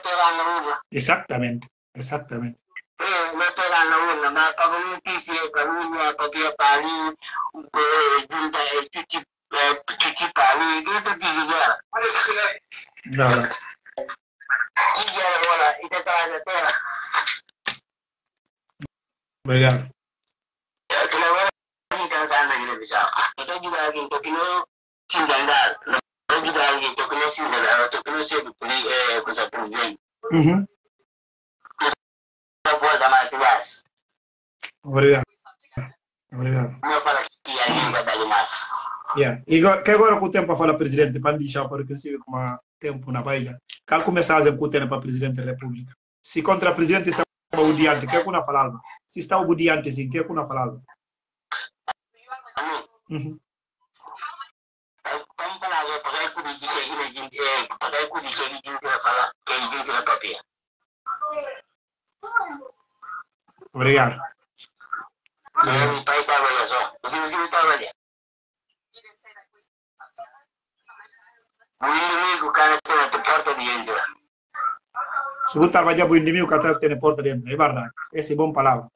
pegar na urna. Exatamente. Não pegar na urna, mas para mim, Obrigado. Obrigado. E agora com o tempo para falar presidente, para deixar para conseguir com o tempo na Bahia, qual começar a tempo para presidente da República? Se contra presidente está o diante, quer que não falar? Se está o diante, sim, quer que não falar? Obrigado. Se você trabalhar para o inimigo, o cara tem porta dentro. É verdade. Essa é uma boa palavra.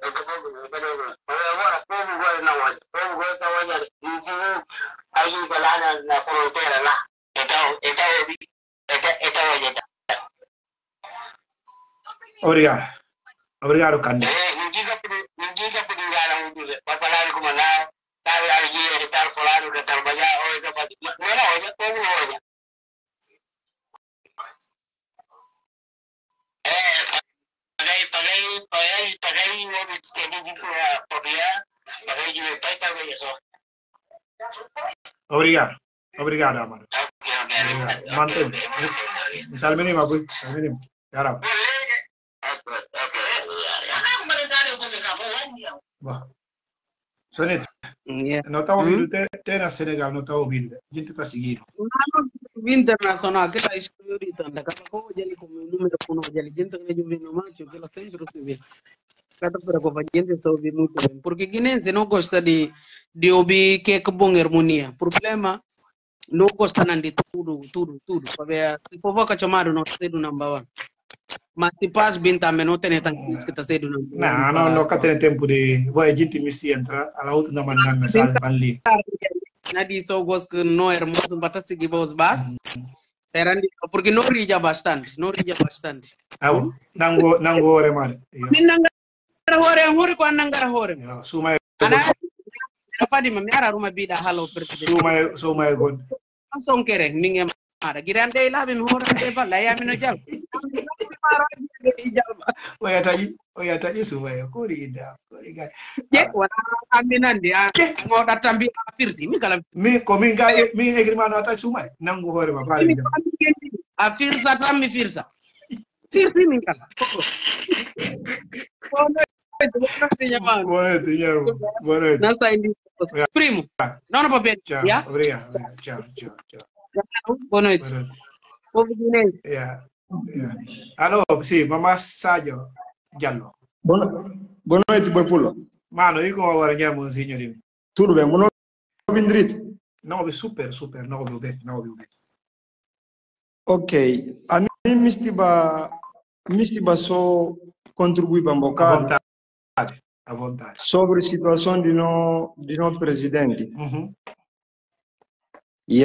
Obrigado, Cândido. Obrigado. Obrigado, Amaro. Obrigado. Mantém. Salve-me, Abu. Salve-me. Caramba. Sonita, não está ouvindo, até na Senegal não está ouvindo. A gente está seguindo. Internacional, que está escolhendo, daqui a pouco ele com o número de gente que ele viu no macho, pelo centro civil. Cada pessoa que gente está ouvindo muito bem. Porque guinense não gosta de ouvir que é bom harmonia. Problema, não gosta de tudo. Se provoca chamar o nosso cedo number one. Mas se faz bem também, não tem tanto que está cedo number one. Não, nunca tem tempo de... Vai a gente me se entrar, a la outra não mandar mensagem para ali. Nadi só gosto que não é hermoso, mas está seguindo os bases. Porque não rija bastante, Não vou remar. Primo, não no papel. Obrigado. Tchau. Boa noite. Alô, sim, mamá Sajo Jallo. Boa noite, Boypullo. Mano, e como agora chamamos, senhorinho? Tudo bem, boa noite. Não, super, não ouvi bem. Ok, a mim me estiva só contribuir para um bocado. À vontade. Sobre a situação de nosso presidente. Uhum. E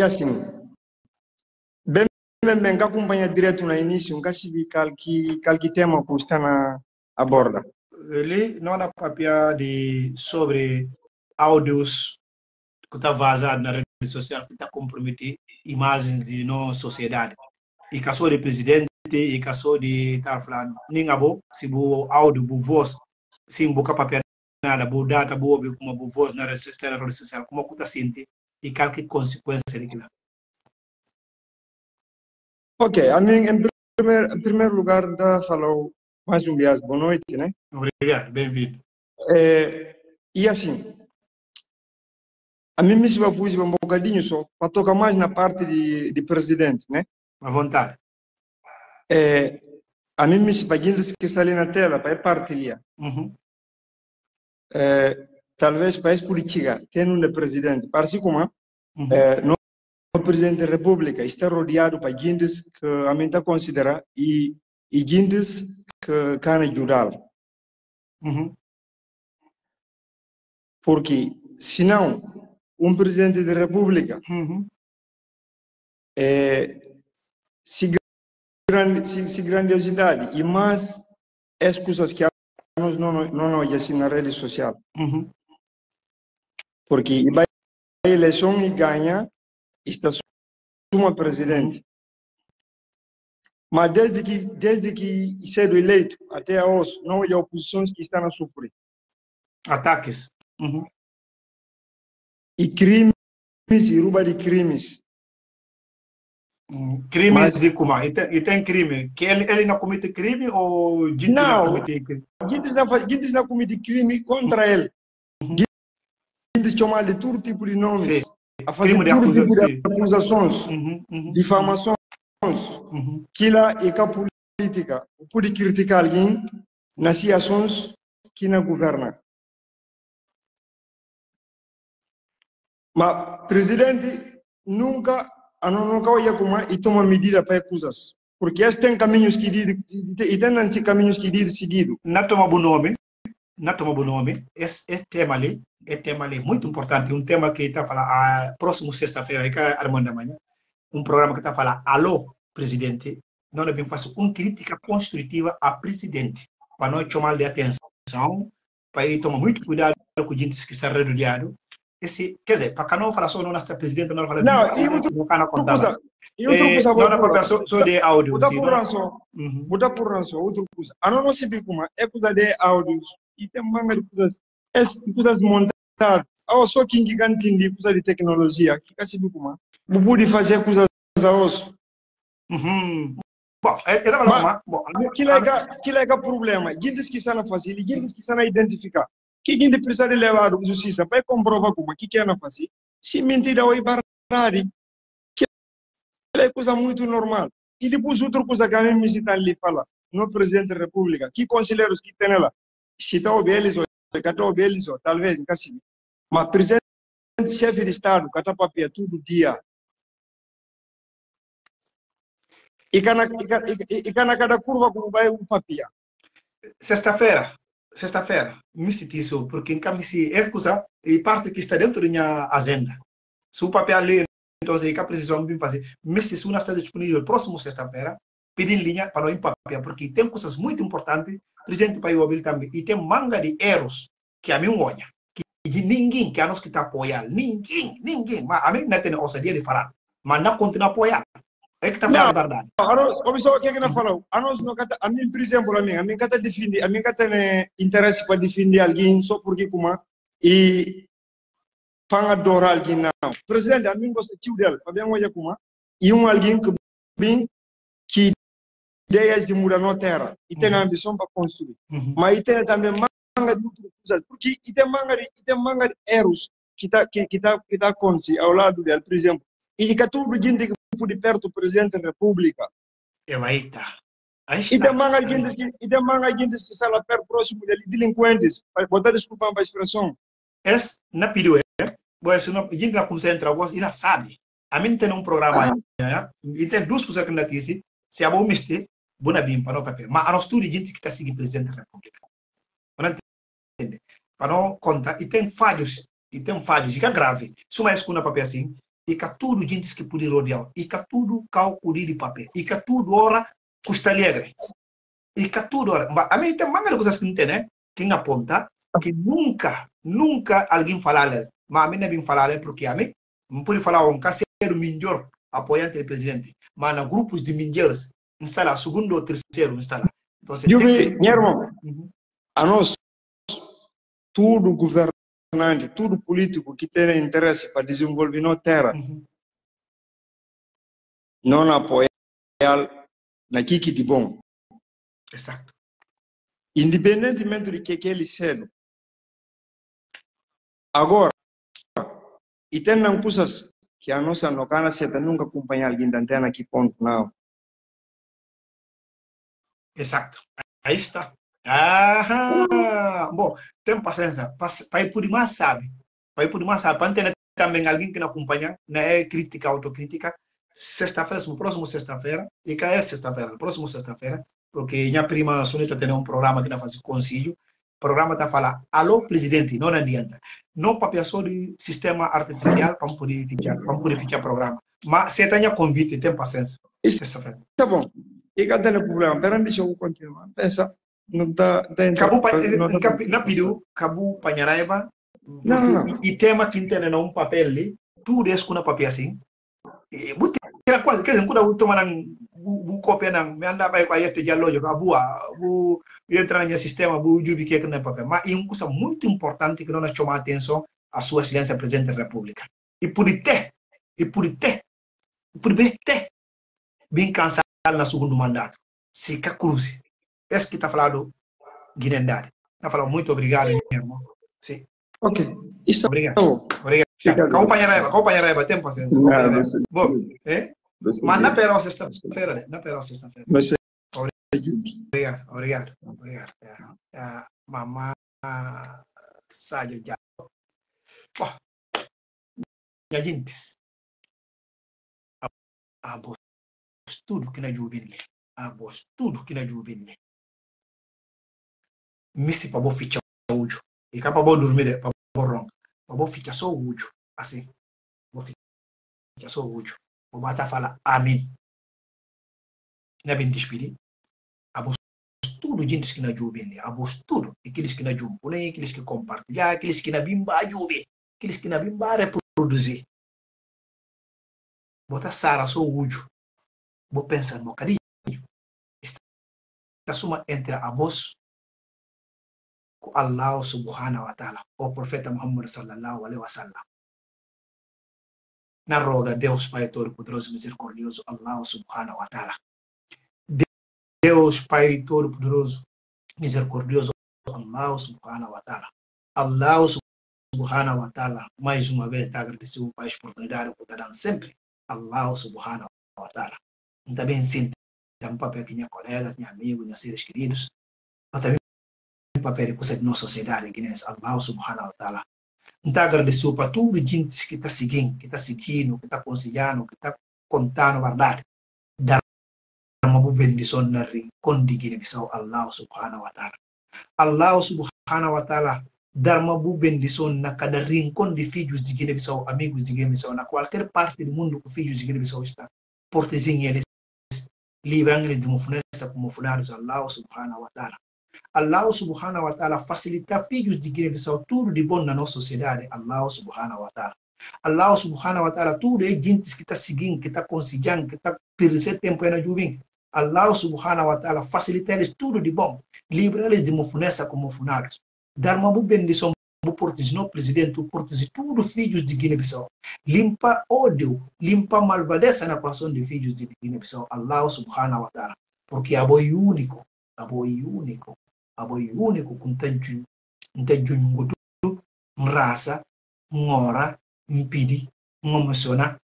assim, bem, acompanha direto no início, um caso de qualquer tema que está na borda. Ele não há papel sobre áudios que está vazado na rede social, que está comprometido imagens de nossa sociedade. E caso de presidente, e caso de tal falando, ninguém abo, se o áudio, o voz, se o papel nada, o data, como o voz na rede social, como que está sente e qualquer consequência daquilo. Ok, a mim, em primeiro lugar, falou mais um dia, boa noite, né? Obrigado, bem-vindo. E assim, a mim me se vai fugir um bocadinho só, para tocar mais na parte de presidente, né? À vontade. A mim me se vai que está ali na tela, para partilhar. Uhum. Talvez para explicar, tem um presidente, parece como, não. O presidente da República está rodeado para guindes que a gente considera e guindes que querem ajudá-lo. Uhum. Porque, se não, presidente da República, se grandiosidade e mais excusas que nós não assim na rede social. Uhum. Porque vai a eleição e ganha. Está suma presidente. Mas desde que sendo eleito até hoje, não há oposições que estão a sofrer ataques. Uhum. E crimes e rouba de crimes. Crimes de como? E tem crime? Que ele não comete crime ou gente não comete crime? Gente não comete crime contra ele. Gente chama de todo tipo de nomes. Sim. A fazer crime de acusações, difamações, que lá é que a política pode criticar alguém nas situações que não governa. Mas o presidente nunca olha como e toma medida para acusas, porque eles têm caminhos que ir e têm caminhos que ir seguido. Não toma bom nome. Esse tema ali muito importante, um tema que está a falar a próxima sexta-feira, que é a Armando da Manhã, um programa que está a falar, alô, presidente, nós devemos fazer uma crítica construtiva a presidente, para nós chamar de atenção, para ele tomar muito cuidado com gente que está rodeado. Quer dizer, para não falar só nossa presidente, não falar de não de áudio. Outra coisa. A não se preocupa, é coisa de áudios. E tem uma coisa, é coisas montadas, awa só que ingigantindi coisa de tecnologia que kasi bukuma budi fazer coisa za osso. Bom, era problema. Bom, que lega problema. Gindes que sana fácil, gindes que sana identificar. Que ginde precisa de levar justiça para comprovar como que é na fácil. Se mentira ou verdade, que é coisa muito normal. E depois outra coisa que a mim me citam lhe fala, no presidente da República, que conselheiros que tem lá, citou eles ou catou eles ou talvez em casa. Mas presidente, chefe de Estado, cata papel todo dia. E cada curva como vai papia. Sexta-feira, me cite isso, porque em camisi é coisa e parte que está dentro da minha agenda. Se o papel ali, então, se cá precisamos fazer, me cite isso, não está disponível próximo sexta-feira, pedir linha para o papel, porque tem coisas muito importantes, presente para o Obil também, e tem manga de erros que a mim olha, que ninguém que a nós que está apoiar, ninguém, mas a mim não tem ousadia de falar, mas não continua a apoiar. É que está falando a verdade. Começou o que ele falou. A mim, por exemplo, a mim que tem interesse para defender alguém só porque como e para adorar alguém não. Presidente, a mim gosta de dele. Para bem olhar como e alguém que ideias de mudar na terra e tem a ambição para construir. Mas tem também manga de outras coisas porque tem manga de erros que está acontecendo ao lado dele, por exemplo. E que tudo gente de perto do presidente da República. Aí está. E tem manga gente que está lá perto próximo de delinquentes. Botar desculpa para a expressão. Esse não pediu, é? Bom, se não, gente não começa a entrar agora, ainda sabe. A mim tem um programa, e tem duas coisas que não disse, se a boa miste, boa bem para o papel. Mas a nós tudo gente que está seguindo o presidente da República. Não entende? Para não contar, e tem falhos, que é grave. Se uma escuna papel assim, e que tudo gente que puder rodear, e que tudo calculir de papel, e que tudo ora custa alegre, e que tudo ora. Mas a mim tem uma coisa que não tem, né? Quem aponta que nunca alguém falar, mas a mim não vem falar porque a mim não pode falar um caseiro melhor apoiante do presidente, mas na grupos de minheiros instala segundo ou terceiro instala. Então, a nós tudo governo tudo político que tem interesse para desenvolver na terra, não apoiar naquilo que é bom. Exato. Independentemente de que ele seja. Agora, e tem coisas que a nossa locana seta nunca acompanha alguém da antena que ponto não. Exato. Aí está. Bom, tem paciência. Pai por demais sabe. Para ter também alguém que nos acompanha, né? Crítica, autocrítica. Sexta-feira, próximo sexta-feira, porque minha prima Sonita tem um programa que na faz conselho. O programa está a falar, alô, presidente, não adianta. Não papel só de sistema artificial para poder ficar programa. Mas se tenha convite, tem paciência. Sexta-feira. Tá bom. E cadê o problema? Peraí, deixa eu continuar. Pensa. Não panharaiba e tema que entende um papel ali tudo isso com um papel assim e muito era quase que quando eu toma um copia na me anda vai com aí te dialogo abu entra no sistema abu jubi que na papel mas é uma coisa muito importante que nós chamamos atenção a sua excelência presidente da República e por ter bem cansado na segundo mandato se que cruze. Esse que está falando Guinendade. Está falando muito obrigado, meu irmão. Sim. Ok. Isso. Obrigado. Companheira Eva, tem paciência. Bom, mas na perna sexta-feira, né? Obrigado. Mamá Sádio já. Ó. Minha gente. Abos tudo que na jubile. Misi para bo ficha hoje e capa bo dormir para bo ron para bo ficha só hoje assim bo ficha só hoje bo bata fala amém na bem despedi abos tudo gente que na jubile abos tudo aqueles que na jumpone aqueles que compartilhar aqueles que na bimba jube aqueles que na bimba reproduzir bota sara só hoje bo pensar no carinho está suma entre abos ku Allah subhanahu wa ta'ala, o profeta Muhammad sallallahu alaihi wasallam. Na roga Deus Pai Todo-Poderoso e Misericordioso, Allah subhanahu wa ta'ala. Deus Pai Todo-Poderoso e Misericordioso, Allah subhanahu wa ta'ala. Allah subhanahu wa ta'ala, mais uma vez, está agradecido para a oportunidade que está dando sempre. Allah subhanahu wa ta'ala. Também sinto um papel que minha colegas, minha amigos, meus seres queridos, mas também um papel que de nossa sociedade, que é Allah subhanahu wa ta'ala. Está agradecido para todo o gente que está seguindo, que está aconselhando, que está contando a verdade. Dar uma boa bendição no rincão de Guiné-Bissau, Allah subhanahu wa ta'ala. Allah subhanahu wa ta'ala dar uma boa bendição na cada rincão de filhos de Guiné-Bissau, amigos de Guiné-Bissau, na qualquer parte do mundo que os filhos de Guiné-Bissau estão. Portezinho eles, livrando eles de uma funesta como funados, Allah subhanahu wa ta'ala. Allah subhanahu wa ta'ala facilita filhos de Guiné-Bissau tudo de bom na nossa sociedade, Allah subhanahu wa ta'ala. Allah subhanahu wa ta'ala tudo é gente que está seguindo, que está conseguindo, que está perdendo tempo na juventude. Allah subhanahu wa ta'ala facilita eles tudo de bom, livra eles de uma funesta como funados. Dar uma boa bendição para o portezinho, presidente, o portezinho, tudo filhos de Guiné-Bissau. Limpa ódio, limpa malvadeza na coração de filhos de Guiné-Bissau, Allah subhanahu wa ta'ala. Porque é boi único, com tanto junto, raça, hora, pedi, emociona,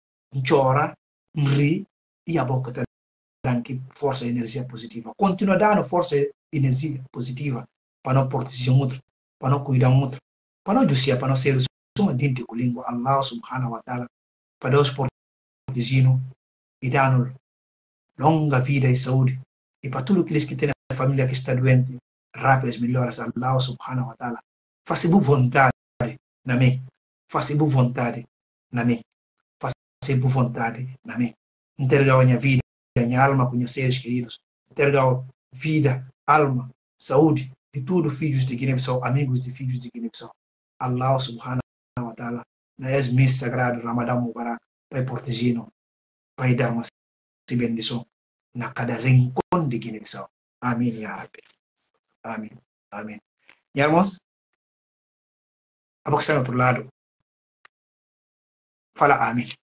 chora, ri e a boca tem que força e energia positiva. Continua dando força e energia positiva para não proteger o outro, para não cuidar o outro, para não justiça, para não ser uma dente com língua. Allah subhanahu wa ta'ala para Deus proteger e dar-nos longa vida e saúde e para tudo aqueles que têm a família que está doente. Rápidas melhoras, Allah subhanahu wa ta'ala. Faça boa vontade na mim. Entregar a minha vida, a minha alma com meus seres queridos. Entregar vida, alma, saúde de todos filhos de Guiné-Bissau, amigos de filhos de Guiné-Bissau. Allah subhanahu wa ta'ala. Na mês sagrado, Ramadão Mubarak, Pai protegendo, Pai dar uma bendição na cada rincão de Guiné-Bissau. Amém, ya Rabbi. Amém, amém. E irmãos, a boca está do outro lado. Fala amém.